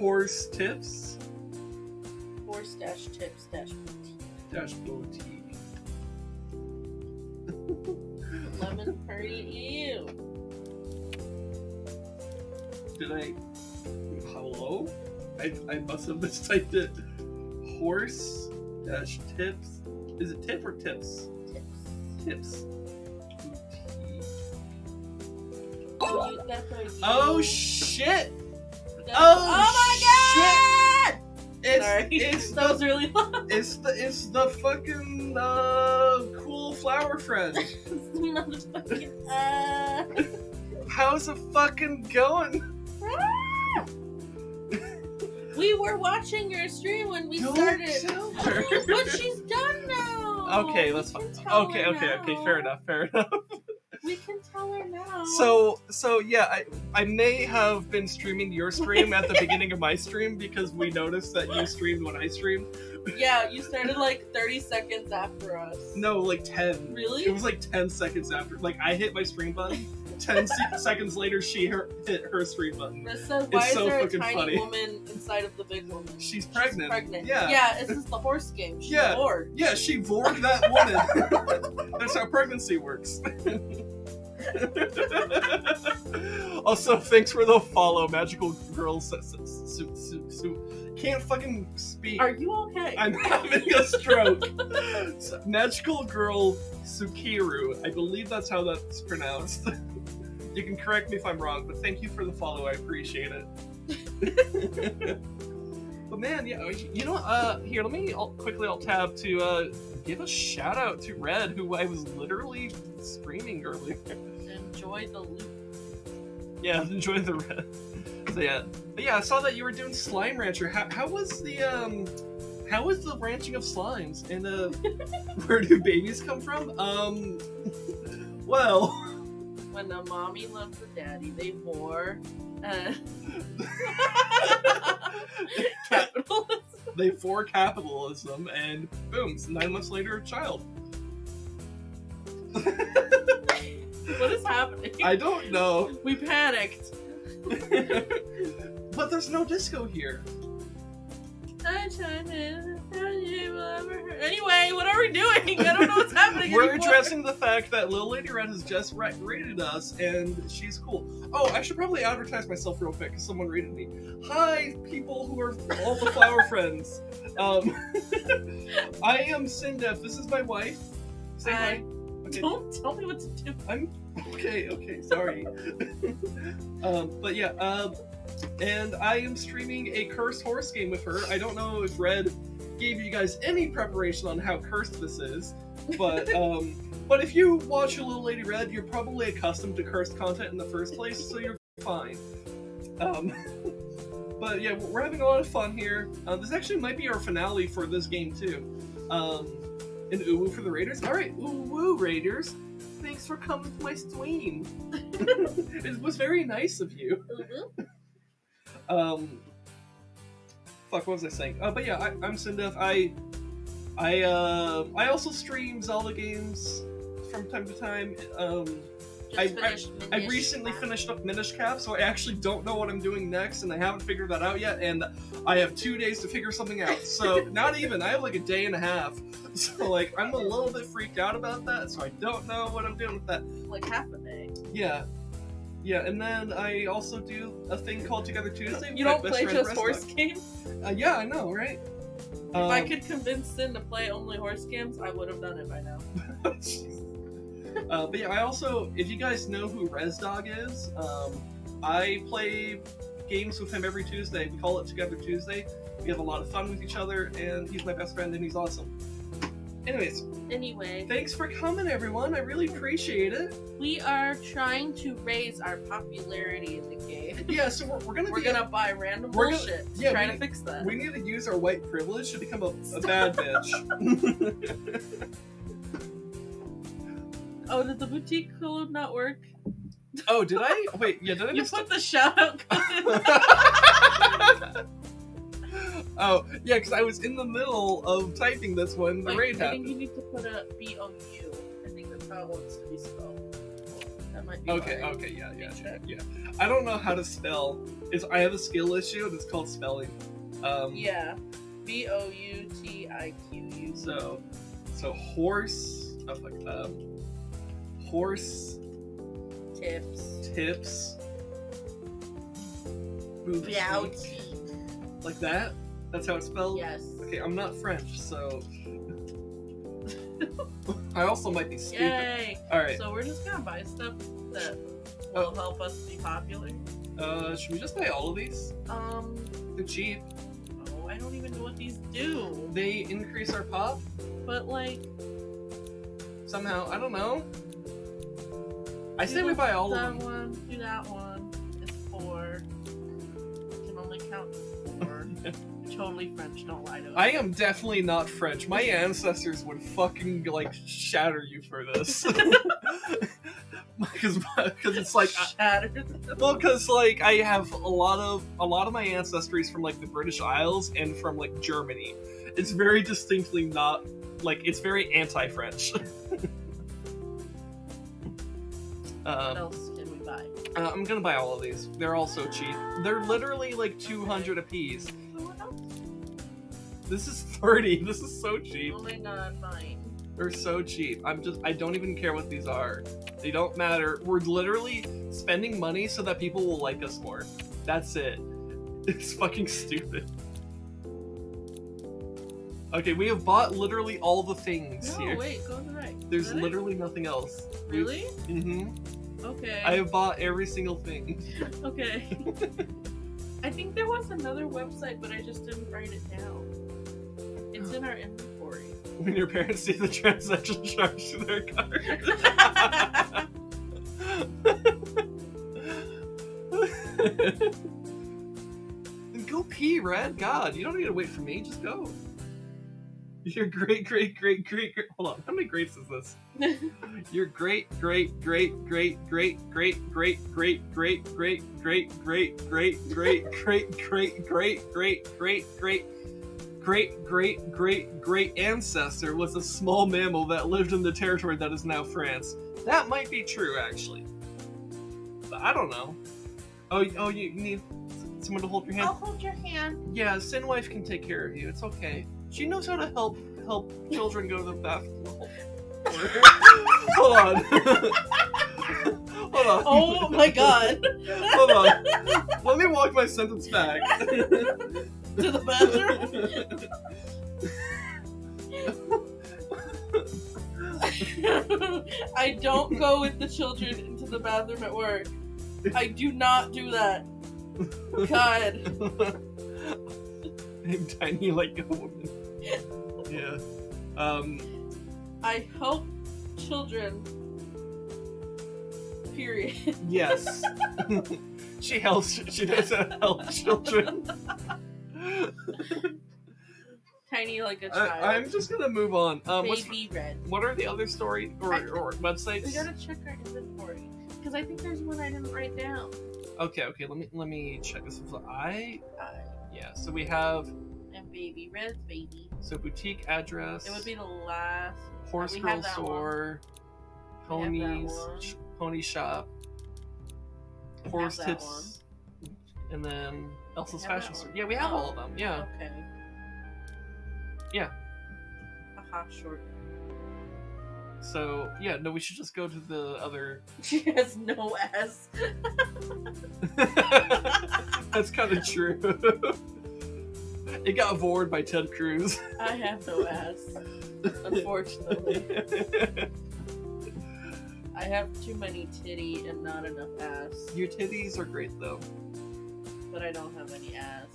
Horse tips. Horse-tips-boutique. Lemon Purdy, ew. Did I... Hello? I must have mistyped it. Horse... dash tips. Is it tip or tips? Tips. Oh, oh shit! Oh my god! It's, sorry, it's that was really loud. It's the fucking cool flower friend. It's not a fucking How's it fucking going? We were watching your stream when we started. Tell her. But she's done now. Okay, let's. Okay. Fair enough. We can tell her now. So yeah, I may have been streaming your stream at the beginning of my stream because we noticed that you streamed when I streamed. Yeah, you started like 30 seconds after us. No, like 10. Really? It was like 10 seconds after. Like I hit my stream button. 10 seconds later, she hit her stream button. So, why it's so is there fucking a tiny funny. Woman inside of the big woman? She's pregnant. Yeah. Yeah, this is the horse game. She vored. Yeah, she vored that woman. That's how pregnancy works. Also, thanks for the follow, Magical Girl. Can't fucking speak. Are you okay? I'm having a stroke. Magical Girl Sukiru. I believe that's how that's pronounced. You can correct me if I'm wrong, but thank you for the follow. I appreciate it. But man, yeah, you know, here, let me quickly alt-tab to give a shout-out to Red, who I was literally screaming earlier. Enjoy the loop. Yeah, enjoy the Red. So yeah, but yeah, I saw that you were doing Slime Rancher. How was the how was the ranching of slimes, and where do babies come from? Well, when the mommy loves the daddy, they whore. Capitalism. They for capitalism, and boom! 9 months later, a child. What is happening? I don't know. We panicked. But there's no disco here. Anyway, what are we doing? I don't know what's happening. We're addressing the fact that LilLadyRed has just rated us, and she's cool. Oh, I should probably advertise myself real quick because someone rated me. Hi, people who are all the flower friends. I am Sindef. This is my wife. Say hi. Okay. Don't tell me what to do. I'm okay. Okay, sorry. But yeah, and I am streaming a cursed horse game with her. I don't know if Red gave you guys any preparation on how cursed this is, but but if you watch a LilLadyRed, you're probably accustomed to cursed content in the first place, so you're fine. But yeah, we're having a lot of fun here. This actually might be our finale for this game too. And uwu for the Raiders. All right, uwu Raiders. Thanks for coming to my stream. It was very nice of you. Mm-hmm. Fuck, what was I saying? But yeah, I'm Sindef. I also stream Zelda games from time to time. I recently finished up Minish Cap, so I actually don't know what I'm doing next, and I haven't figured that out yet, and I have 2 days to figure something out. So, not even. I have like a day and a half. So, like, I'm a little bit freaked out about that, so I don't know what I'm doing with that. Like, half a day. Yeah. Yeah, and then I also do a thing called Together Tuesday. You don't play just horse games? Yeah, I know, right? If I could convince Sin to play only horse games, I would have done it by now. But yeah, I also, if you guys know who RezDog is, I play games with him every Tuesday. We call it Together Tuesday. We have a lot of fun with each other, and he's my best friend, and he's awesome. Anyways. Anyway. Thanks for coming, everyone. I really appreciate it. We are trying to raise our popularity in the game. Yeah, so we're gonna buy random bullshit to fix that. We need to use our white privilege to become a bad bitch. Oh, did the boutique code not work? Oh, did I? Wait, yeah, did I? You put the shout out code in. Oh, yeah, because I was in the middle of typing this when the raid happened. I think you need to put a B-O-U. I think that's how it wants to be spelled. That might be okay, fine. Okay, yeah. I don't know how to spell. I have a skill issue, and it's called spelling. Yeah, B-O-U-T-I-Q-U. So horse, I was like, horse tips bounty, like that. That's how it's spelled. Yes. Okay, I'm not French, so I also might be stupid. Yay. All right. So we're just gonna buy stuff that will help us be popular. Should we just buy all of these? They're cheap. Oh, I don't even know what these do. They increase our pop. But like somehow, I don't know. I say we buy all of them. Do that one. It's 4. I can only count 4. Totally French. Don't lie to us. I am definitely not French. My ancestors would fucking like shatter you for this. Because it's like shatter. Well, because like I have a lot of my ancestries from like the British Isles and from like Germany. It's very distinctly not like it's very anti-French. What else did we buy? I'm gonna buy all of these. They're all so cheap. They're literally like 200 apiece. So what else? This is 30. This is so cheap. Only not mine. They're so cheap. I don't even care what these are. They don't matter. We're literally spending money so that people will like us more. That's it. It's fucking stupid. Okay, we have bought literally all the things here. No, wait, go to the right. There's literally nothing else. Really? Mm-hmm. Okay. I have bought every single thing. Okay. I think there was another website, but I just didn't write it down. It's in our inventory. When your parents see the transaction charge to their card. Then go pee, Red. God, you don't need to wait for me. Just go. Your great hold on, how many greats is this? Your great ancestor was a small mammal that lived in the territory that is now France. That might be true, actually. But I don't know. Oh, you need someone to hold your hand? I'll hold your hand. Yeah, Sin Wife can take care of you. It's okay. She knows how to help children go to the bathroom. Hold on. Hold on. Oh my god. Hold on. Let me walk my sentence back. To the bathroom? I don't go with the children into the bathroom at work. I do not do that. God. I'm tiny like a woman. Yeah. I help children. Period. Yes. She helps. She doesn't help children. Tiny like a child. I'm just gonna move on. Baby Red. What are the other story or websites? We gotta check our inventory because I think there's one I didn't write down. Okay. Let me check this. Yeah, so we have. And Baby Rez, baby. So boutique address. It would be the last. Horse girl store. One. Ponies. Pony shop. Horse tips. And then Elsa's fashion store. Yeah, we have all of them. Yeah. Okay. Yeah. Aha, short. So, yeah, no, we should just go to the other. She has no ass. That's kind of true. It got bored by Ted Cruz. I have no ass, unfortunately. I have too many titty and not enough ass. Your titties are great, though. But I don't have any ass.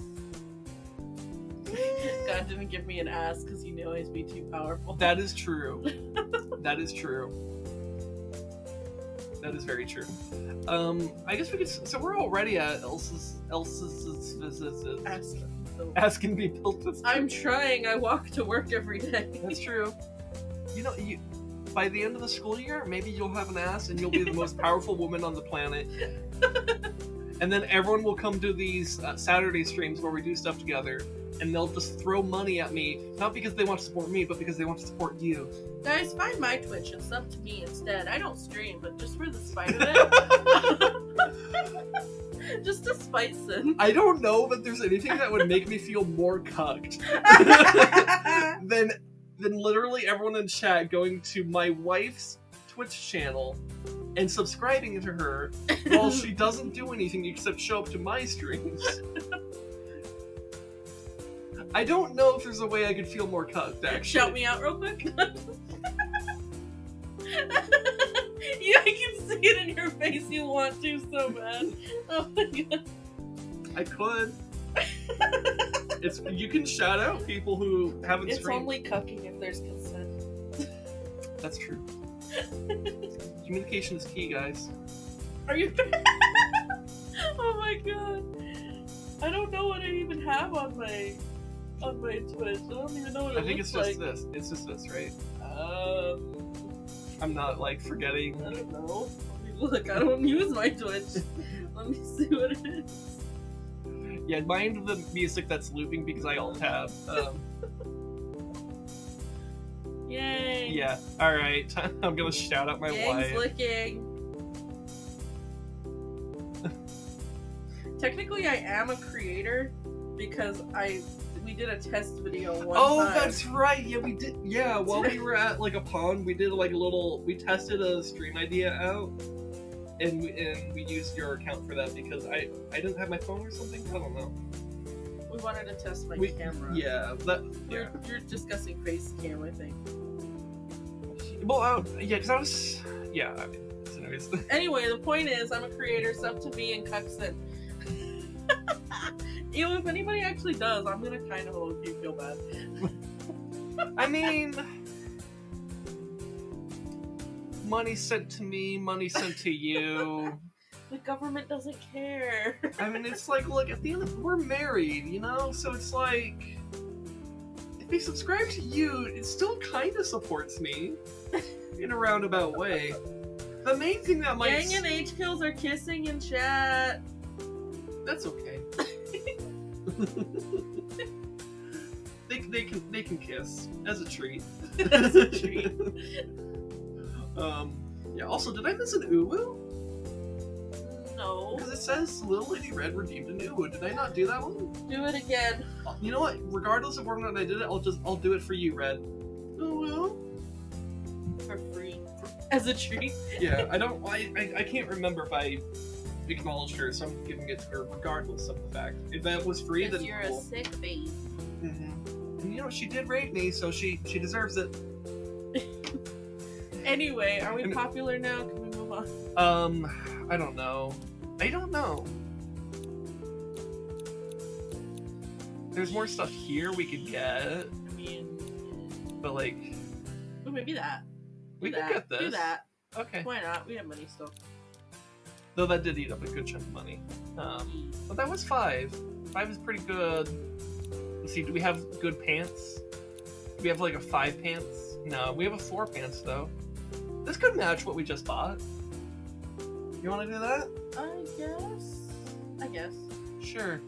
God didn't give me an ass because he knew I'd be too powerful. That is true. That is true. That is very true. I guess we could. So we're already at Elsa's ass can be built. I'm trying. I walk to work every day. That's true. You know, by the end of the school year, maybe you'll have an ass and you'll be the most powerful woman on the planet. And then everyone will come to these Saturday streams where we do stuff together. And they'll just throw money at me, not because they want to support me, but because they want to support you. Guys, find my Twitch and sub to me instead. I don't stream, but just for the spite of it. Just to spite Sin. I don't know that there's anything that would make me feel more cucked than literally everyone in chat going to my wife's Twitch channel and subscribing to her while she doesn't do anything except show up to my streams. I don't know if there's a way I could feel more cucked, actually. Shout me out real quick. Yeah, I can see it in your face. You want to so bad. Oh my god. I could. You can shout out people who haven't streamed. It's only cucking if there's consent. That's true. Communication is key, guys. Are you... Oh my god. I don't know what I even have on my Twitch. I don't even know what it looks like. I think it's just this. It's just this, right? I'm not, like, forgetting. I don't know. Look, I don't use my Twitch. Let me see what it is. Yeah, mind the music that's looping because I alt-tab. Yay! Yeah, alright. I'm gonna shout out my wife. Gang's looking. Technically, I am a creator because I... we did a test video one time. Oh, that's right. Yeah, we did. Yeah, while we were at like a pond, we did like a little. We tested a stream idea out, and we used your account for that because I didn't have my phone or something. I don't know. We wanted to test my camera. Yeah, that. Yeah. You're discussing face cam, I think. Well, yeah, because I was. Yeah. I mean, anyways. Anyway, the point is, I'm a creator. Sub to me and Cuxton. You know, if anybody actually does, I'm gonna kind of low-key feel bad. I mean, money sent to me, money sent to you. The government doesn't care. I mean, it's like, look, at the end of, we're married, you know? So it's like, if they subscribe to you, it still kind of supports me in a roundabout way. The main thing that might... Yang and H-Kills are kissing in chat. That's okay. they can kiss as a treat. As a treat. Yeah. Also, did I miss an uwu? No. Because it says LilLadyRed redeemed an uwu. Did I not do that one? Do it again. You know what? Regardless of whether or not I did it, I'll do it for you, Red. Uwu. For free. As a treat. Yeah. I can't remember if I acknowledged her, so I'm giving it to her regardless of the fact. If that was free, then you're cool. A sick baby. Mm-hmm. And you know, she did rape me, so she deserves it. Anyway, are we popular now? Can we move on? I don't know. I don't know. There's more stuff here we could get. I mean... But like... Ooh, maybe that. We could get this. Do that. Okay. Why not? We have money still. Though that did eat up a good chunk of money. But that was 5. 5 is pretty good. Let's see, do we have good pants? Do we have like a 5 pants? No, we have a 4 pants though. This could match what we just bought. You want to do that? I guess. Sure.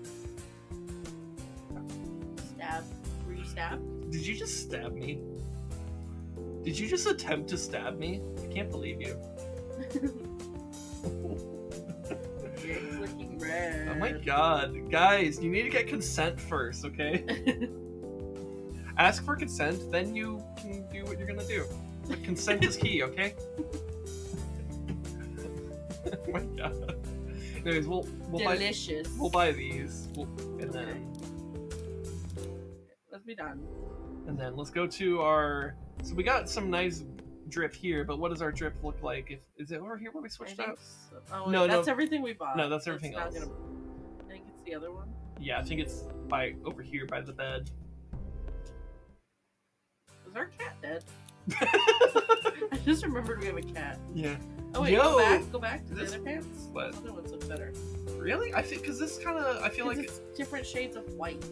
Stab. Were you stabbed? Did you just stab me? Did you just attempt to stab me? I can't believe you. Looking red. Oh my god. Guys, you need to get consent first, okay? Ask for consent, then you can do what you're gonna do. But consent is key, okay? Oh my god. Anyways, we'll delicious. We'll buy these. And then... Let's be done. And then let's go to our... So we got some nice... drip here, but what does our drip look like? Is it over here where we switched out? So. Oh, wait, no, that's everything we bought. No, that's everything else. I think it's the other one. Yeah, I think it's by over here by the bed. Is our cat dead? I just remembered we have a cat. Yeah. Oh wait, go back to the other pants. What? The other ones look better. Really? I think because this kind of I feel like it's different shades of white.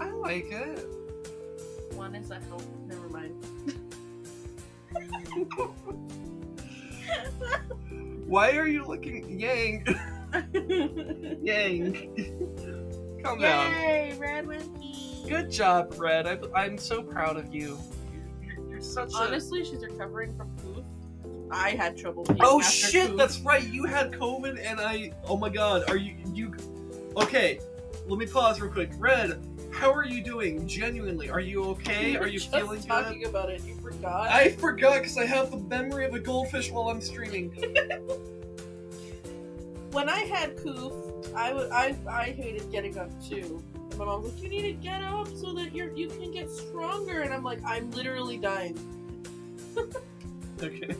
I like it. One is a help. Never mind. Why are you looking, Yang? Yang, calm down. Yay, Red Monkey. Good job, Red. I'm so proud of you. You're such. Honestly, she's recovering from COVID. I had trouble. Being oh after shit! Food. That's right. You had COVID, and I. Oh my God. Are you? Okay. Let me pause real quick. Red, how are you doing? Genuinely, are you okay? Are you feeling good? Talking about it, you forgot. I forgot because I have the memory of a goldfish while I'm streaming. When I had coof, I hated getting up too. And my mom was like, "You need to get up so that you can get stronger." And I'm like, "I'm literally dying." Okay,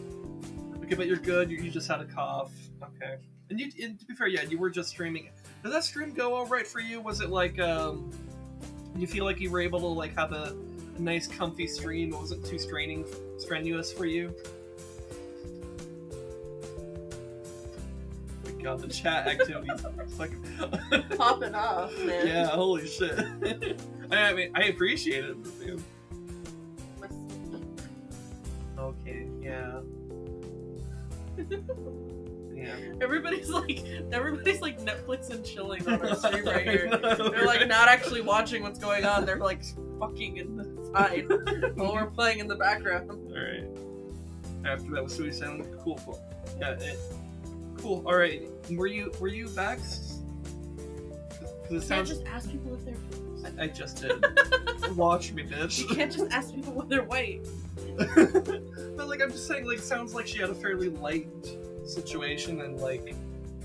but you're good. You just had a cough. Okay, and to be fair, yeah, you were just streaming. Did that stream go all right for you? Was it like, you feel like you were able to like have a nice comfy stream? It wasn't too strenuous for you? Oh my god, the chat activities are fucking popping off, man. Yeah, holy shit. I mean, I appreciate it. Man. Okay, yeah. Yeah. Everybody's like Netflix and chilling on our stream right here. They're like not actually watching what's going on. They're like fucking in the side while we're playing in the background. All right. After that was suicide. Cool. Yeah. It, cool. All right, were you vaxxed? Can't just ask people if they're fools. I just did. Watch me, bitch. You can't just ask people when they're white. But like, I'm just saying, like, sounds like she had a fairly light situation, and like,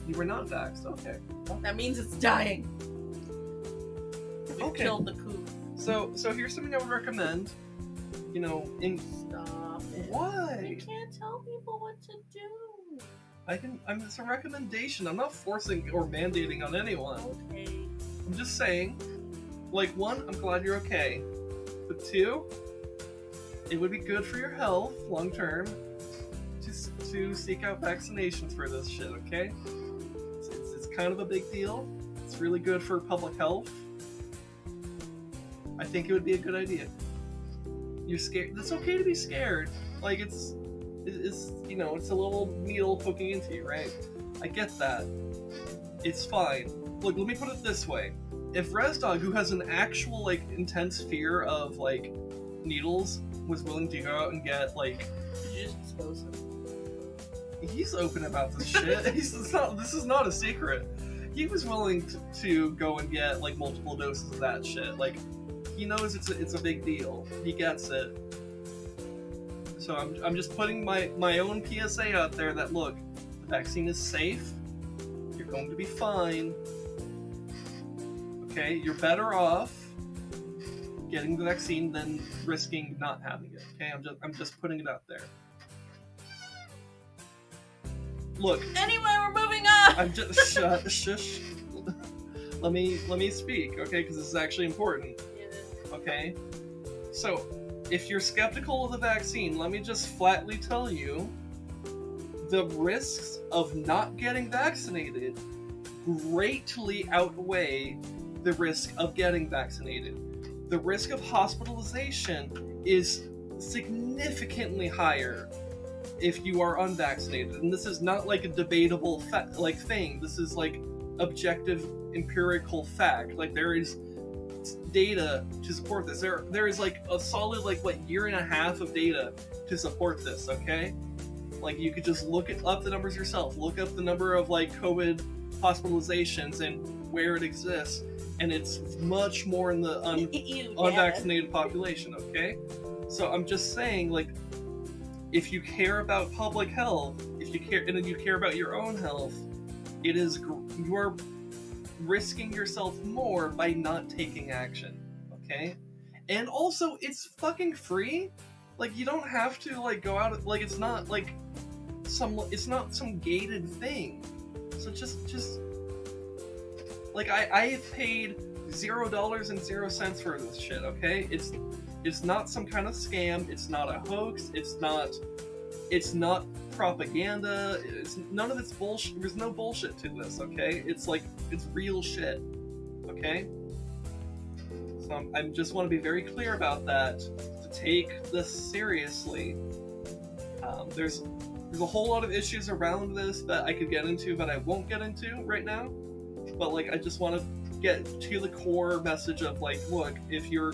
you were not vaxxed. Okay. That means it's dying. We killed the coup. So here's something I would recommend. You know, Stop it. Why? You can't tell people what to do. It's a recommendation. I'm not forcing or mandating on anyone. Okay. I'm just saying, like, one, I'm glad you're okay. But two, it would be good for your health, long term, to seek out vaccinations for this shit, okay? It's kind of a big deal. It's really good for public health. I think it would be a good idea. You're scared. That's okay to be scared. Like, it's you know, it's a little needle poking into you, right? I get that. It's fine. Look, let me put it this way. If RezDog, who has an actual, like, intense fear of, like, needles, was willing to go out and get, like... Did you just expose him? He's open about this shit. This is not a secret. He was willing to go and get, like, multiple doses of that shit. Like, he knows it's a big deal. He gets it. So I'm just putting my own PSA out there that, look, the vaccine is safe. You're going to be fine. Okay? You're better off getting the vaccine than risking not having it. Okay? I'm just putting it out there. Look. Anyway, we're moving on. I'm just shush. Let me speak, okay? Because this is actually important. Okay, so if you're skeptical of the vaccine, let me just flatly tell you the risks of not getting vaccinated greatly outweigh the risk of getting vaccinated. The risk of hospitalization is significantly higher if you are unvaccinated, and this is not like a debatable thing. This is like objective empirical fact. Like, there is data to support this. There is like a solid, like, what, year and a half of data to support this, okay? Like, you could just look up the numbers yourself. Look up the number of, like, COVID hospitalizations and where it exists, and it's much more in the unvaccinated population, okay? So I'm just saying, like, if you care about public health, if you care about your own health, it is, you are risking yourself more by not taking action, okay? And also, it's fucking free. Like, you don't have to, like, go out. Like, it's not like some gated thing. So just like, I have paid $0.00 for this shit, okay? It's not some kind of scam. It's not a hoax. It's not propaganda. It's none of this bullshit. There's no bullshit to this, okay? It's like, it's real shit, okay? So I just want to be very clear about that, to take this seriously. There's a whole lot of issues around this that I could get into, but I won't get into right now. But, like, I just want to get to the core message of, like, look, you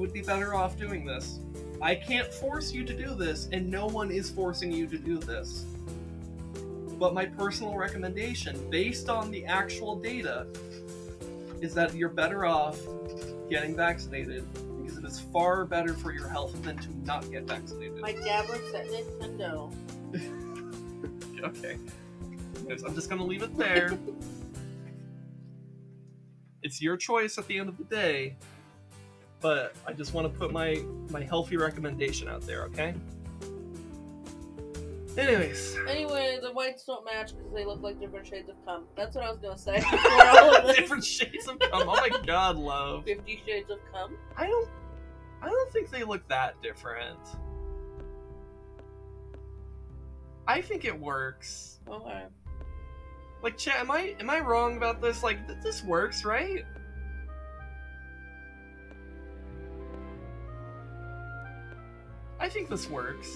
would be better off doing this. I can't force you to do this, and no one is forcing you to do this. But my personal recommendation, based on the actual data, is that you're better off getting vaccinated, because it is far better for your health than to not get vaccinated. My dad works at Nintendo. Okay. I'm just going to leave it there. It's your choice at the end of the day. But I just want to put my healthy recommendation out there, okay? Anyways. Anyway, the whites don't match because they look like different shades of cum. That's what I was going to say. Different shades of cum. Oh my god, love. 50 shades of cum? I don't think they look that different. I think it works. Okay. Like, chat, am I wrong about this? Like, this works, right? I think this works.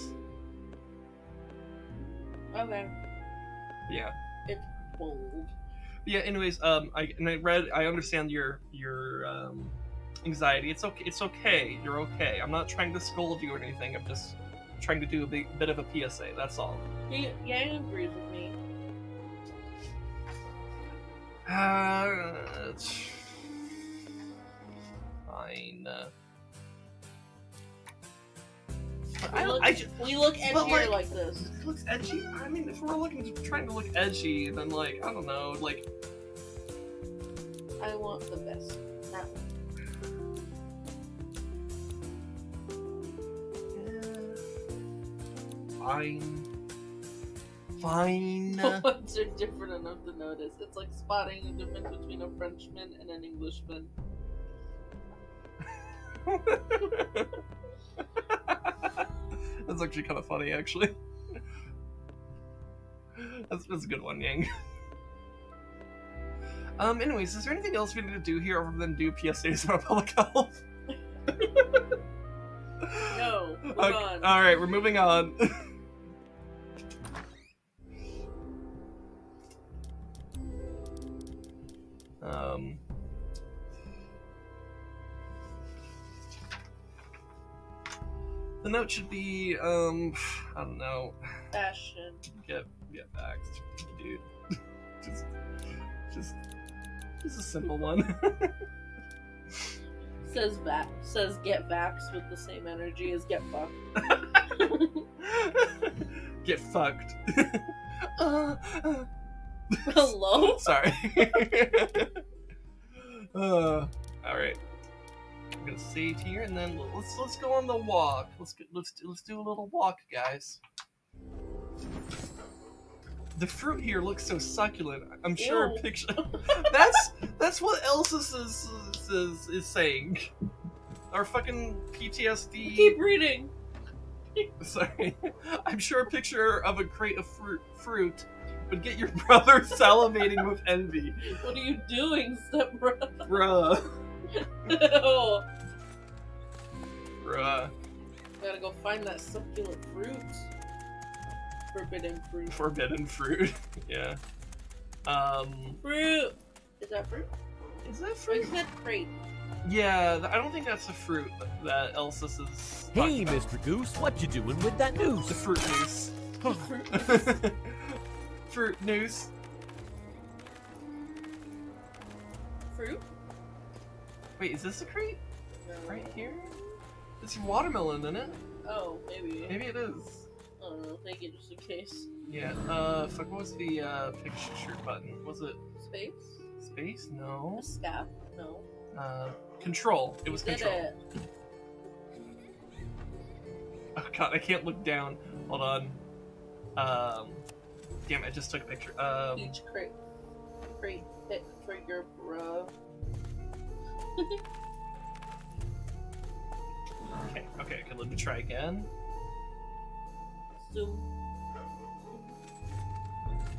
Okay. Yeah. It's bold. Yeah. Anyways, I understand your anxiety. It's okay. You're okay. I'm not trying to scold you or anything. I'm just trying to do a bit of a PSA. That's all. Yang agrees with me. It's fine. We look edgy like this. It looks edgy? I mean, if we're trying to look edgy, then like, I don't know, like... I want the best. That one. Fine. The ones are different enough to notice. It's like spotting the difference between a Frenchman and an Englishman. That's actually kind of funny, actually. That's a good one, Yang. Anyways, is there anything else we need to do here other than do PSAs about public health? No, move on. Alright, we're moving on. The note should be, I don't know. Fashion. Get back, dude. Just a simple one. Says get vaxxed with the same energy as get fucked. Get fucked. Hello? Sorry. Alright. I'm gonna save here and then let's go on the walk. Let's do a little walk, guys. The fruit here looks so succulent. I'm sure a picture. That's what Elsa's is saying. Our fucking PTSD. Keep reading. Sorry, I'm sure a picture of a crate of fruit would get your brother salivating with envy. What are you doing, stepbrother? Bruh. No. Bruh. Gotta go find that succulent fruit. Forbidden fruit. Forbidden fruit. Yeah. Fruit. Is that fruit? Is that fruit? Or is that grape? Yeah, I don't think that's the fruit that Elsa's is. Hey, Mr. Goose, what you doing with that news? The fruit news. Fruit news. Fruit? Wait, is this a crate? No. Right here? It's watermelon, isn't it? Oh, maybe. Maybe it is. I don't know, thank you, just in case. Yeah, fuck, what was the, picture button? Was it... Space? Space? No. Escape? No. Control. It was control. Did it. Oh god, I can't look down. Hold on. Damn, I just took a picture. Each crate. Crate hit trigger, bruh. Okay, let me try again. Zoom.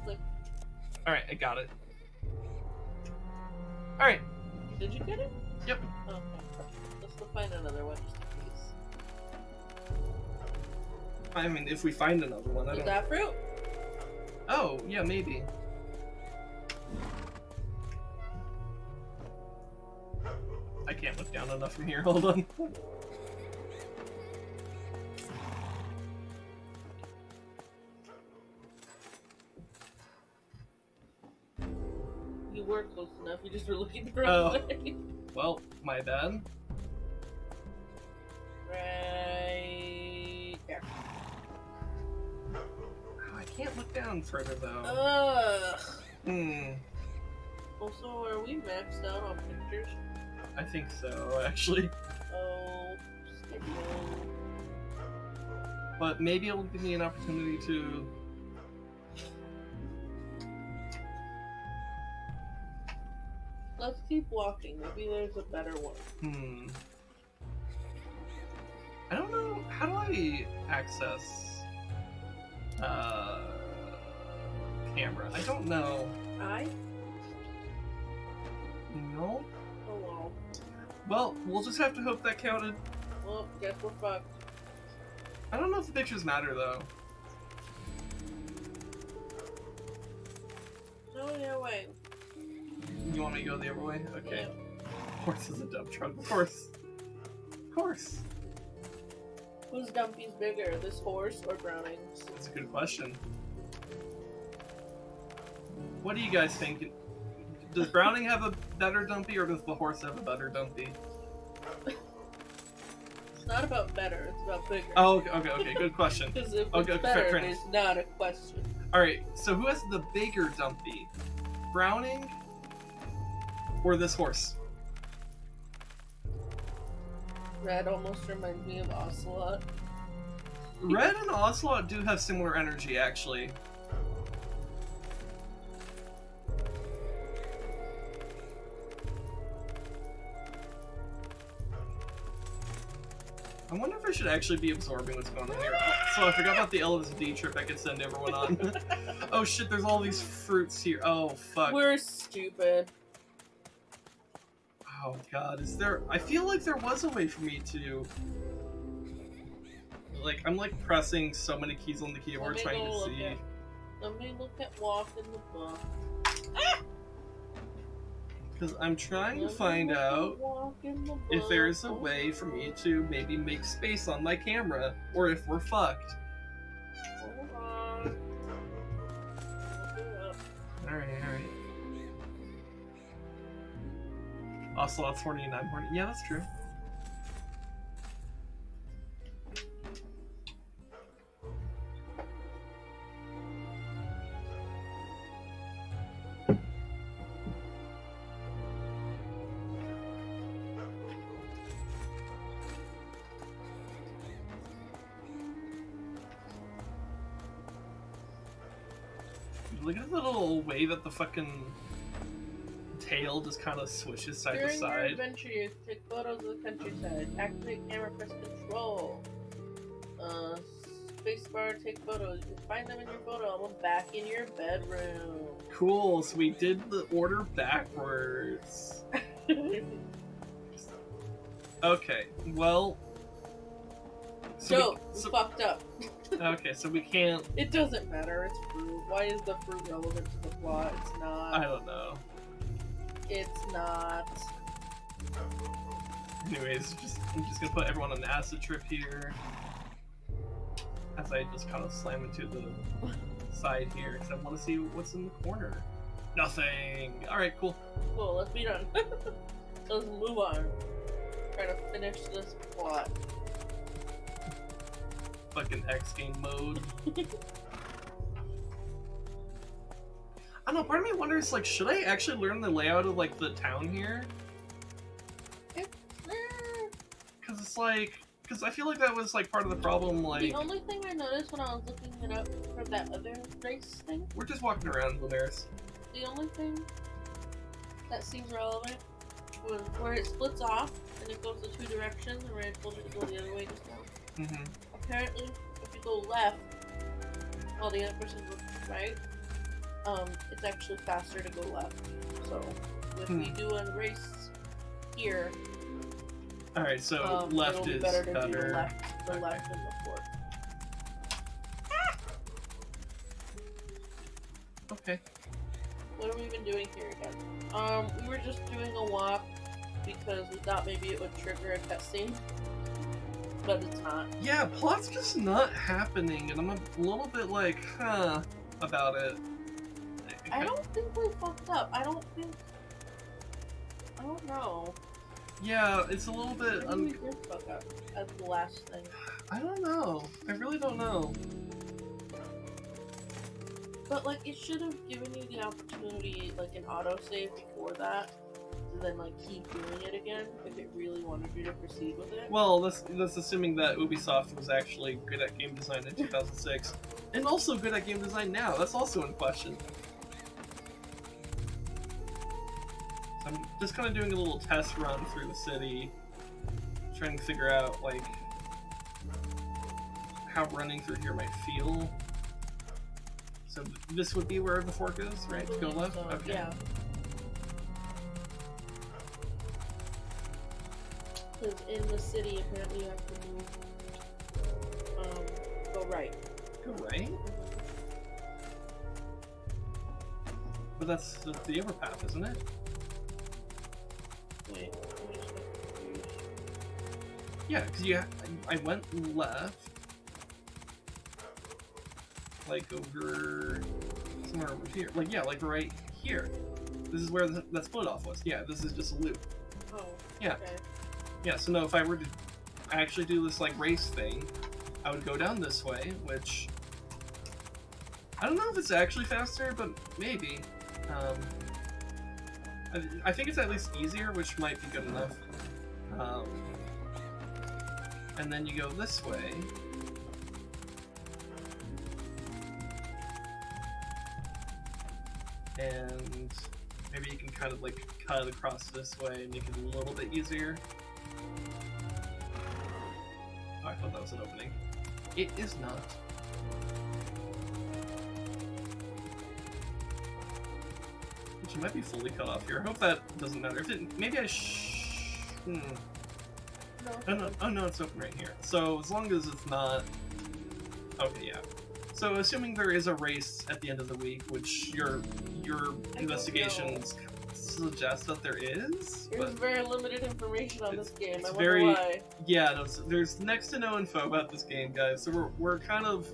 Click. Alright, I got it. Alright. Did you get it? Yep. Oh, okay. Let's go find another one just in case. I mean, if we find another one, I don't... Is that fruit? Oh, yeah, maybe. I can't look down enough from here, hold on. You were close enough, you just were looking the wrong way. Well, my bad. Right there. Oh, I can't look down further though. Ugh. Hmm. Also, are we maxed out on pictures? I think so, actually. Oh, skip it. But maybe it'll give me an opportunity to... Let's keep walking. Maybe there's a better one. Hmm. I don't know. How do I access camera? I don't know. I? No. Oh well. Well, we'll just have to hope that counted. Well, guess we're fucked. I don't know if the pictures matter though. No, yeah, wait. You want me to go the other way? Okay. Yeah. Of course it's a dump truck. Of course. Of course. Whose dumpy's bigger, this horse or Browning's? That's a good question. What do you guys think? Does Browning have a better dumpy, or does the horse have a better dumpy? It's not about better, it's about bigger. Oh, okay, good question. Because if it's better, it is not a question. Alright, so who has the bigger dumpy? Browning or this horse? Red almost reminds me of Ocelot. Red and Ocelot do have similar energy, actually. I wonder if I should actually be absorbing what's going on here. So I forgot about the LSD trip I could send everyone on. Oh shit, there's all these fruits here. Oh fuck. We're stupid. Oh god, is there... I feel like there was a way for me to... Like, I'm like pressing so many keys on the keyboard trying to see... Let me look at walk in the book. Ah! Because I'm trying to find out if there's a way for me to maybe make space on my camera, or if we're fucked. Hold on. Alright. Ocelot's horny and I'm horny. Yeah, that's true. Look at the little way that the fucking tail just kind of swishes side to side. During your adventures, take photos of the countryside. Activate camera, press control. Spacebar, take photos. You can find them in your photo album back in your bedroom. Cool, so we did the order backwards. Okay, well... So we fucked up. Okay, so we can't... It doesn't matter, it's fruit. Why is the fruit relevant to the plot? It's not. I don't know. It's not. Anyways, I'm just gonna put everyone on the acid trip here. As I just kind of slam into the side here, because I want to see what's in the corner. Nothing! Alright, cool. Cool, let's be done. Let's move on. Try to finish this plot. Fucking X game mode. I don't know, part of me wonders, like, should I actually learn the layout of, like, the town here? Because it's like, because I feel like that was, like, part of the problem, like... The only thing I noticed when I was looking it up for that other race thing... We're just walking around, Lumeris. The only thing that seems relevant was where it splits off and it goes the two directions, and where I told it to go the other way just now. Mm-hmm. Apparently, if you go left, while the other person goes right, it's actually faster to go left. So, if we do a race here... Alright, so left is better. It'll be better to do left, the left than the fork. Ah! Okay. What are we even doing here again? We were just doing a walk because we thought maybe it would trigger a cutscene. But it's not. Yeah, plot's just not happening, and I'm a little bit like, huh, about it. I don't think we fucked up. I don't know. Yeah, it's a little bit... I think we did fuck up as the last thing. I don't know. I really don't know. But, like, it should have given you the opportunity, like, an autosave before that. And then, like, keep doing it again if it really wanted you to proceed with it. Well, that's assuming that Ubisoft was actually good at game design in 2006, and also good at game design now. That's also in question. So I'm just kind of doing a little test run through the city, trying to figure out, like, how running through here might feel. So this would be where the fork is, right? Go left? So, okay. Yeah. Because in the city, apparently you have to move, go right. Go right? But that's the overpath, isn't it? Wait. Yeah, because I went left. Like, over... somewhere over here. Like, yeah, like right here. This is where that split off was. Yeah, this is just a loop. Oh. Yeah. Okay. Yeah, so no, if I were to actually do this, like, race thing, I would go down this way, which... I don't know if it's actually faster, but maybe. I think it's at least easier, which might be good enough. And then you go this way. And maybe you can kind of like cut it across this way and make it a little bit easier. Oh, I thought that was an opening. It is not. Which might be fully cut off here. I hope that doesn't matter. If it, maybe I No. Oh no, it's open right here. So as long as it's not... Okay, yeah. So assuming there is a race at the end of the week, which your investigations suggest that there is. There's very limited information on this game. I wonder why. Yeah, no, there's next to no info about this game, guys. So we're kind of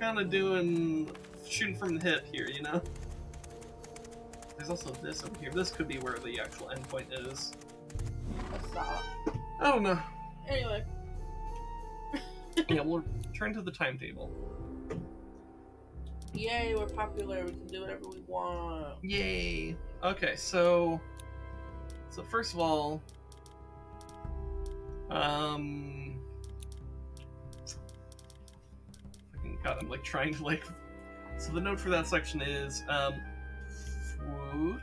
shooting from the hip here, you know. There's also this over here. This could be where the actual endpoint is. I don't know. Anyway. Yeah, we'll return to the timetable. Yay, we're popular. We can do whatever we want. Yay. Okay, so first of all, fucking God, I'm like trying to like. So the note for that section is fruit.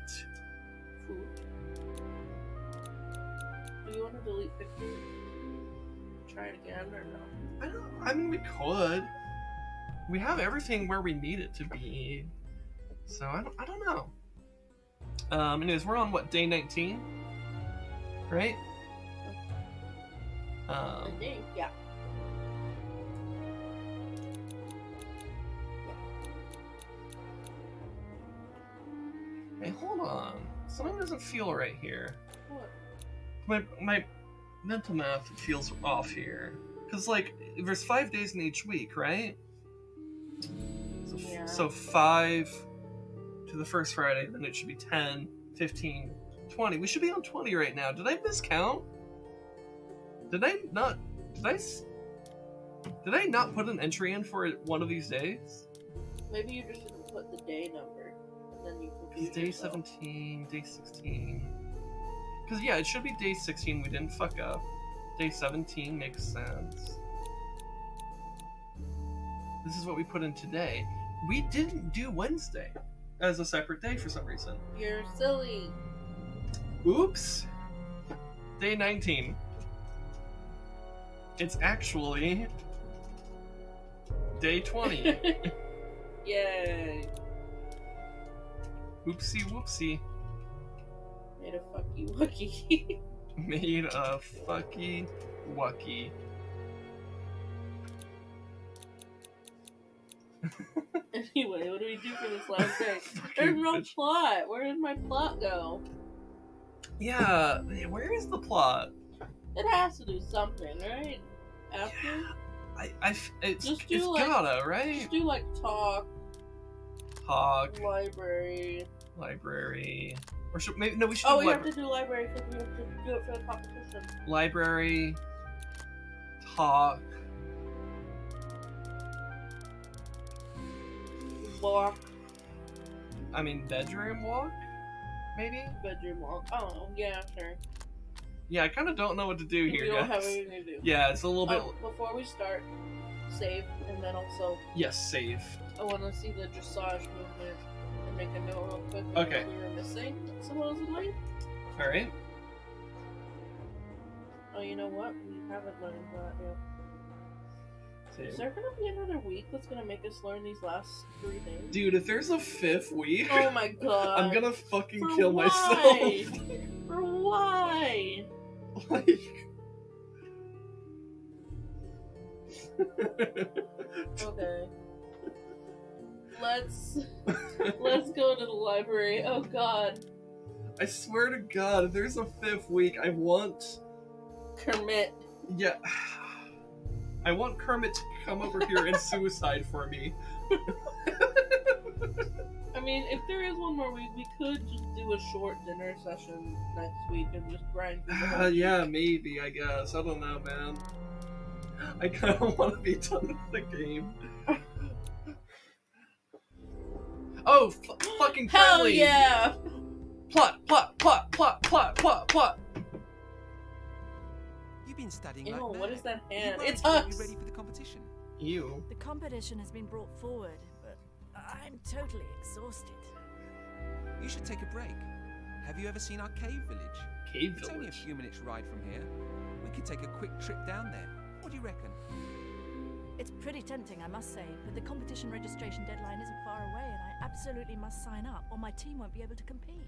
Do you want to delete pictures? Try it again or no? I mean, we could. We have everything where we need it to be. So, I don't know. Anyways, we're on, what, day 19? Right? I think, yeah. Hey, hold on. Something doesn't feel right here. What? My mental math feels off here. Because, like, there's 5 days in each week, right? So, yeah. So 5 to the first Friday, then it should be 10, 15, 20. We should be on 20 right now. Did I miscount? Did I not put an entry in for one of these days? Maybe you just didn't put the day number. And then you confused yourself. Day 17, day 16. Because, yeah, it should be day 16. We didn't fuck up. Day 17 makes sense. This is what we put in today. We didn't do Wednesday as a separate day for some reason. You're silly. Oops. Day 19. It's actually day 20. Yay. Oopsie whoopsie. Made a fucky wookie. Made a fucky wucky. Anyway, what do we do for this last day? There's no plot! Where did my plot go? Yeah, where is the plot? It has to do something, right? After? Yeah, it's like, gotta, right? Just do like talk. Talk. Library. Library. Or should, maybe, no, we should we have to do library because we have to do it for the competition. Library, talk, walk. I mean, bedroom walk, maybe. Bedroom walk. Oh, yeah, sure. Yeah, I kind of don't know what to do here. We don't have anything to do. Yeah, it's a little bit. Before we start, save, and then also. Yes, save. I want to see the dressage movement. Make a note real quick. Okay. We were missing, supposedly. All right. Oh, you know what? We haven't learned that yet. Same. Is there gonna be another week that's gonna make us learn these last 3 things? Dude, if there's a 5th week, oh my god, I'm gonna fucking kill myself. For why? Like. Okay. Let's go to the library. Oh god. I swear to god, if there's a 5th week, I want... Kermit. Yeah. I want Kermit to come over here and suicide for me. I mean, if there is one more week, we could just do a short dinner session next week and just grind through the yeah, maybe, I guess. I don't know, man. I kind of want to be done with the game. Oh, fucking hell friendly! Yeah! Plot, plot, plot, plot, plot, plot, plot! You've been studying like that. What is that hand? It's us! Are you ready for the competition? You. The competition has been brought forward, but I'm totally exhausted. You should take a break. Have you ever seen our cave village? Cave village? It's only a few minutes ride from here. We could take a quick trip down there. What do you reckon? It's pretty tempting, I must say, but the competition registration deadline isn't far away and I absolutely must sign up or my team won't be able to compete.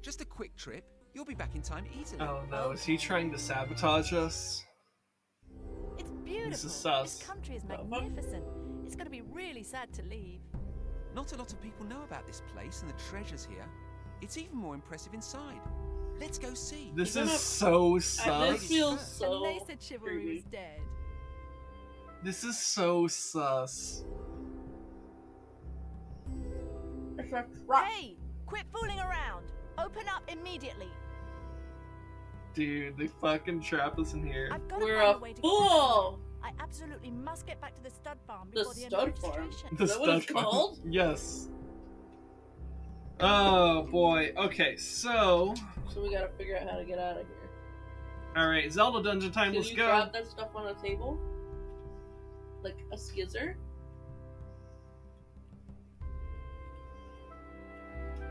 Just a quick trip. You'll be back in time easily. Oh no, is he trying to sabotage us? It's beautiful. This is sus. This country is magnificent. It's going to be really sad to leave. Not a lot of people know about this place and the treasures here. It's even more impressive inside. Let's go see. This is so sus. This feels so... The Mesa chivalry is dead. This is so sus. Hey! Quit fooling around! Open up immediately! Dude, they fucking trap us in here. We're a fool! I absolutely must get back to the stud farm before the end of registration. The stud farm? Yes. Oh boy. Okay, so... So we gotta figure out how to get out of here. Alright, Zelda dungeon time, let's go! Can you drop that stuff on the table? Like a skizzer.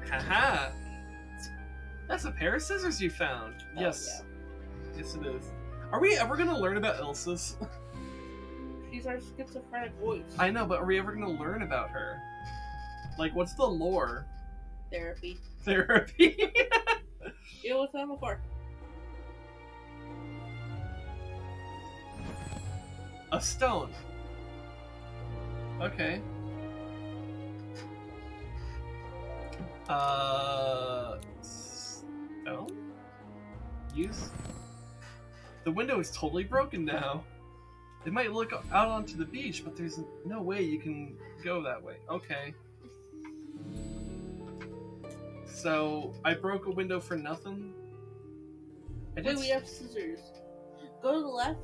Haha! That's a pair of scissors you found. Oh, yes. Yeah. Yes, it is. Are we ever gonna learn about Ilsa's? She's our schizophrenic voice. I know, but are we ever gonna learn about her? Like, what's the lore? Therapy. Therapy? Yo, what's that for? A stone. Okay. Stone? Use? The window is totally broken now. It might look out onto the beach, but there's no way you can go that way. Okay. So, I broke a window for nothing? Wait, we have scissors. Go to the left.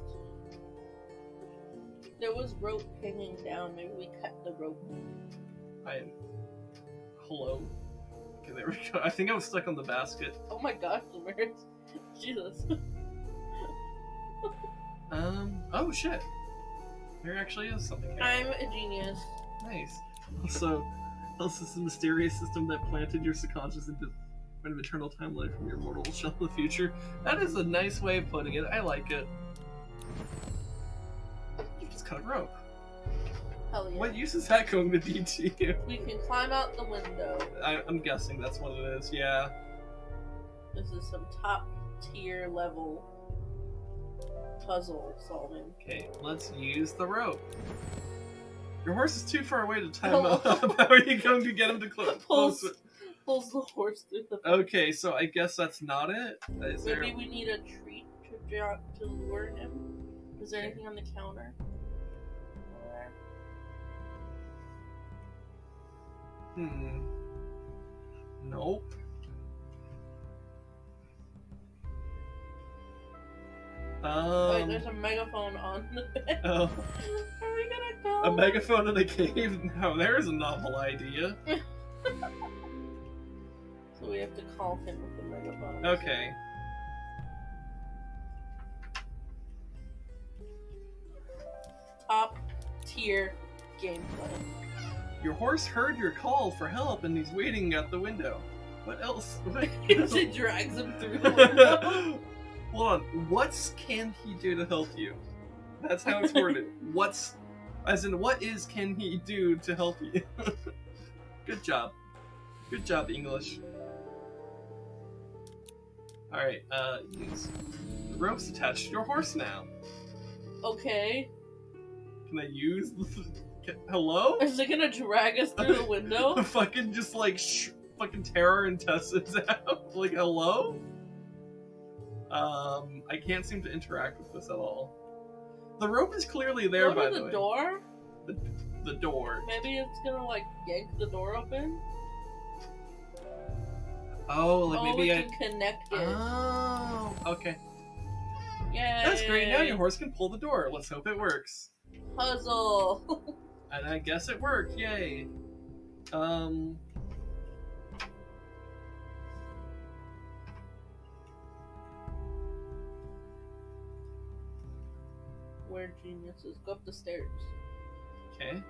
There was rope hanging down, maybe we cut the rope. Hello? Okay, there we go. I think I was stuck on the basket. Oh my gosh, Lumeris. Jesus. Oh shit. There actually is something here. I'm a genius. Nice. Also, else is the mysterious system that planted your subconscious into an eternal timeline from your mortal shell in the future. That is a nice way of putting it. I like it. Cut a rope. Hell yeah. What use is that going to be to you? We can climb out the window. I'm guessing that's what it is, yeah. This is some top tier level puzzle solving. Okay, let's use the rope. Your horse is too far away to tie him up. How are you going to get him to close? Pulls the horse through the... Okay, so I guess that's not it. Is maybe there... we need a treat to lure him? Is there anything on the counter? Hmm. Nope. Wait, there's a megaphone on the bed. Oh. Are we gonna go? A megaphone in the cave? No, there's a novel idea. So we have to call him with the megaphone. Okay. Top tier gameplay. Your horse heard your call for help and he's waiting at the window. What else? She drags him through the window. Hold on. What can he do to help you? That's how it's worded. What's... As in, what is can he do to help you? Good job. Good job, English. Alright, use... The rope's attached to your horse now. Okay. Can I use... Hello? Is it gonna drag us through the window? Fucking just like fucking tear our intestines out. Like, hello? I can't seem to interact with this at all. The rope is clearly there, by the way. Go to the door? the door. Maybe it's gonna like yank the door open. Oh, like maybe I can connect it. Oh, okay. Yeah. That's great. Now your horse can pull the door. Let's hope it works. Puzzle. And I guess it worked. Yay. Where geniuses go up the stairs. Okay.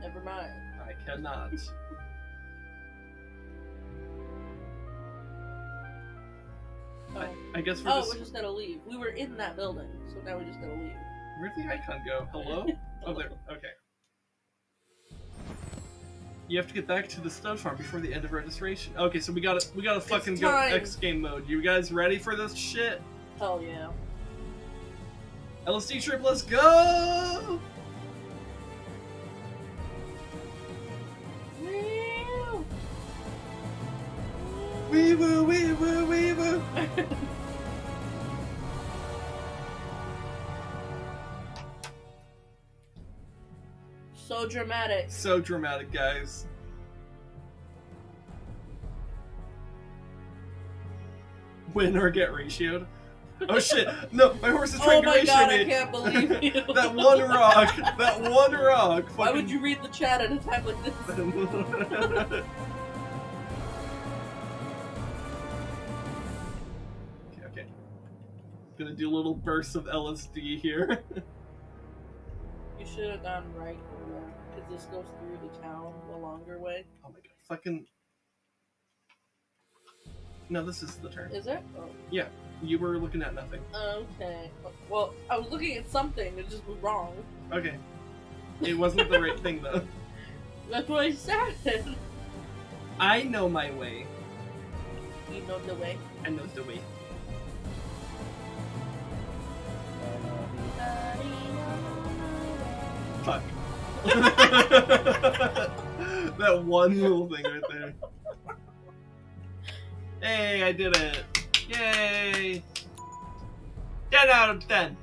Never mind. I cannot. I guess we're we're just gonna leave. We were in that building, so now we're just gonna leave. Where'd the icon go? Hello? Oh, there. Okay. You have to get back to the stud farm before the end of registration. Okay, so we gotta fucking go X game mode. You guys ready for this shit? Hell yeah. LSD trip, let's go! Wee woo, wee woo, wee woo! So dramatic. So dramatic, guys. Win or get ratioed. Oh shit! No, my horse is trying to ratio me. I can't believe you. That one rock. That one rock. Fucking... Why would you read the chat at a time like this? Okay. Gonna do little bursts of LSD here. You should have gone right over there, because this goes through the town the longer way. Oh my god! Fucking. No, this is the turn. Is it? Oh. Yeah. You were looking at nothing. Okay. Well, I was looking at something. It just was wrong. Okay. It wasn't the right thing, though. That's what I said. I know my way. You know the way? I know the way. Fuck. That one little thing right there. Hey, I did it. Yay! 10 out of 10.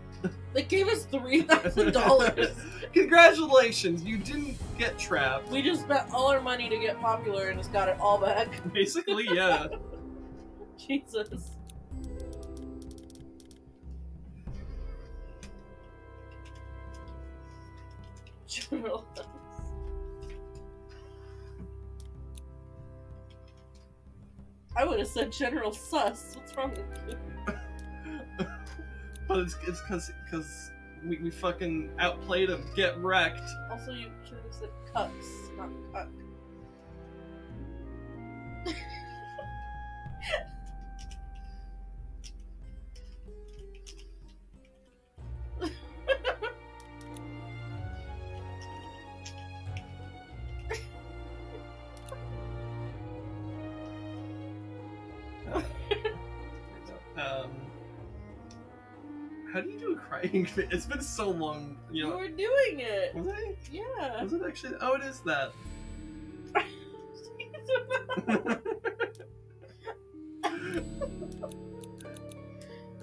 They gave us $3,000. Congratulations, you didn't get trapped. We just spent all our money to get popular and just got it all back. Basically, yeah. Jesus. General. I would have said General Sus. What's wrong with you? But it's because we fucking outplayed him. Get wrecked. Also, you should have said cucks, not cuck. It's been so long, you know. You were doing it. Was I? Yeah. Was it actually? Oh, it is that.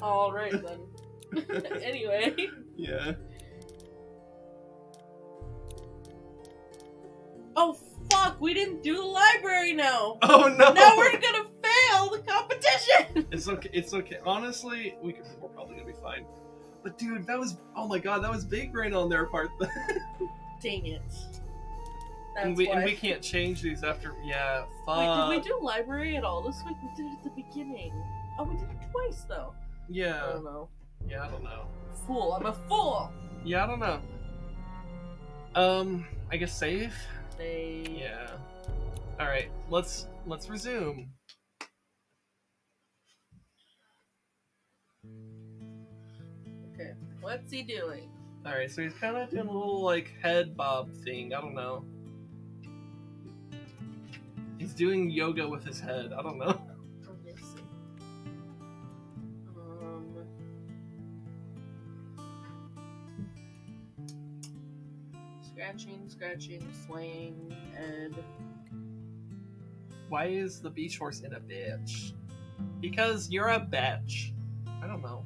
All right then. Anyway. Yeah. Oh fuck! We didn't do the library now. Oh no! Now we're gonna fail the competition. It's okay. It's okay. Honestly, we're probably gonna be fine. But dude, that was, oh my god, that was big brain on their part. Dang it. That's and we can't change these after, yeah, fuck. Wait, did we do library at all this week? We did it at the beginning. Oh, we did it twice though. Yeah. I don't know. Yeah, I don't know. Fool, I'm a fool! Yeah, I don't know. I guess save? Save. Yeah. Alright, let's resume. What's he doing? Alright, so he's kind of doing a little, like, head bob thing. I don't know. He's doing yoga with his head. I don't know. Obviously. Scratching, swaying, and... Why is the beach horse in a bitch? Because you're a bitch. I don't know.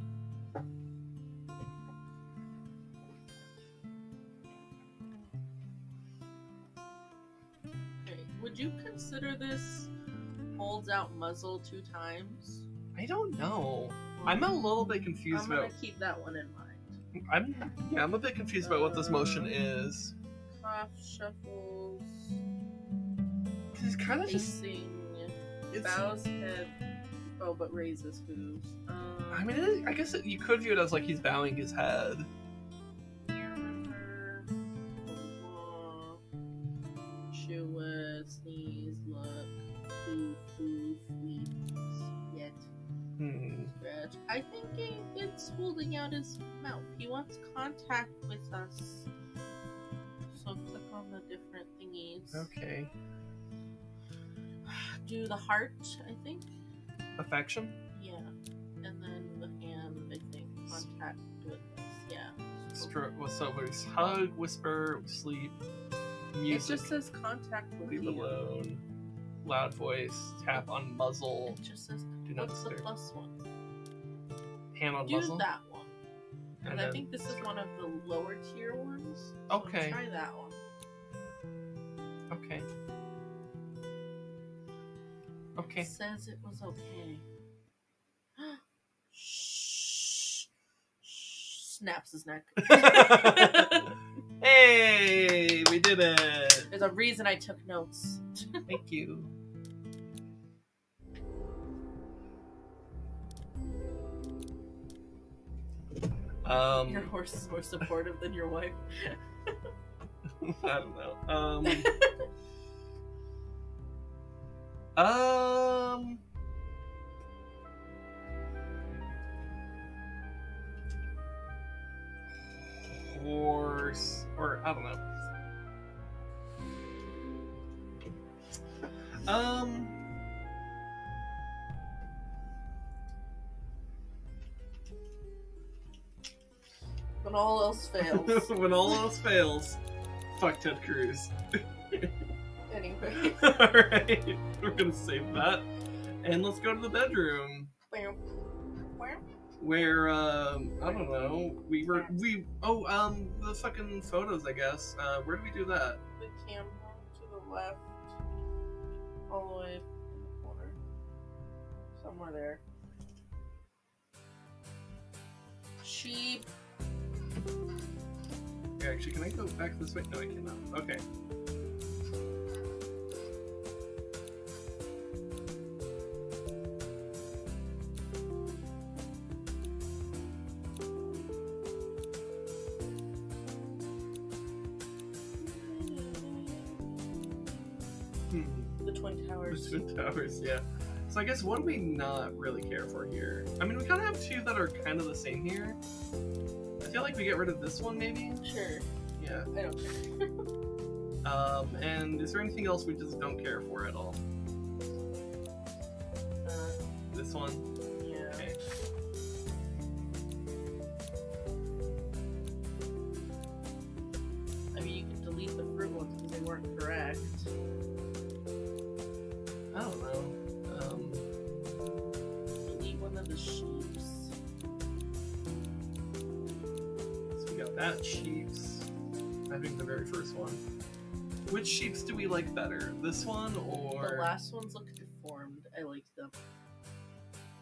Would you consider this holds out muzzle 2 times? I don't know. I'm a little bit confused about... I'm gonna keep that one in mind. I'm a bit confused about what this motion is. Cough, shuffles... It's kind of just... Bows head... Oh, but raises hooves. I mean, I guess you could view it as like he's bowing his head. Chew, sneeze, look, hoof, hoof, weeps, yet. Stretch. I think it's holding out his mouth. He wants contact with us. So click on the different thingies. Okay. Do the heart, I think. Affection? Yeah. And then the hand, I think. Contact with us. Yeah. So there's hug, whisper, sleep, music. It just says contact with you. Leave alone. Loud voice, tap on muzzle. It just says, what's the plus one? Hand on muzzle? Do that one. And I think this is one of the lower tier ones. So okay. Try that one. Okay. Okay. It says it was okay. Shh. Snaps his neck. Hey, we did it. There's a reason I took notes. Thank you. Your horse is more supportive than your wife. I don't know. Horse, or I don't know. When all else fails. When all else fails, fuck Ted Cruz. Anyway. Alright, we're gonna save that. And let's go to the bedroom. Where, I don't know, the fucking photos, I guess. Where do we do that? The camera to the left, all the way in the corner. Somewhere there. Sheep. Okay, actually, can I go back this way? No, I cannot. Okay. Towers, yeah. So I guess what do we not really care for here? I mean, we kind of have two that are kind of the same here. I feel like we get rid of this one, maybe? Sure. Yeah. I don't care. And is there anything else we just don't care for at all? This one? Yeah. Okay. I mean, you can delete the fruit ones because they weren't correct. I don't know. Delete one of the sheeps. So we got that sheeps. I think the very first one. Which sheeps do we like better? This one or... The last ones look deformed. I like them.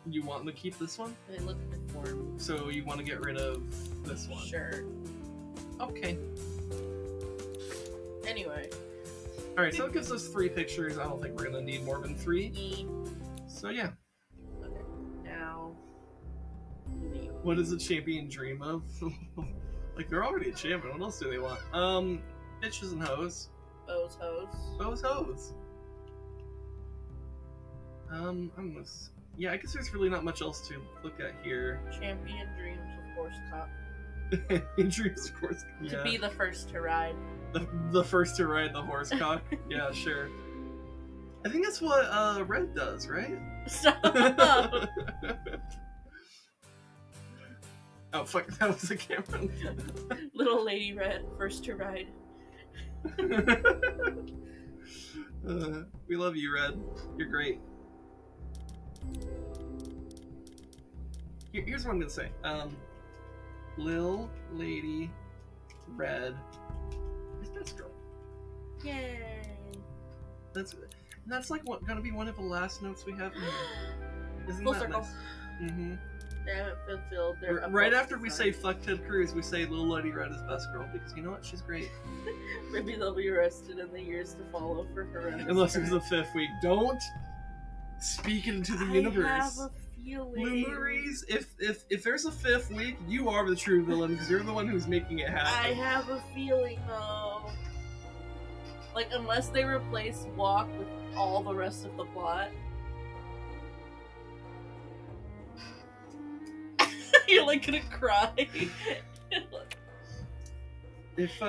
You want to keep this one? They look deformed. So you want to get rid of this one? Sure. Okay. Anyway. Alright, so it gives us 3 pictures. I don't think we're gonna need more than 3. So yeah. Okay, now... What is a champion dream of? Like, they're already a champion. What else do they want? Bitches and hoes. Bows, hoes. Bows, hoes. I'm gonna... Yeah, I guess there's really not much else to look at here. Champion dreams, of course, cop. Dreams, of course, yeah. To be the first to ride. The first to ride the horse cock? Yeah, sure. I think that's what Red does, right? Stop! Oh, fuck, that was the camera. Little Lady Red, first to ride. We love you, Red. You're great. Here's what I'm gonna say. Lil Lady Red. His best girl. Yay! that's like what gonna be one of the last notes we have. Isn't full that circle. Nice? Mm-hmm. They haven't fulfilled their right after we say fuck Ted Cruz, we say LilLadyRed is best girl because you know what? She's great. Maybe they'll be arrested in the years to follow for horrendous. Unless it's the 5th week. Don't speak it into the universe. I have a feeling. Lumeris, if there's a 5th week, you are the true villain because you're the one who's making it happen. I have a feeling though. Like unless they replace walk with all the rest of the plot. You're like gonna cry. If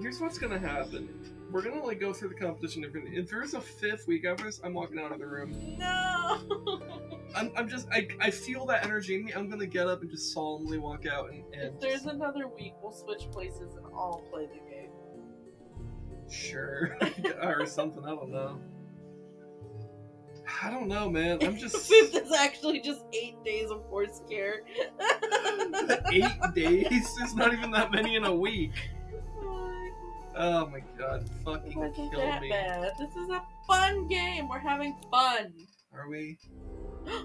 here's what's gonna happen. We're gonna like go through the competition. If there's a 5th week of this, I'm walking out of the room. No. I'm just I feel that energy in me. I'm gonna get up and just solemnly walk out. And if there's another week, we'll switch places and all play the game. Sure. Or something. I don't know. I don't know, man. I'm just. 5th is actually just 8 days of horse care. 8 days? There's not even that many in a week. Oh my god! Fucking kill me. Bad. This is a fun game. We're having fun. Are we?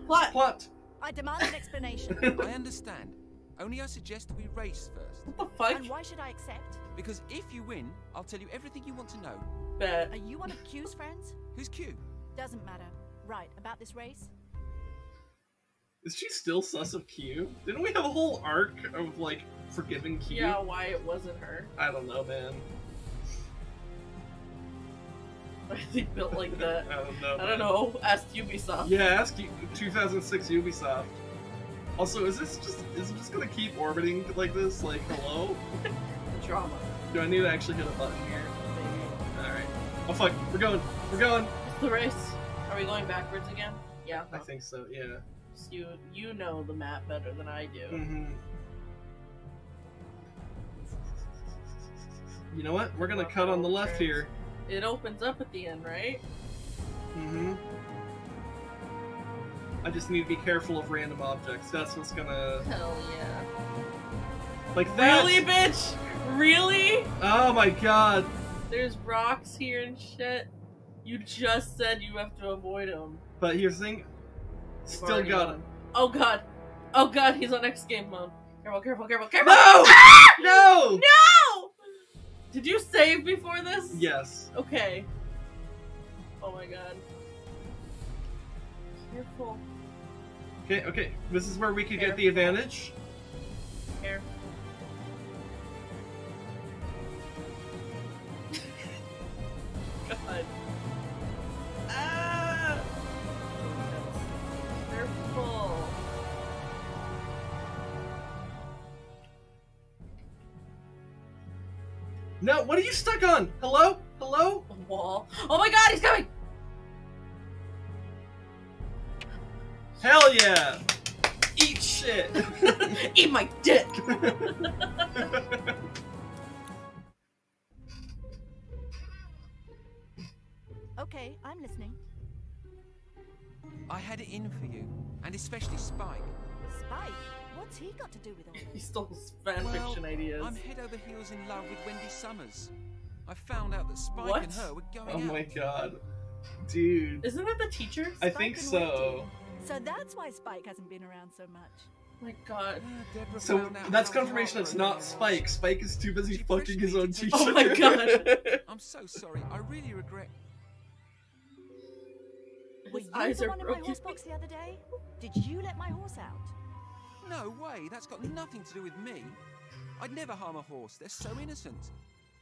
Plot. Plot. I demand an explanation. I understand. Only I suggest we race first. What the fuck? And why should I accept? Because if you win, I'll tell you everything you want to know. Bet. Are you one of Q's friends? Who's Q? Doesn't matter. Right, about this race? Is she still sus of Q? Didn't we have a whole arc of, like, forgiving Q? Yeah, why it wasn't her. I don't know, man. Why is he built like that? I don't know. I don't know. Ask Ubisoft. Yeah, ask 2006 Ubisoft. Also, is it just gonna keep orbiting like this? Like, hello? The drama. Do I need to actually hit a button here? Maybe. Alright. Oh fuck, we're going! We're going! It's the race! Are we going backwards again? Yeah. I think so, yeah. So you know the map better than I do. Mm-hmm. You know what? We're gonna cut on the left here. It opens up at the end, right? Mm-hmm. I just need to be careful of random objects. That's what's gonna... Hell yeah. Like that! Really, bitch? Really? Oh my god. There's rocks here and shit. You just said you have to avoid him. But here's the thing. Still got him. Oh god. Oh god, he's on X game mode. Careful, careful, careful, careful. No! Ah! No! No! Did you save before this? Yes. Okay. Oh my god. Careful. Okay, okay. This is where we could get the advantage. Careful. God. Careful. No, what are you stuck on? Hello? Hello? A wall. Oh my god, he's coming! Hell yeah! Eat shit! Eat my dick! Okay, I'm listening. I had it in for you, and especially Spike. Spike? What's he got to do with all this? He stole fanfiction ideas. I'm head over heels in love with Wendy Summers. I found out that Spike and her were going out. Oh my god. Dude. Isn't that the teacher? Spike I think so. Wendy. So that's why Spike hasn't been around so much. Oh my god. So that's confirmation it's not Spike. Spike is too busy fucking his own teacher. Oh my god. I'm so sorry. I really regret... His eyes are broken. Were you the one in my horse box the other day? Did you let my horse out? No way, that's got nothing to do with me. I'd never harm a horse, they're so innocent.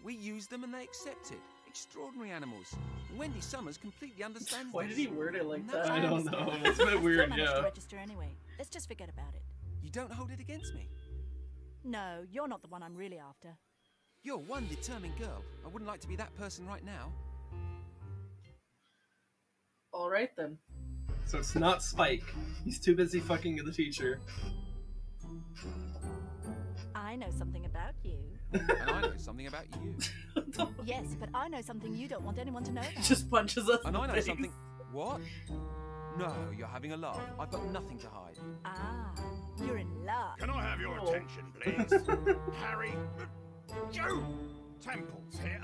We use them and they accept it. Extraordinary animals. Wendy Summers completely understands. Why did he word it like that? I don't know, it's a bit weird, yeah. I still managed to register anyway. Let's just forget about it. You don't hold it against me? No, you're not the one I'm really after. You're one determined girl. I wouldn't like to be that person right now. Alright then. So it's not Spike. He's too busy fucking the teacher. I know something about you. And I know something about you. Yes, but I know something you don't want anyone to know about. Just punches us. And I know something. What? No, you're having a laugh. I've got nothing to hide. Ah, you're in love. Can I have your attention, please? Harry? Joe! Temples here.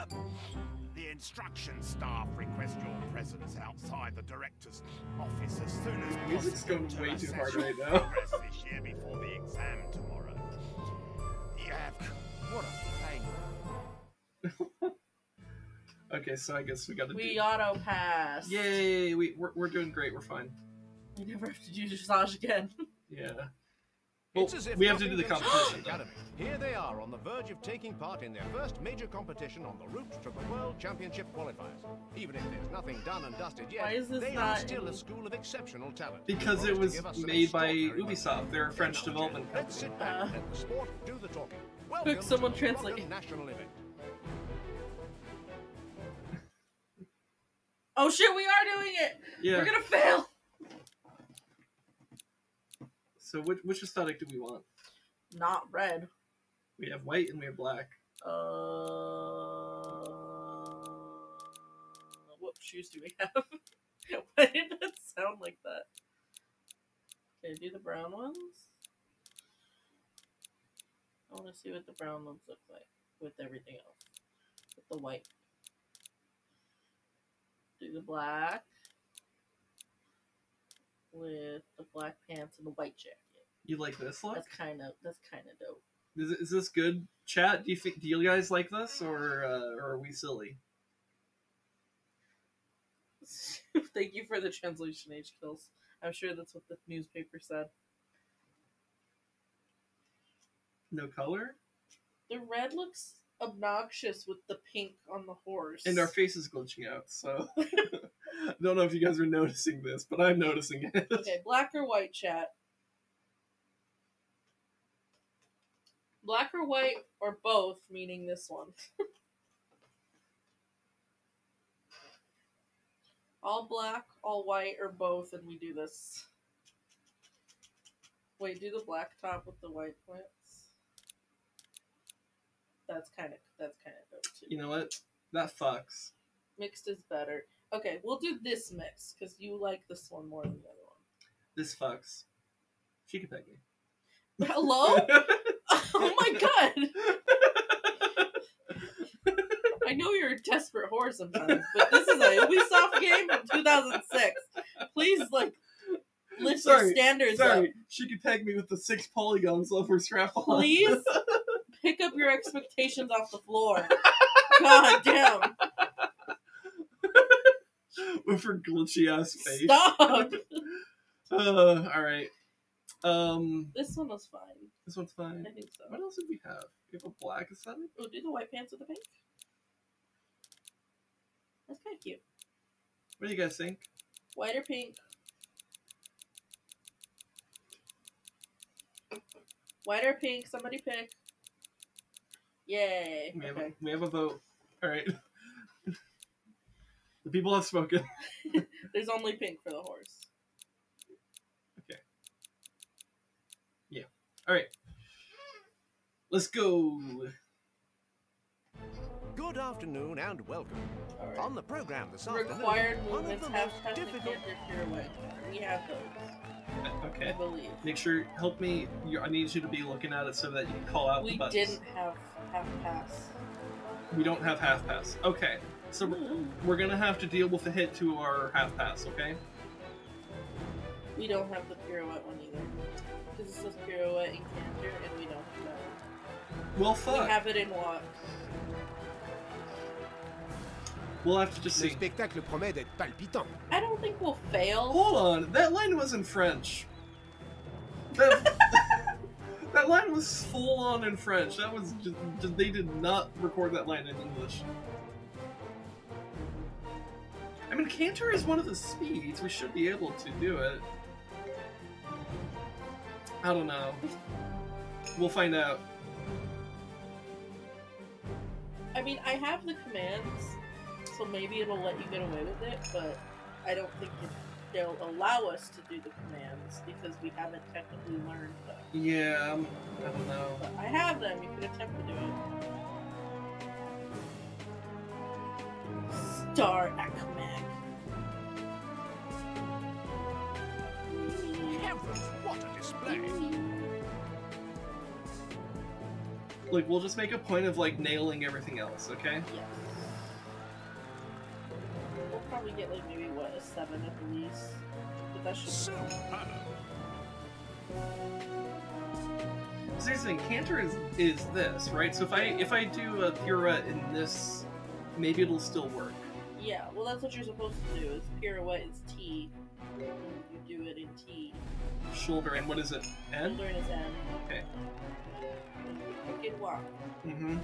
The instruction staff request your presence outside the director's office as soon as possible. Music's going way too hard right now. This year before the exam tomorrow. You have... What a thing. Okay, so I guess we gotta do... We auto-pass. Yay! We're doing great. We're fine. You never have to do dressage again. Yeah. Well, we have to do the competition. Here they are on the verge of taking part in their first major competition on the route to the World Championship qualifiers. Even if there's nothing done and dusted yet, they are still a school of exceptional talent. Because it was made by Ubisoft, their French development company. Let's sit back and let the sport do the talking. Welcome someone to the national event. Oh shit, we are doing it! Yeah. We're gonna fail! So which aesthetic do we want? Not red. We have white and we have black. What shoes do we have? Why did that sound like that? Okay, do the brown ones. I want to see what the brown ones look like with everything else. With the white. Do the black. With the black pants and the white jacket. You like this look? That's kind of dope. Is this good, chat? Do you guys like this, or are we silly? Thank you for the translation, H Kills. I'm sure that's what the newspaper said. No color. The red looks obnoxious with the pink on the horse. And our face is glitching out, so. I don't know if you guys are noticing this, but I'm noticing it. Okay, black or white, chat? Black or white, or both, meaning this one. All black, all white, or both, and we do this. Wait, do the black top with the white pants. That's kind of dope, too. You know what? That fucks. Mixed is better. Okay, we'll do this mix, because you like this one more than the other one. This fucks. She can peg me. Hello? Oh my god! I know you're a desperate whore sometimes, but this is a Ubisoft game from 2006. Please, like, lift your standards up. She can peg me with the 6 polygons off her strap-on. Please pick up your expectations off the floor. God damn. With her glitchy ass face. Stop. All right. This one was fine. This one's fine. I think so. What else did we have? We have a black aesthetic. Oh, do the white pants with the pink. That's kind of cute. What do you guys think? White or pink? White or pink? Somebody pick. Yay! We have a vote. All right. The people have spoken. There's only pink for the horse. Okay. Yeah. Alright. Let's go. Good afternoon and welcome. Right. On the program this afternoon. Required movements have difficult pirouette. We have those. Okay. I believe. Make sure, help me. I need you to be looking at it so that you can call out the buttons. We didn't have half pass. We don't have half pass. Okay. So we're gonna have to deal with a hit to our half pass, okay? We don't have the pirouette one either. Because it says pirouette and canter, and we don't have that. Well, fuck. We have it in walk. We'll have to just see. I don't think we'll fail. Hold on, that line was in French. That line was full on in French. That was just, they did not record that line in English. I mean, canter is one of the speeds. We should be able to do it. I don't know. We'll find out. I mean, I have the commands, so maybe it'll let you get away with it, but I don't think they'll allow us to do the commands because we haven't technically learned them. Yeah, I don't know. But I have them. You can attempt to do it. Star Akmag. Heavens, what a display! Like, we'll just make a point of, like, nailing everything else, okay? Yes. We'll probably get, like, maybe, what, a 7 at the least? But that should be fine. So here's the thing, canter is this, right? So if I do a pirouette in this, maybe it'll still work. Yeah, well, that's what you're supposed to do, is pirouette is T. You do it in T. Shoulder and what is it? N? Shoulder and is N. Okay. Walk. Mm-hmm.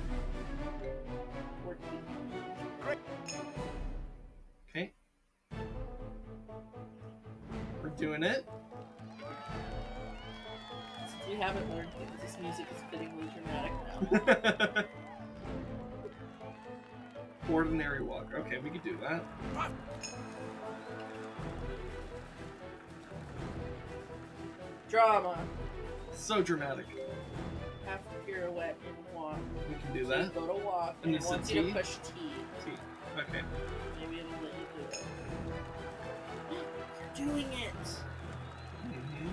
Okay. We're doing it. Since we haven't learned that this music is fittingly dramatic now. Ordinary walk. Okay, we could do that. Drama. So dramatic. Half pirouette and walk. We can do that. So you go to walk, and it wants you to push T. T. Okay. Maybe it'll let you do it. You're doing it! Mm-hmm.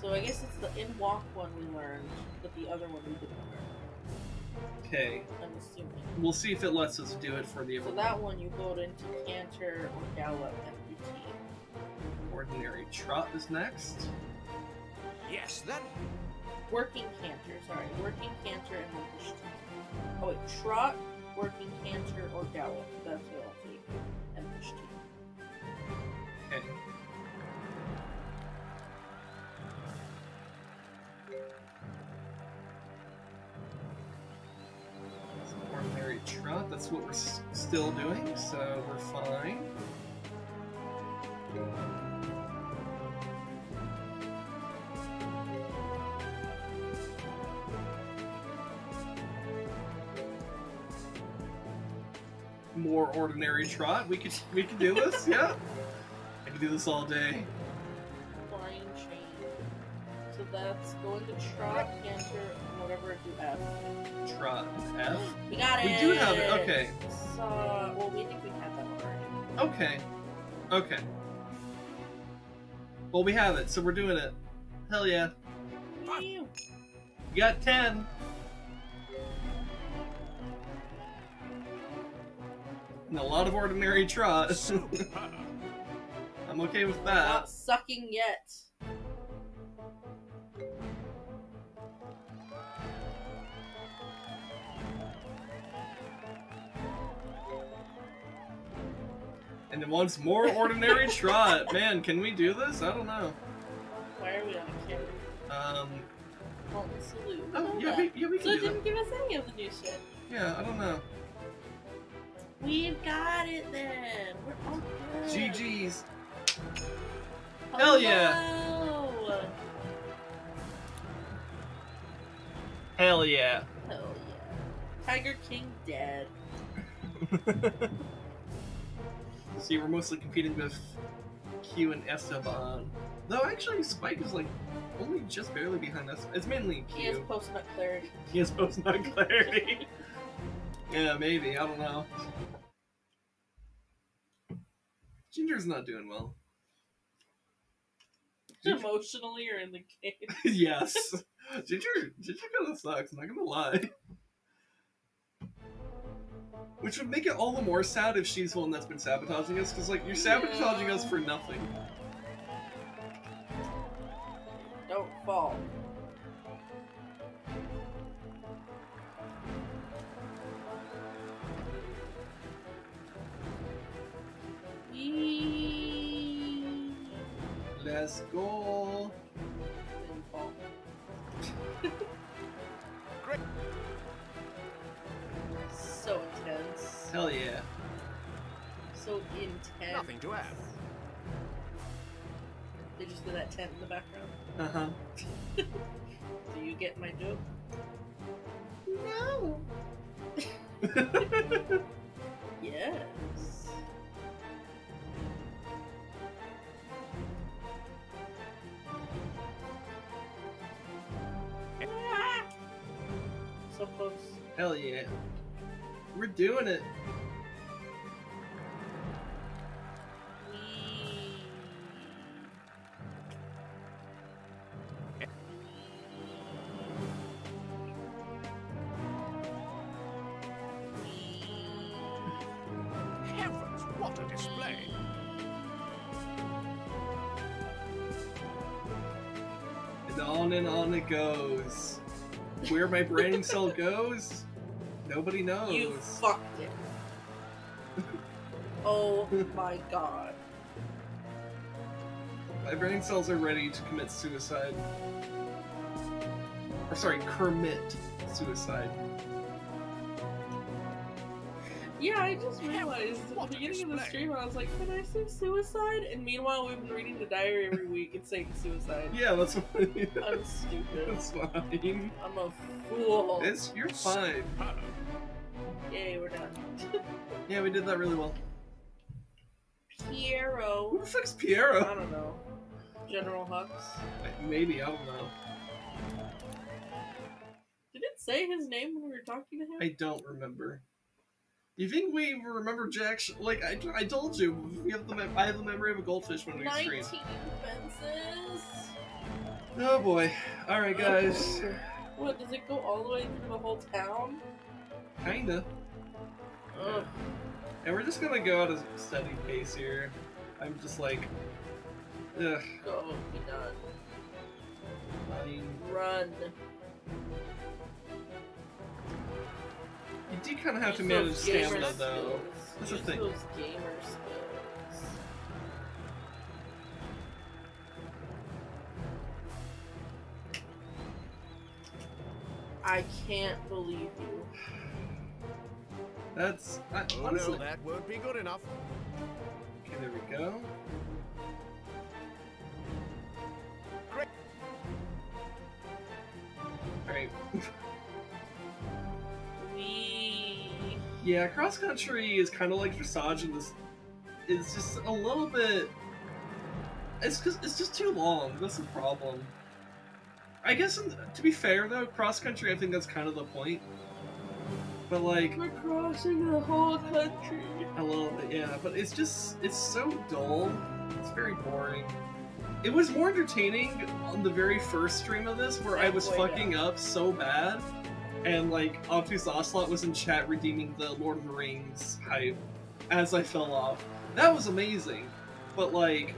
So I guess it's the in-walk one we learned, but the other one we didn't learn. Okay. I'm assuming. We'll see if it lets us do it for the other one. So that one you go into canter or gallop and you T. Ordinary trot is next. Yes, that... Working canter, sorry. Working canter and we'll push T. Oh wait, trot, working canter, or gallop. That's what I'll take. And push T. Okay. It's an ordinary trot. That's what we're still doing, so we're fine. More ordinary trot. We could do this, yeah. I could do this all day. Flying chain. So that's going to trot, canter, whatever. Do F. Trot F. We got it. We do have it. Okay. So well, we think we have that already. Okay. Okay. Well, we have it, so we're doing it. Hell yeah. You got 10. And a lot of ordinary trot. I'm okay with that. Not sucking yet. And it wants more ordinary trot. Man, can we do this? I don't know. Why are we on a camera? Well, salute. Oh, yeah, we can do that. So it didn't give us any of the new shit. Yeah, I don't know. We've got it then! We're all good! GG's! Hello. Hell yeah! Hell yeah! Hell yeah. Tiger King dead. See, we're mostly competing with Q and Esteban. Though actually Spike is like only just barely behind us. It's mainly Q. He has post-nut clarity. He has post-nut clarity. Yeah, maybe. I don't know. Ginger's not doing well. Ginger... Emotionally or in the game? Yes. Ginger kind of sucks, I'm not gonna lie. Which would make it all the more sad if she's the one that's been sabotaging us, because, like, you're sabotaging us for nothing. Don't fall. Let's go. Great. So intense. Hell yeah. So intense. Nothing to add. They just did that tent in the background. Uh-huh. Do you get my joke? No. Yes. So close. Hell yeah. We're doing it. What a display! And on it goes. Where my brain cell goes, nobody knows. You fucked it. Oh my god. My brain cells are ready to commit suicide. Or sorry, commit suicide. Yeah, I just realized at the beginning of the stream I was like, did I say suicide? And meanwhile we've been reading the diary every week and saying suicide. Yeah, that's what it is. I'm stupid. That's fine. I'm a fool. It's, you're fine. Yay, we're done. Yeah, we did that really well. Piero. Who the fuck's Piero? I don't know. General Hux? Maybe, I don't know. Did it say his name when we were talking to him? I don't remember. You think we remember Jack? Like I told you, we have the I have the memory of a goldfish when we stream. 19 fences. Oh boy! All right, guys. What does it go all the way through the whole town? Kinda. Ugh. And we're just gonna go at a steady pace here. I'm just like, ugh. Go, be done. Run. You do kind of have to manage stamina, though. That's the thing. Use those gamer skills. I can't believe you. That's... oh no, that won't be good enough. Okay, there we go. Great. Alright. Yeah, cross-country is kind of like dressage in this. It's just a little bit... It's just too long, that's the problem. I guess, to be fair though, cross-country, I think that's kind of the point. But like... we're crossing the whole country! A little bit, yeah, but it's just... it's so dull. It's very boring. It was more entertaining on the very first stream of this, where I was fucking up so bad. And like, Optus Ocelot was in chat redeeming the Lord of the Rings hype as I fell off. That was amazing, but like,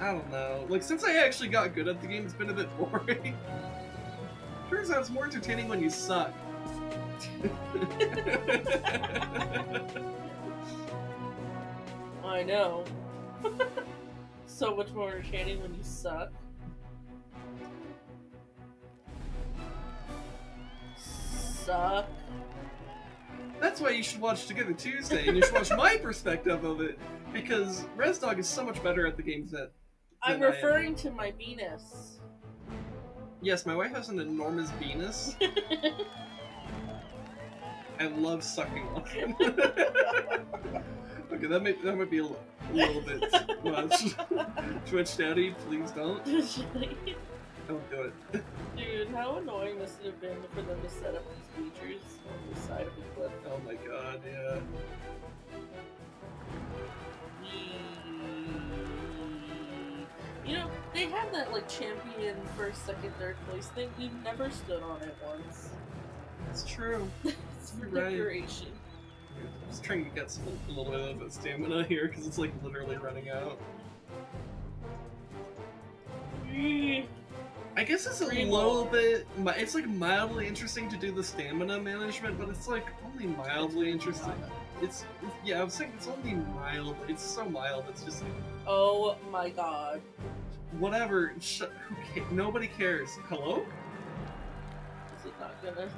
I don't know. Like, since I actually got good at the game, it's been a bit boring. Turns out it's more entertaining when you suck. I know. So much more entertaining when you suck. Suck. That's why you should watch Together Tuesday, and you should watch my perspective of it, because RezDog is so much better at the games that I'm referring to my Venus. Yes, my wife has an enormous Venus. I love sucking on it. Okay, that might be a little bit much. Twitch Daddy, please don't. Don't do it. Dude, how annoying this would have been for them to set up these features on the side of the cliff. Oh my god, yeah. You know, they had that like champion first, second, third place thing. We've never stood on it once. That's true. It's for decoration. Right. I'm just trying to get some, a little bit of stamina here because it's like literally running out. I guess it's a little bit, it's like mildly interesting to do the stamina management, but it's like only mildly interesting. It's yeah, I'm saying it's only mild, it's so mild, it's just like... oh my god. Whatever, okay, nobody cares. Hello? Is it not gonna...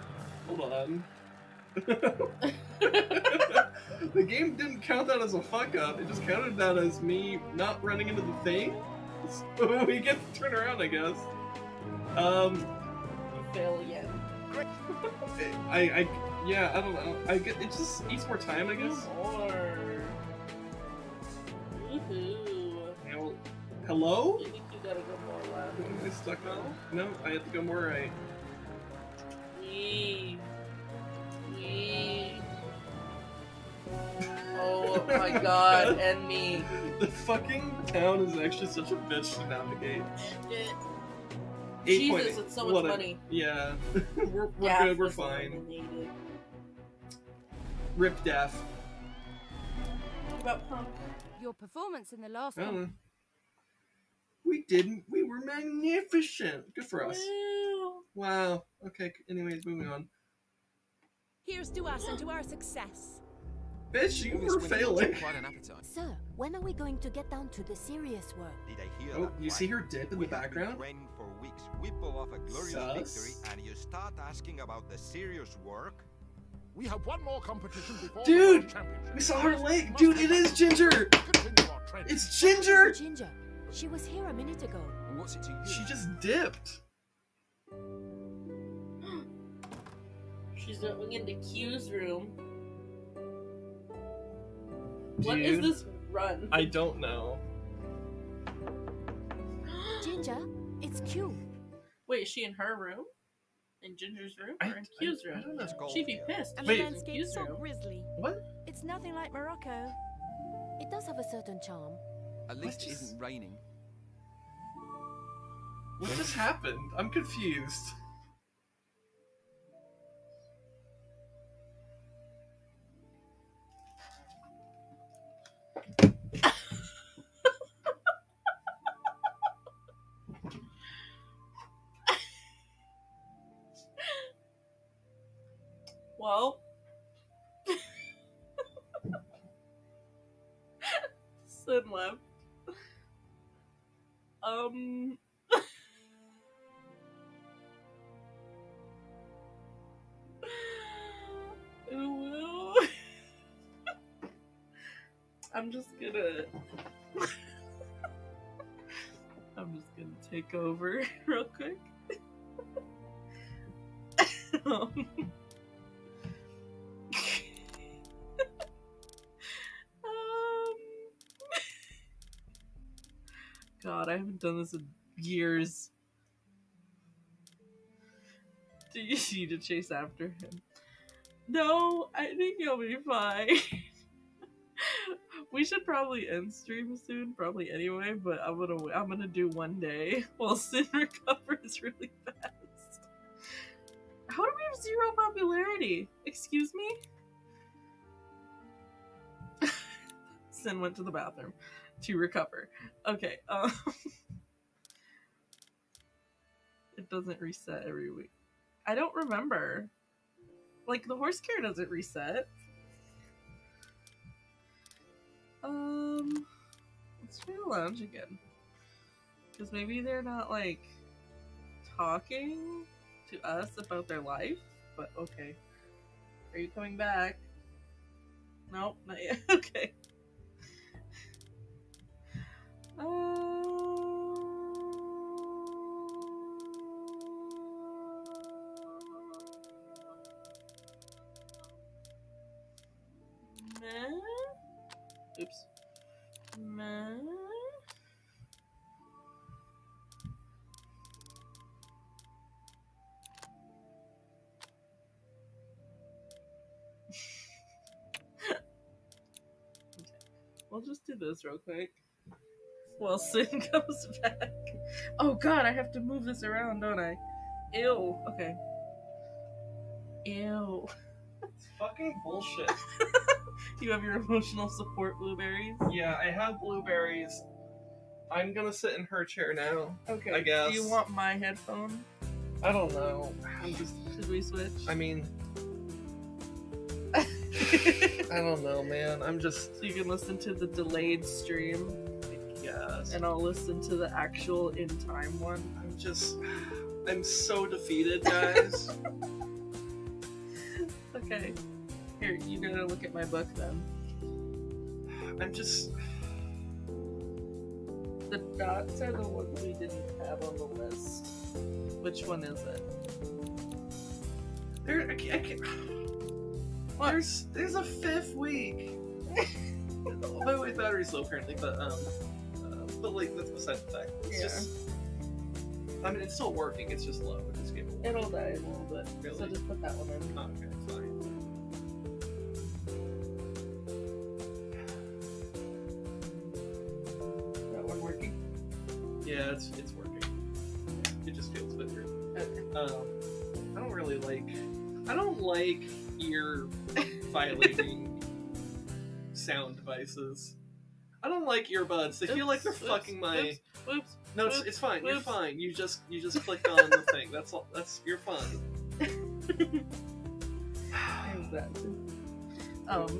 hold on. The game didn't count that as a fuck up, it just counted that as me not running into the thing. So we get to turn around, I guess. Billion. Yeah, I don't know. I get, it just eats more time, I guess. More. Woohoo. Now, hello? I think you gotta go more left. Am I stuck on? No, I have to go more right. Yee. Yee. Oh my god, and me. The fucking town is actually such a bitch to navigate. Jesus, it's so much money. Yeah, we're good, we're fine. Rip Daph. talked about punk. Your performance in the last one. We didn't. We were magnificent. Good for us. Wow. Wow. Okay. Anyways, moving on. Here's to us and to our success. Bitch, you were failing. Sir, when are we going to get down to the serious work? Oh, you see her dip in the background? For weeks. We pull off a glorious victory, and you start asking about the serious work. We have one more competition before the championship. We saw her leg. Dude, it is Ginger. It's Ginger. Ginger. She was here a minute ago. What's it to you? She just dipped. She's going into Q's room. Dude, what is this run? I don't know. Ginger, it's Q. Wait, is she in her room? In Ginger's room or in Q's room? I don't know. She'd be pissed. And wait, Q's room. Grizzly. What? It's nothing like Morocco. It does have a certain charm. At least it isn't raining. What just happened? I'm confused. Well. Sin left. I'm just gonna take over real quick. God, I haven't done this in years. Do you need to chase after him? No, I think he'll be fine. We should probably end stream soon, probably anyway, but I'm gonna do one day while Sin recovers really fast. How do we have zero popularity? Excuse me? Sin went to the bathroom to recover. Okay, it doesn't reset every week. I don't remember. Like, the horse care doesn't reset. Let's try the lounge again. Because maybe they're not, like, talking to us about their life, but okay. Are you coming back? Nope, not yet. Okay. We'll just do this real quick while Sin comes back. Oh god, I have to move this around, don't I? Ew. Okay. Ew. It's fucking bullshit. You have your emotional support blueberries? Yeah, I have blueberries. I'm gonna sit in her chair now. Okay. I guess. Do you want my headphone? I don't know. Should we switch? I mean... I don't know, man. I'm just... So you can listen to the delayed stream. Yes. And I'll listen to the actual in-time one. I'm just... I'm so defeated, guys. Okay. Here, you gotta look at my book, then. I'm just... The dots are the ones we didn't have on the list. Which one is it? There... I can't... What? There's a fifth week. By the way, battery's low currently, but like that's beside the fact. It's just, I mean, it's still working. It's just low. It just gave it. It'll die a little bit. Really? So just put that one in. Oh, okay, fine. That one working? Yeah, it's working. It just feels better. Okay. I don't really like. I don't like ear violating. sound devices. I don't like earbuds. They feel like they're fucking my. No, it's fine. You're fine. You just clicked on the thing. That's all. You're fine.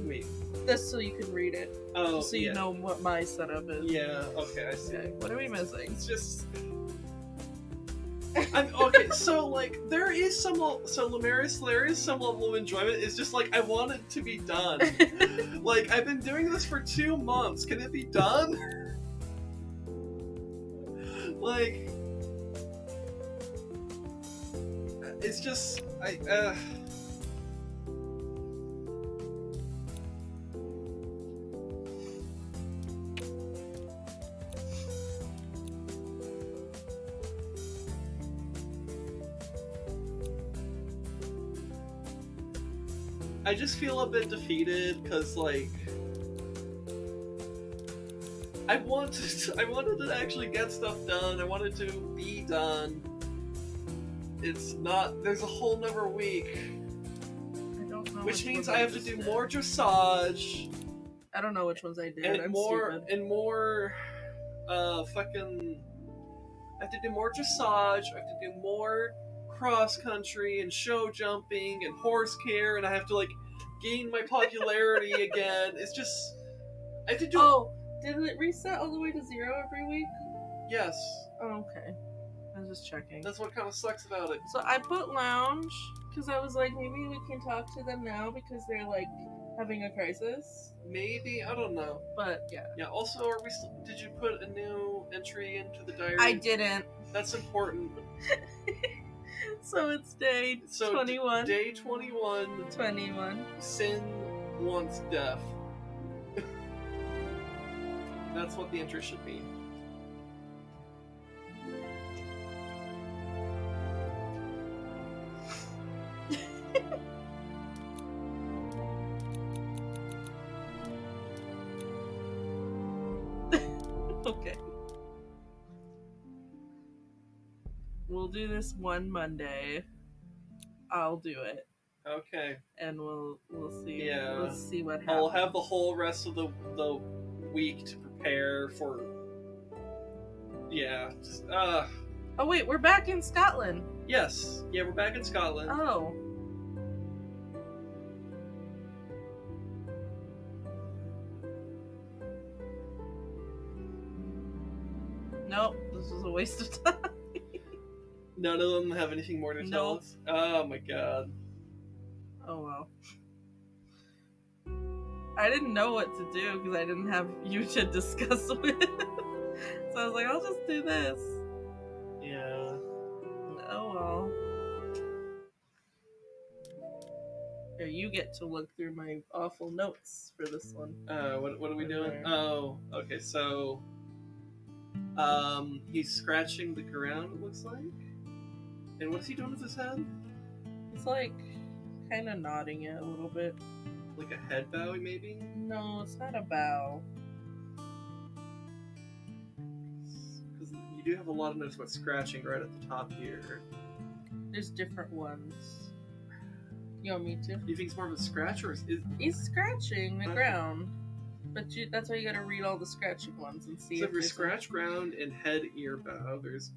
Wait. That's so you can read it. Oh, so you know what my setup is. Yeah. Okay. I see. Okay. What are we missing? It's just. Okay, so like there is some Lumeris, there is some level of enjoyment. It's just like I want it to be done. Like I've been doing this for 2 months. Can it be done? Like it's just I just feel a bit defeated because, like, I wanted to actually get stuff done. I wanted to be done. It's not. There's a whole nother week, I don't know, which means I have to do more dressage. I don't know which ones I did. And I'm stupid. And more, fucking. I have to do more dressage. I have to do more cross country and show jumping and horse care, and I have to like gain my popularity again. It's just I have to do. Oh, didn't it reset all the way to 0 every week? Yes. Oh, okay. I was just checking. That's what kind of sucks about it. So I put lounge because I was like, maybe we can talk to them now because they're like having a crisis. Maybe, I don't know. But yeah. Yeah. Also, are we? Did you put a new entry into the diary? I didn't. That's important. So it's day 21. Day 21. 21. Sin wants death. That's what the entry should be. Okay. We'll do this one Monday. I'll do it. Okay. And we'll see. Yeah. We'll see what happens. I'll have the whole rest of the week to prepare for. Yeah. Just, Oh wait, we're back in Scotland. Yes. Yeah, we're back in Scotland. Oh. Nope. This was a waste of time. None of them have anything more to tell us? Oh my god. Oh well. I didn't know what to do because I didn't have you to discuss with. So I was like, I'll just do this. Yeah. Oh well. Here, you get to look through my awful notes for this one. What are we doing? Oh, okay, so... he's scratching the ground, it looks like. And what's he doing with his head? It's like kind of nodding it a little bit. Like a head bow, maybe? No, it's not a bow. Because you do have a lot of notes about scratching right at the top here. There's different ones. You want me to? Do you think it's more of a scratch or is... He's scratching the ground. But that's why you gotta read all the scratching ones and see. So if there's scratch ground and head ear bow, there's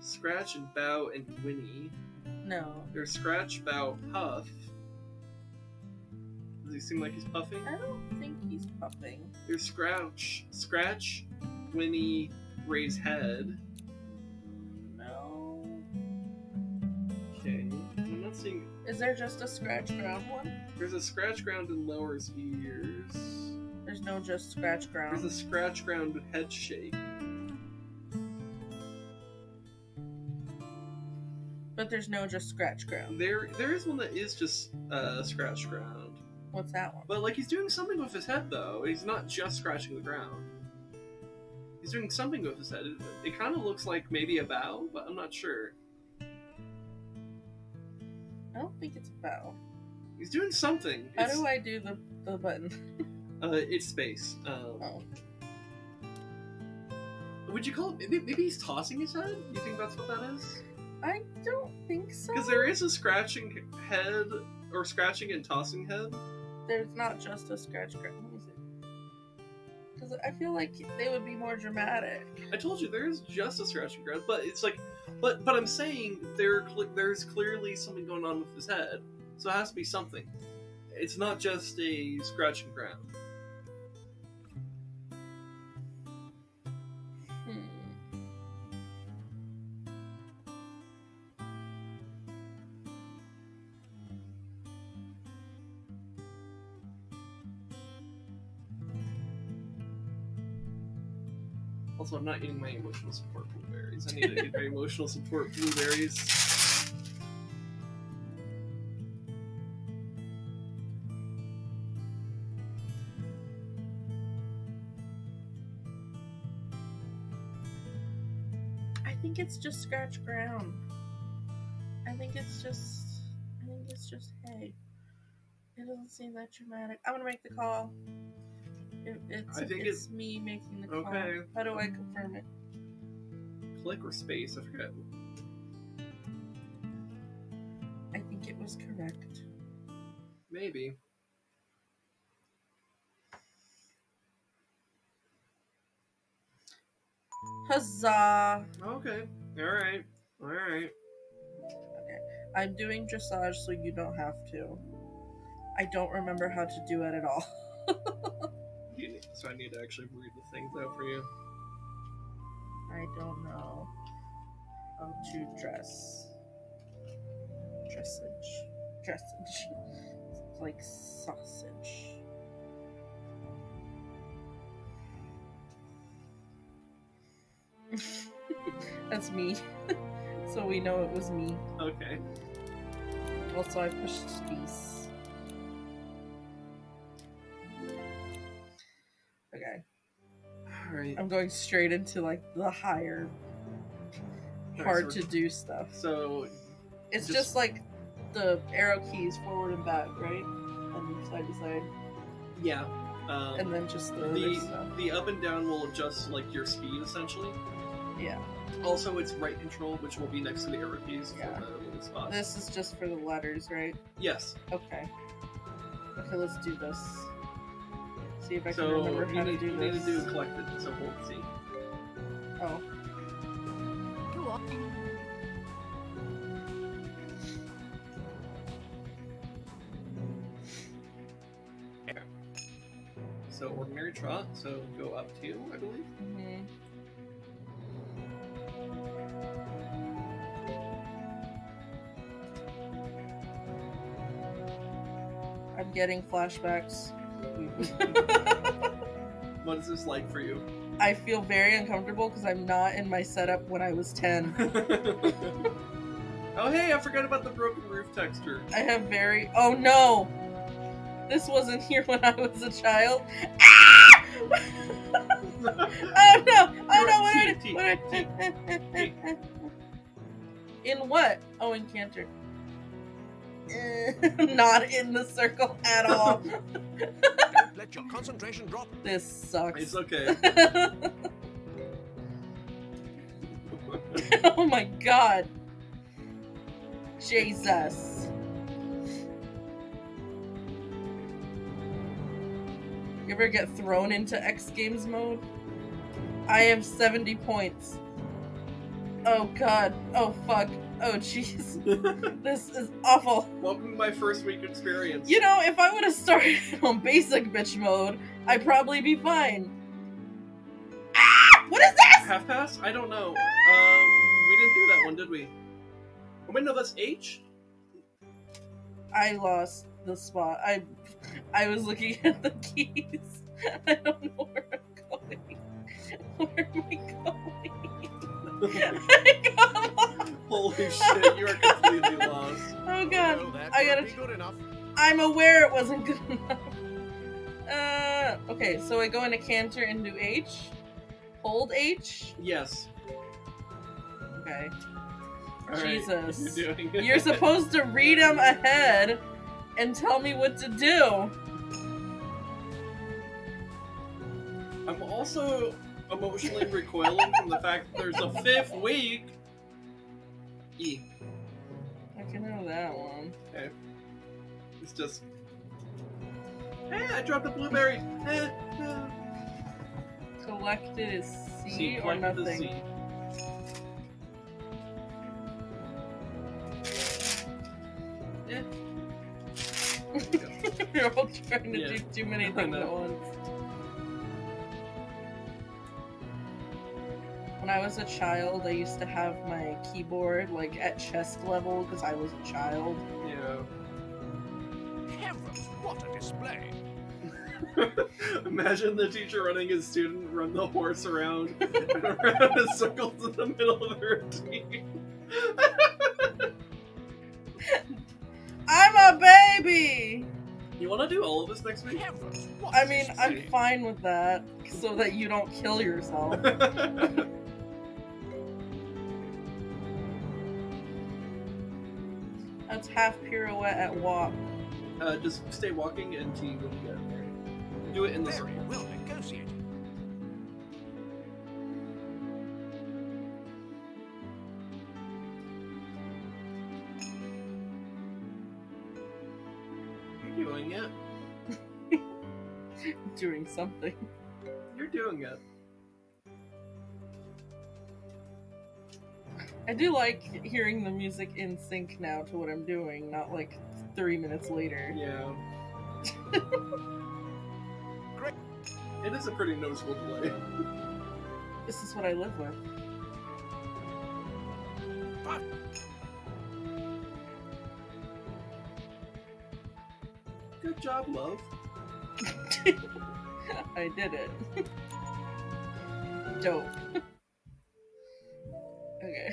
scratch and bow and whinny. No. There's scratch bow puff. Does he seem like he's puffing? I don't think he's puffing. There's scratch, whinny, raise head. No. Okay. I'm not seeing. Is there just a scratch ground one? There's a scratch ground and lowers ears. There's no just scratch ground. There's a scratch ground head shake. But there's no just scratch ground. There is one that is just scratch ground. What's that one? But like he's doing something with his head though. He's not just scratching the ground. He's doing something with his head. It kind of looks like maybe a bow, but I'm not sure. I don't think it's a bow. He's doing something. How do I do the button? It's space. Oh. Would you call it? Maybe he's tossing his head? You think that's what that is? I don't think so. Because there is a scratching head, or scratching and tossing head. There's not just a scratch. What is it? Because I feel like they would be more dramatic. I told you there is just a scratch and grab, but it's like, but I'm saying there's clearly something going on with his head, so it has to be something. It's not just a scratch and grab. So I'm not eating my emotional support blueberries. I need to eat my emotional support blueberries. I think it's just scratch ground. I think it's just hay. It doesn't seem that dramatic. I'm gonna make the call. It's me making the call. Okay. How do I confirm it? Click or space? I forget. I think it was correct. Maybe. Huzzah! Okay. Alright. Alright. Okay. I'm doing dressage so you don't have to. I don't remember how to do it at all. So I need to actually read the things out for you. I don't know how to dress. Dressage. It's like sausage. That's me. So we know it was me. Okay. Also, I pushed these. Right. I'm going straight into like the higher hard to do stuff. So it's just like the arrow keys forward and back, right? And side to side. Yeah. And then just the stuff. The up and down will adjust like your speed essentially. Yeah. Also, it's right control, which will be next to the arrow keys. Yeah. For the little spots. This is just for the letters, right? Yes. Okay. Okay, let's do this. See if I can remember how to do this. So you need to do collected, so hold C. Oh. Cool. There. So ordinary trot, so go up 2, I believe. Mm-hmm. I'm getting flashbacks. What is this like for you? I feel very uncomfortable because I'm not in my setup when I was 10. Oh hey, I forgot about the broken roof texture. I have very- oh no! This wasn't here when I was a child. Ah! Oh no! Oh no! What? In what? Oh, in canter. Not in the circle at all. Let your concentration drop. This sucks. It's okay. Oh my god. Jesus. You ever get thrown into X Games mode? I have 70 points. Oh god. Oh fuck. Oh jeez, this is awful. Welcome to my first week experience. You know, if I would have started on basic bitch mode, I'd probably be fine. Ah! What is this? Half pass? I don't know. We didn't do that one, did we? Oh wait, no, that's H? I lost the spot. I was looking at the keys. I don't know where I'm going. Where am I going? I got lost. Holy shit, you are completely lost. Oh god, well, I gotta. Good enough. I'm aware it wasn't good enough. Okay, so I go into canter and do H. Hold H? Yes. Okay. All Jesus. Right, you're supposed to read them ahead and tell me what to do. I'm also emotionally recoiling from the fact that there's a 5th week. E. I can have that one. Okay. It's just. Hey, I dropped a blueberry! selected is C, or nothing? C. Yeah. You're all trying to do too many things at once. When I was a child, I used to have my keyboard like at chest level because I was a child. Yeah. Heavens, what a display! Imagine the teacher running his student run the horse around and around in circles in the middle of her team. I'm a baby! You want to do all of this next week? I mean, I'm fine with that, so that you don't kill yourself. That's half pirouette at walk. Just stay walking and tea when you get out there. Do it in the circle. We'll negotiate. You're doing it. Doing something. You're doing it. I do like hearing the music in sync now to what I'm doing, not like 3 minutes later. Yeah. Great. It is a pretty noticeable delay. This is what I live with. Fuck. Good job, love. I did it. Dope. Okay.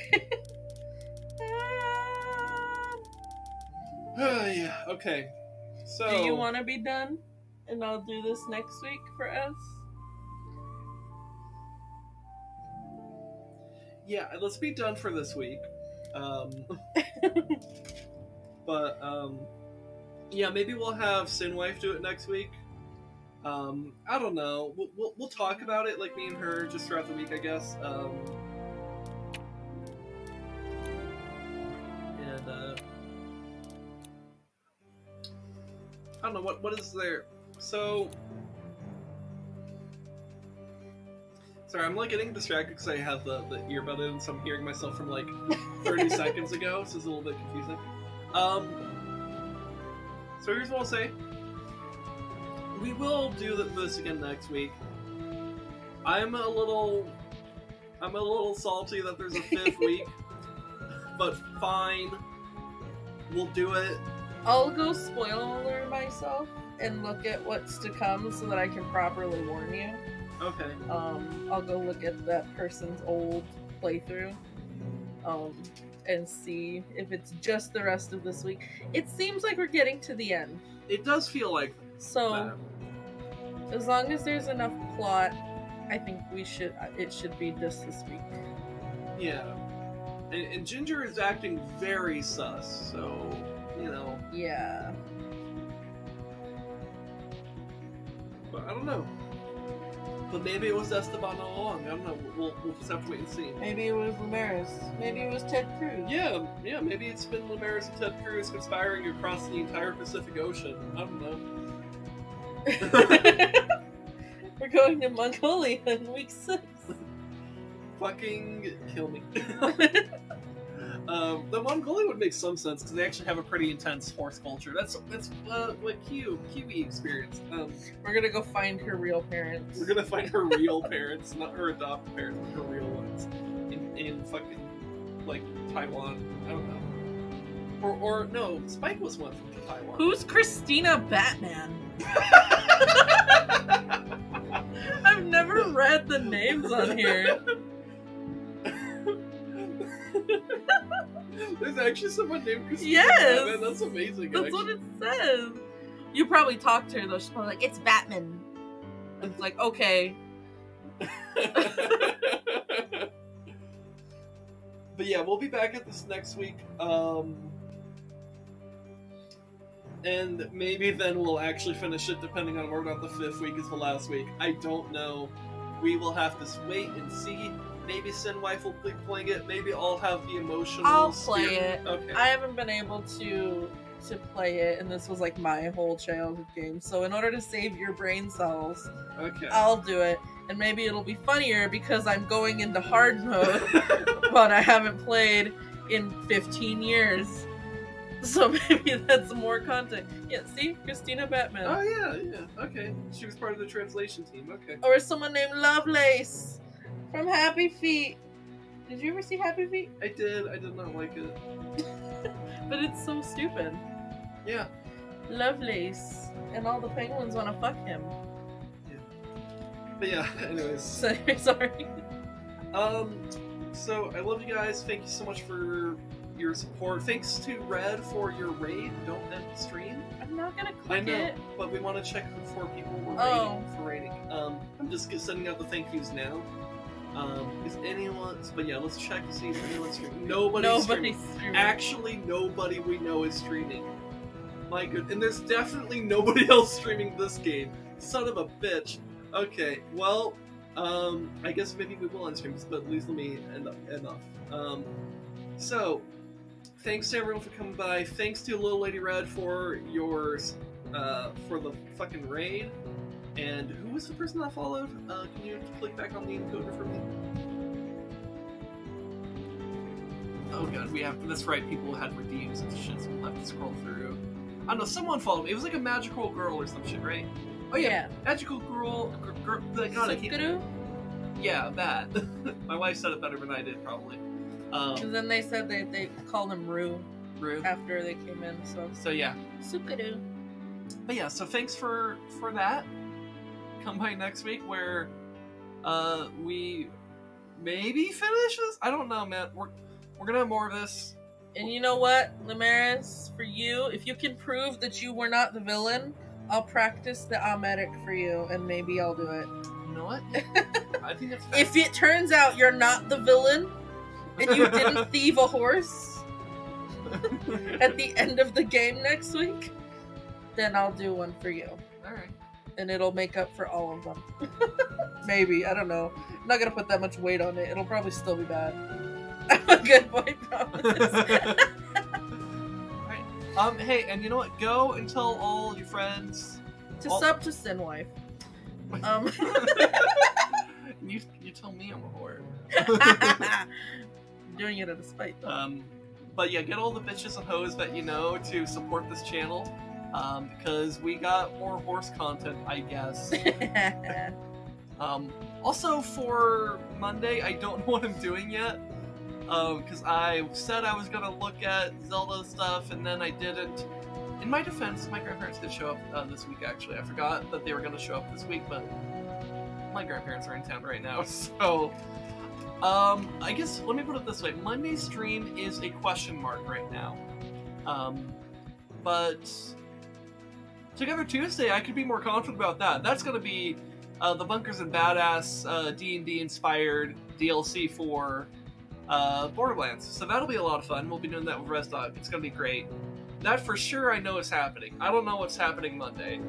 Yeah. Okay. So. Do you want to be done? And I'll do this next week for us? Yeah, let's be done for this week. But, yeah, maybe we'll have Sinwife do it next week. I don't know. We'll talk about it, like me and her, just throughout the week, I guess. And, I don't know, what is there? So... Sorry, I'm like getting distracted because I have the earbud in, so I'm hearing myself from like 30 seconds ago, so it's a little bit confusing. So here's what I'll say. We will do this again next week. I'm a little salty that there's a fifth week, but fine. We'll do it. I'll go spoiler myself and look at what's to come so that I can properly warn you. Okay. I'll go look at that person's old playthrough. And see if it's just the rest of this week. It seems like we're getting to the end. It does feel like as long as there's enough plot, I think it should be just this week. Yeah. And Ginger is acting very sus, so, you know. Yeah. But I don't know. But maybe it was Esteban all along. I don't know. We'll just have to wait and see. Maybe it was Lumeris. Maybe it was Ted Cruz. Yeah. Maybe it's been Lumeris and Ted Cruz conspiring across the entire Pacific Ocean. I don't know. We're going to Mongolia in week 6. Fucking kill me. The Mongolia would make some sense because they actually have a pretty intense horse culture. That's what Kiwi experienced. We're gonna go find her real parents. We're gonna find her real parents, not her adopted parents, but her real ones in fucking like Taiwan. I don't know. Or no, Spike was one from Taiwan. Who's Christina Batman? I've never read the names on here. There's actually someone named Christina. Yes! Batman. That's amazing. That's actually what it says. You probably talked to her though. She's probably like, it's Batman. And it's like, okay. But yeah, we'll be back at this next week. And maybe then we'll actually finish it depending on whether or not the fifth week is the last week. I don't know. We will have to wait and see. Maybe Sinwife will be playing it. Maybe I'll have the emotional. I'll play it. Okay. I haven't been able to play it, and this was like my whole childhood game. So in order to save your brain cells, I'll do it. and maybe it'll be funnier because I'm going into hard mode, but I haven't played in 15 years. So maybe that's more content. Yeah, see? Christina Batman. Oh, yeah, yeah. Okay. She was part of the translation team. Okay. Or someone named Lovelace from Happy Feet. Did you ever see Happy Feet? I did. I did not like it. But it's so stupid. Yeah. Lovelace. And all the penguins want to fuck him. Yeah. But yeah, anyways. Sorry. So, I love you guys. Thank you so much for your support. Thanks to Red for your raid. Don't end the stream. I'm not gonna click it. I know, but we want to check before people were raiding. I'm just sending out the thank yous now. Is anyone... But yeah, let's check to see if anyone's streaming. Nobody's streaming. Actually, nobody we know is streaming. My good... And there's definitely nobody else streaming this game. Son of a bitch. Okay, well, I guess maybe we will end streams, but at least let me end off. So... Thanks to everyone for coming by. Thanks to LilLadyRed for your, for the fucking raid. And who was the person that followed? Can you click back on the encoder for me? Oh god, we have, that's right, people had redeems and shit, so we'll have to scroll through. I don't know, someone followed me. It was like a magical girl or some shit, right? Oh yeah, magical girl, god, I can't... Yeah, that. My wife said it better than I did, probably. Because then they said they called him Rue. Rue. After they came in, so. So yeah. Sukuru. But yeah, so thanks for that. Come by next week where we maybe finish this? I don't know, man. We're gonna have more of this. And you know what, Lumeris, for you, if you can prove that you were not the villain, I'll practice the Ahmedic for you, and maybe I'll do it. You know what? I think that's fair. If it turns out you're not the villain, and you didn't thieve a horse at the end of the game next week, then I'll do one for you. Alright. And it'll make up for all of them. Maybe. I don't know. I'm not going to put that much weight on it. It'll probably still be bad. I'm a good boy, promise. Alright. Hey, and you know what? Go and tell all your friends. Sub to Sin Wife. You tell me I'm a whore. I'm doing it out of spite, though. But yeah, get all the bitches and hoes that you know to support this channel, because we got more horse content, I guess. Also, for Monday, I don't know what I'm doing yet, because I said I was going to look at Zelda stuff, and then I didn't. In my defense, my grandparents did show up this week, actually. I forgot that they were going to show up this week, but my grandparents are in town right now, so... I guess, let me put it this way, Monday's stream is a question mark right now, but Together Tuesday, I could be more confident about that. That's going to be the Bunkers and Badass D&D inspired DLC for Borderlands, so that'll be a lot of fun. We'll be doing that with RezDog. It's going to be great. That for sure I know is happening. I don't know what's happening Monday,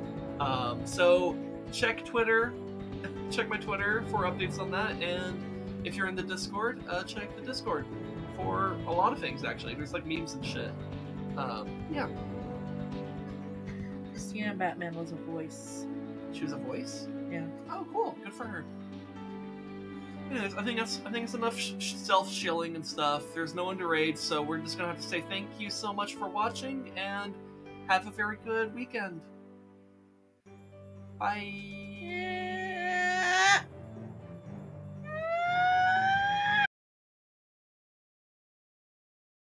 so check Twitter, check my Twitter for updates on that, and if you're in the Discord, check the Discord for a lot of things, actually. There's, like, memes and shit. Yeah. Christina Batman was a voice. She was a voice? Yeah. Oh, cool. Good for her. Anyways, I think it's enough self-shilling and stuff. There's no one to raid, so we're just gonna have to say thank you so much for watching, and have a very good weekend. Bye.